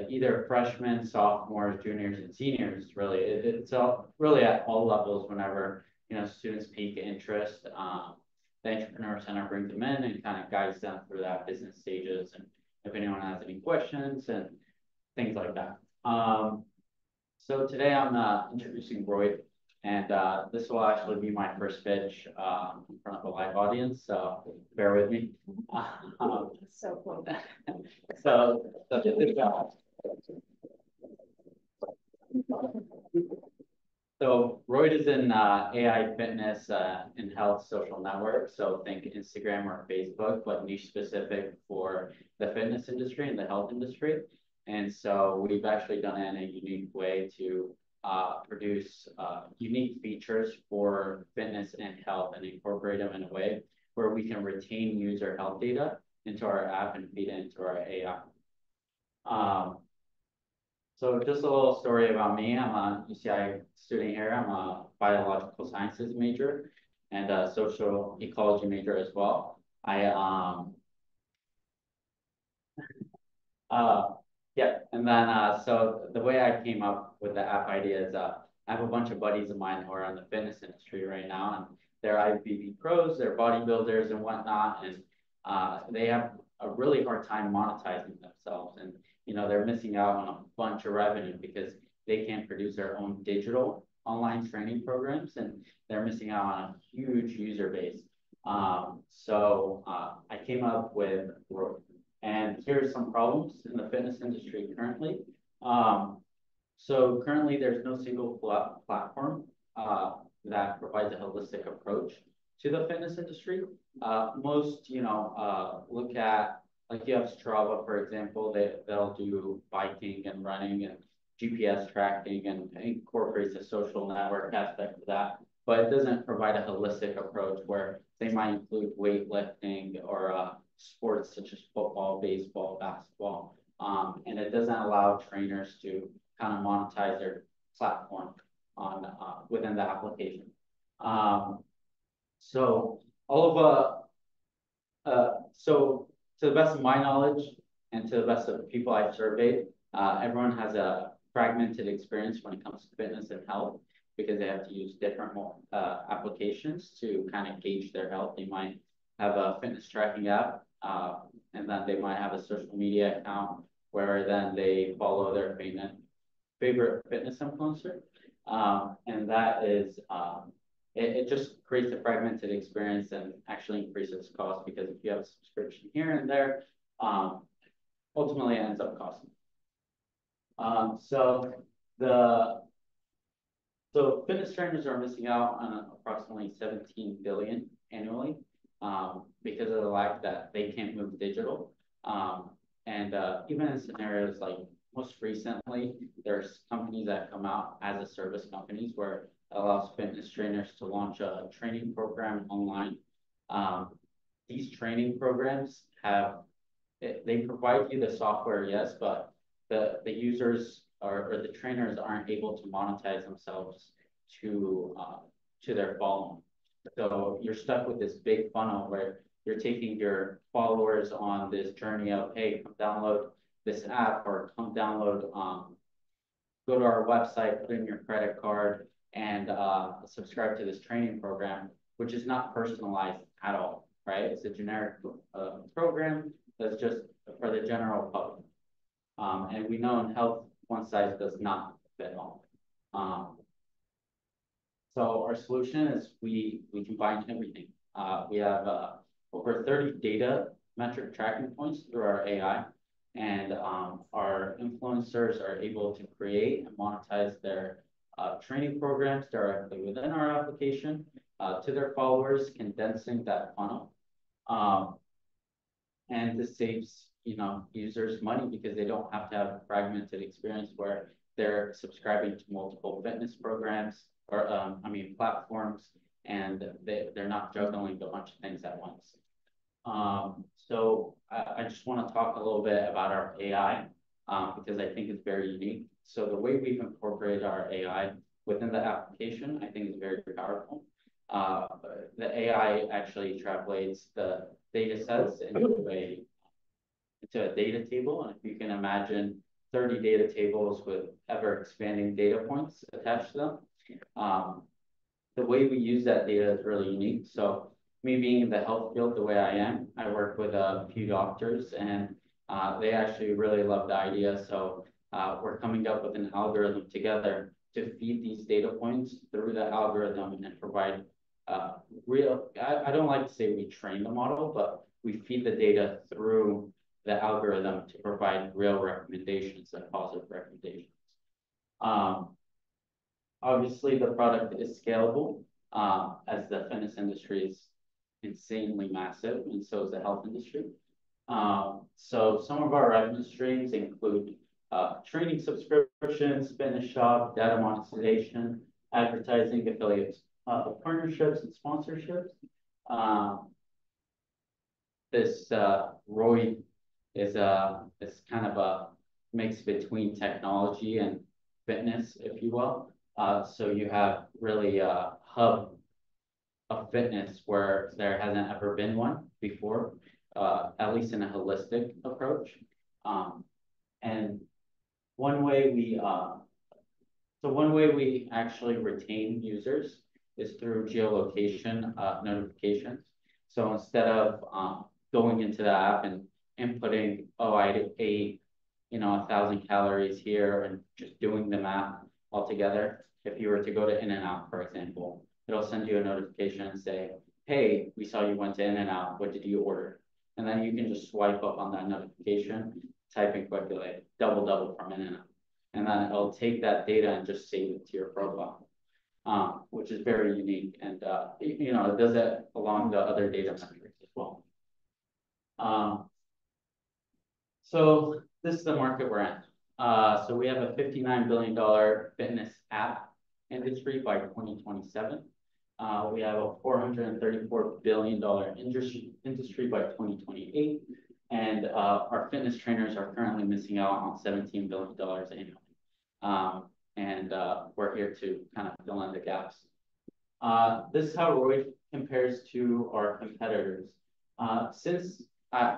either freshmen, sophomores, juniors, and seniors. Really, it's all, really at all levels. Whenever students pique interest, the Entrepreneur Center brings them in and kind of guides them through that business stages. And if anyone has any questions and things like that. So today I'm introducing Royd, and this will actually be my first pitch in front of a live audience, so bear with me. So cool. So Royd is in AI fitness and health social network. So think Instagram or Facebook, but niche specific for the fitness industry and the health industry. And so we've actually done it in a unique way to produce unique features for fitness and health and incorporate them in a way where we can retain user health data into our app and feed it into our AI. So just a little story about me. I'm a UCI student here. I'm a biological sciences major and a social ecology major as well. So the way I came up with the app idea is I have a bunch of buddies of mine who are in the fitness industry right now, and they're IFBB pros, they're bodybuilders and whatnot, and they have a really hard time monetizing themselves, and they're missing out on a bunch of revenue because they can't produce their own digital online training programs, and they're missing out on a huge user base. So I came up with Royd. And here's some problems in the fitness industry currently. So currently there's no single platform that provides a holistic approach to the fitness industry. Most, look at, you have Strava, for example, they'll do biking and running and GPS tracking and incorporates a social network aspect of that, but it doesn't provide a holistic approach where they might include weightlifting or sports such as football, baseball, basketball, and it doesn't allow trainers to kind of monetize their platform on within the application. So to the best of my knowledge and to the best of the people I've surveyed, everyone has a fragmented experience when it comes to fitness and health because they have to use different applications to kind of gauge their health. They might have a fitness tracking app, and then they might have a social media account where then they follow their favorite fitness influencer. And that is, it just creates a fragmented experience and actually increases cost, because if you have a subscription here and there, ultimately it ends up costing. So fitness trainers are missing out on approximately $17 billion annually because of the lack that they can't move digital. And even in scenarios like most recently, there's companies that come out as a service companies where it allows fitness trainers to launch a training program online. These training programs they provide you the software, yes, but the users or the trainers aren't able to monetize themselves to their following. So you're stuck with this big funnel where you're taking your followers on this journey of, hey, come download this app, or come download, go to our website, put in your credit card, and subscribe to this training program, which is not personalized at all, right? It's a generic program that's just for the general public. And we know in health, one size does not fit all. So our solution is we combine everything. We have over 30 data metric tracking points through our AI, and our influencers are able to create and monetize their training programs directly within our application to their followers, condensing that funnel. And this saves users money, because they don't have to have a fragmented experience where they're subscribing to multiple fitness programs or platforms, and they're not juggling a bunch of things at once. So I just want to talk a little bit about our AI because I think it's very unique. So the way we've incorporated our AI within the application, I think, is very powerful. The AI actually translates the data sets into a data table. And if you can imagine 30 data tables with ever expanding data points attached to them, the way we use that data is really unique. So me being in the health field the way I am, I work with a few doctors, and they actually really love the idea. So we're coming up with an algorithm together to feed these data points through the algorithm and provide I don't like to say we train the model, but we feed the data through the algorithm to provide real recommendations and positive recommendations. Obviously, the product is scalable as the fitness industry is insanely massive, and so is the health industry. So some of our revenue streams include training subscriptions, fitness shop, data monetization, advertising, affiliates, partnerships, and sponsorships. This Royd is kind of a mix between technology and fitness, if you will. So you have really a hub of fitness where there hasn't ever been one before, at least in a holistic approach. And one way we actually retain users is through geolocation notifications. So instead of going into the app and inputting, oh, I ate 1,000 calories here, and just doing the math altogether, if you were to go to In-N-Out, for example, it'll send you a notification and say, hey, we saw you went to In-N-Out, what did you order? And then you can just swipe up on that notification, type in quickly, like double from In-N-Out. And then it'll take that data and just save it to your profile, which is very unique. And it does that along the other data metrics as well. So this is the market we're in. So we have a $59 billion fitness app industry by 2027. We have a $434 billion industry by 2028. And our fitness trainers are currently missing out on $17 billion annually. And we're here to kind of fill in the gaps. This is how Royd compares to our competitors. Since I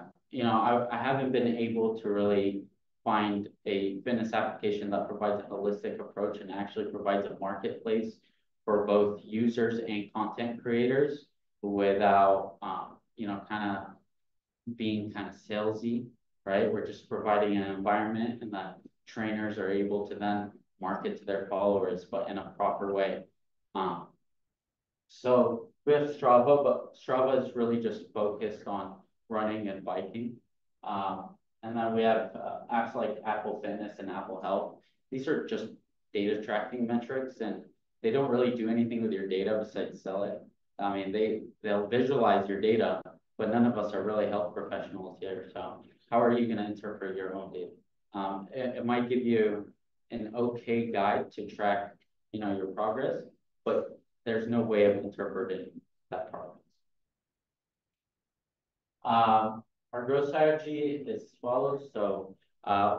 haven't been able to really find a fitness application that provides a holistic approach and actually provides a marketplace for both users and content creators without, being salesy, right? We're just providing an environment, and that trainers are able to then market to their followers, but in a proper way. So we have Strava, but Strava is really just focused on running and biking. And then we have apps like Apple Fitness and Apple Health. These are just data tracking metrics, and they don't really do anything with your data besides sell it. I mean, they'll visualize your data, but none of us are really health professionals here. So how are you going to interpret your own data? It might give you an okay guide to track, you know, your progress, but there's no way of interpreting that progress. Our growth strategy is as follows. So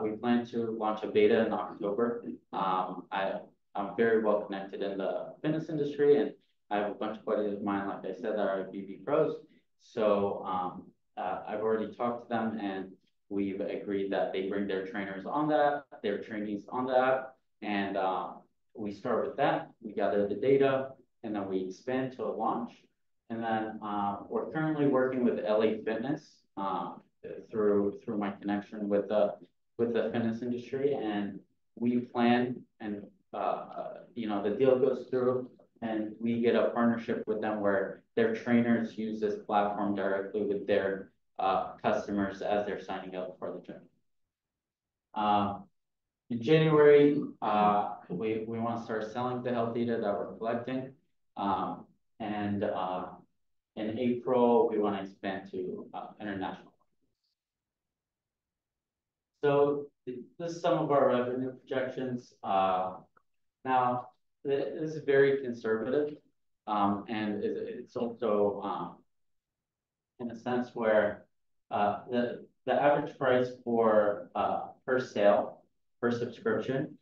we plan to launch a beta in October. I'm very well connected in the fitness industry, and I have a bunch of buddies of mine, like I said, that are BB pros. So I've already talked to them, and we've agreed that they bring their trainers on the app, their trainees on the app, and we start with that. We gather the data, and then we expand to a launch. And then we're currently working with LA Fitness through my connection with the fitness industry, and we plan, and you know, the deal goes through, and we get a partnership with them where their trainers use this platform directly with their customers as they're signing up for the gym. In January, we want to start selling the health data that we're collecting. And in April, we want to expand to international. So this is some of our revenue projections. Now, this is very conservative, and it's also in a sense where the average price for per sale, per subscription,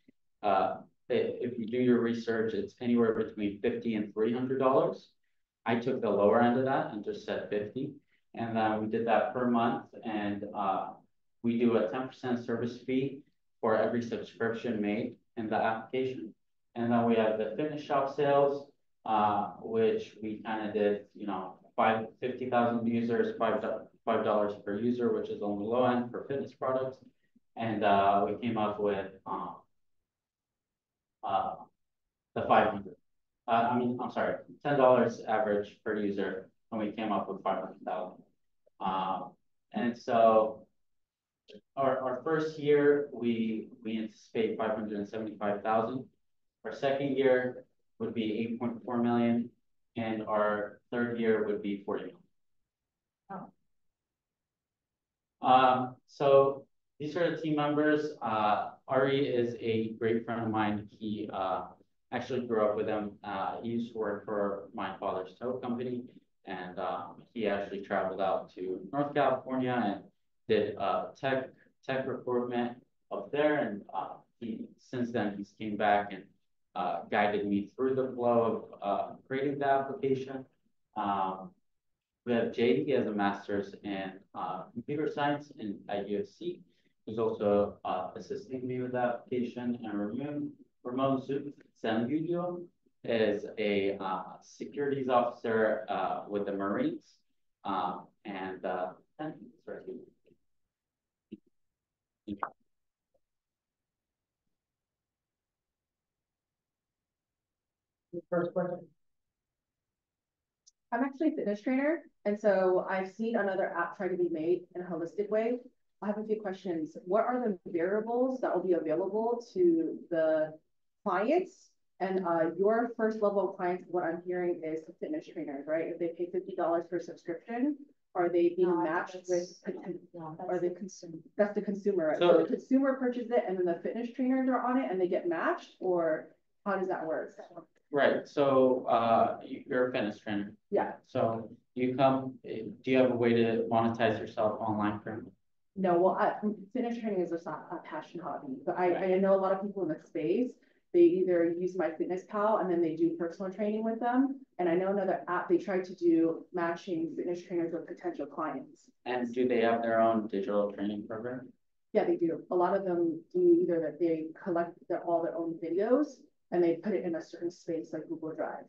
if you do your research, it's anywhere between $50 and $300. I took the lower end of that and just said 50, and we did that per month, and we do a 10% service fee for every subscription made in the application. And then we have the fitness shop sales, which we kind of did, you know, 50,000 users, $5 per user, which is on the low end for fitness products. And we came up with the 500. $10 average per user, and we came up with 500,000. And so our first year, we anticipate 575,000. Our second year would be 8.4 million, and our third year would be 40 million. Oh. So these are the team members. Ari is a great friend of mine. He actually grew up with him. He used to work for my father's tow company, and he actually traveled out to North California and did tech recruitment up there. And since then, he's came back and guided me through the flow of creating the application. We have JD. He has a master's in computer science at UFC. He's also assisting me with the application. And Ramon Zambudio is a securities officer with the Marines. First question. I'm actually a fitness trainer, and so I've seen another app try to be made in a holistic way. I have a few questions. What are the variables that will be available to the clients? And your first level of clients, what I'm hearing is the fitness trainers, right? If they pay $50 per subscription, are they being matched with? Are they consumer? That's the consumer, right? So the consumer purchases it, and then the fitness trainers are on it, and they get matched, or how does that work? Right. So you're a fitness trainer. Yeah. So you come. Do you have a way to monetize yourself online currently? No. Well, fitness training is just a passion hobby, but I know a lot of people in the space. They either use MyFitnessPal and then they do personal training with them. And I know another app, they try to do matching fitness trainers with potential clients. And do they have their own digital training program? Yeah, they do. A lot of them do either that they collect all their own videos and they put it in a certain space like Google Drive.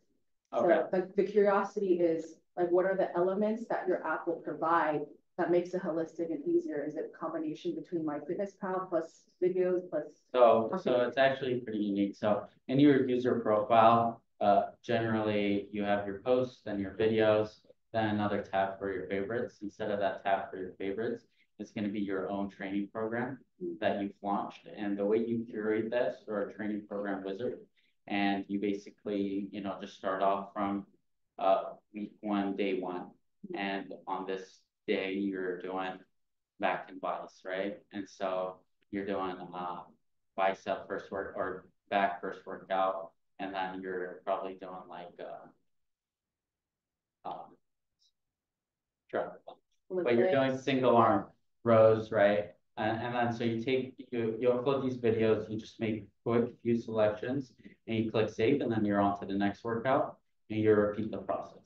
Okay. So the curiosity is like, what are the elements that your app will provide that makes it holistic and easier? Is it a combination between MyFitnessPal plus videos plus? So it's actually pretty unique. So in your user profile, generally you have your posts, then your videos, then another tab for your favorites. Instead of that tab for your favorites, it's going to be your own training program that you've launched. And the way you curate this or a training program wizard, and you basically, you know, just start off from week one, day one. And on this day, you're doing back and biceps, right? And so you're doing bicep first work or back first workout. And then you're probably doing like but you're doing single arm rows, right? And then so you take, you upload these videos, you just make quick few selections and you click save, and then you're on to the next workout and you repeat the process.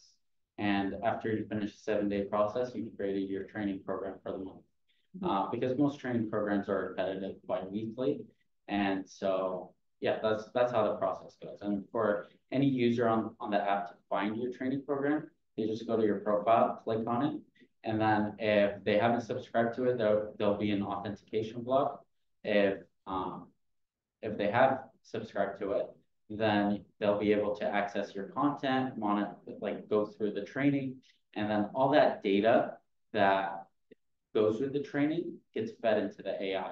And after you finish the 7-day process, you've created your training program for the month. Because most training programs are repetitive bi-weekly. And so, yeah, that's how the process goes. And for any user on the app to find your training program, they just go to your profile, click on it. And then if they haven't subscribed to it, there'll be an authentication block. If they have subscribed to it, then they'll be able to access your content, monitor, like go through the training, and then all that data that goes with the training gets fed into the AI.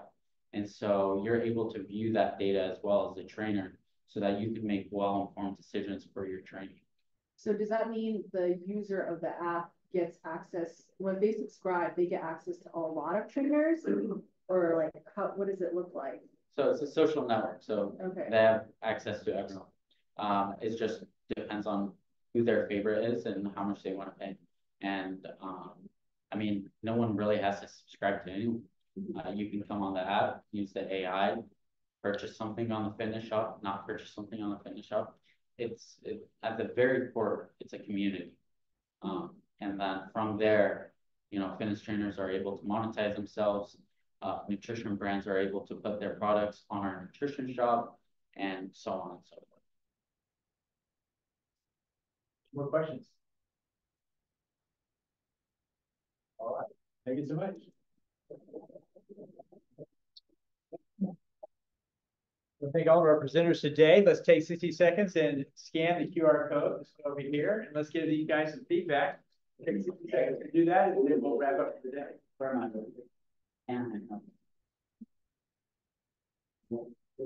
And so you're able to view that data as well as the trainer so that you can make well-informed decisions for your training. So does that mean the user of the app gets access, when they subscribe, they get access to a lot of trainers? Or like, how, what does it look like? So it's a social network. So they have access to everyone. It just depends on who their favorite is and how much they want to pay. And I mean, no one really has to subscribe to anyone. You can come on the app, use the AI, purchase something on the fitness shop, not purchase something on the fitness shop. It's at the very core, it's a community. And then from there, you know, fitness trainers are able to monetize themselves. Nutrition brands are able to put their products on our nutrition shop, and so on and so forth. More questions? All right. Thank you so much. We'll thank all of our presenters today. Let's take 60 seconds and scan the QR code that's over here, and let's give you guys some feedback. Take 60 seconds to do that, and then we'll wrap up for the day. Very much. And put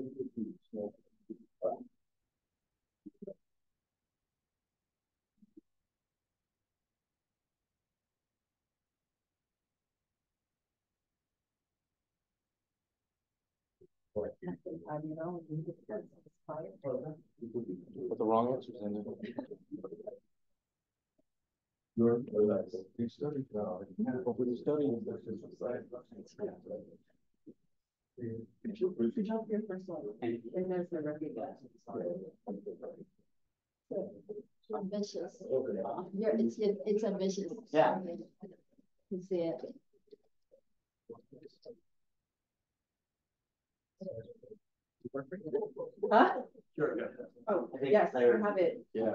the wrong answers in there. You're you studied now. When you study, could you help your first one? And there's the ambitious. Yeah, it's ambitious. Yeah. You see it. Huh? Sure. Go. Oh, yes, I have it. Yeah.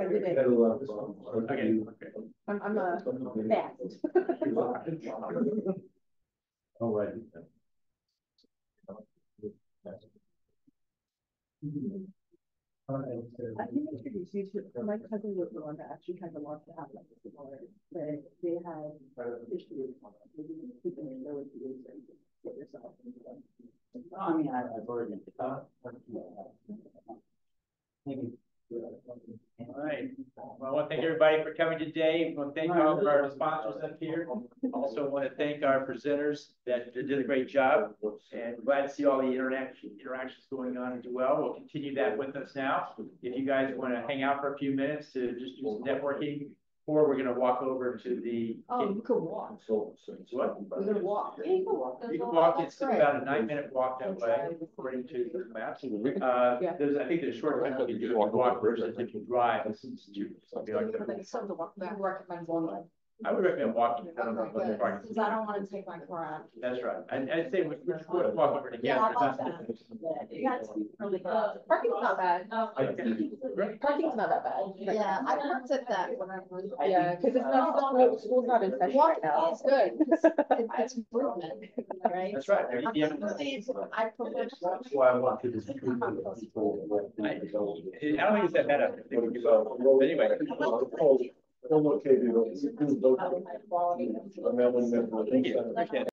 I did it. Okay. I'm a fast. All right. I can introduce you to my cousin was the one that actually had the launch to have like this already, but they had issues. I mean, I've already all right. Well, I want to thank everybody for coming today. I want to thank all of our sponsors up here. Also want to thank our presenters that did a great job. And glad to see all the interactions going on as well. We'll continue that with us now. If you guys want to hang out for a few minutes to just do some networking, or we're going to walk over to the... Oh, you can walk. What? We're going to walk. Yeah, you can walk. You can walk. It's about a 9-minute walk that way, according to the maps. I think there's a short time you can walk versus if you drive. It's like that. You can walk back. I would recommend walking down to the parking. Because I don't want to take my car out. That's right. And I'd say we should walk over to gas. Yeah, really parking's not bad. Parking's not that bad. Yeah, I worked at that when I was. Yeah, because it's not school's not in session right now. It's good. It's brilliant. Right. That's right. That's why I want to just. I don't think it's that bad. Anyway. Okay,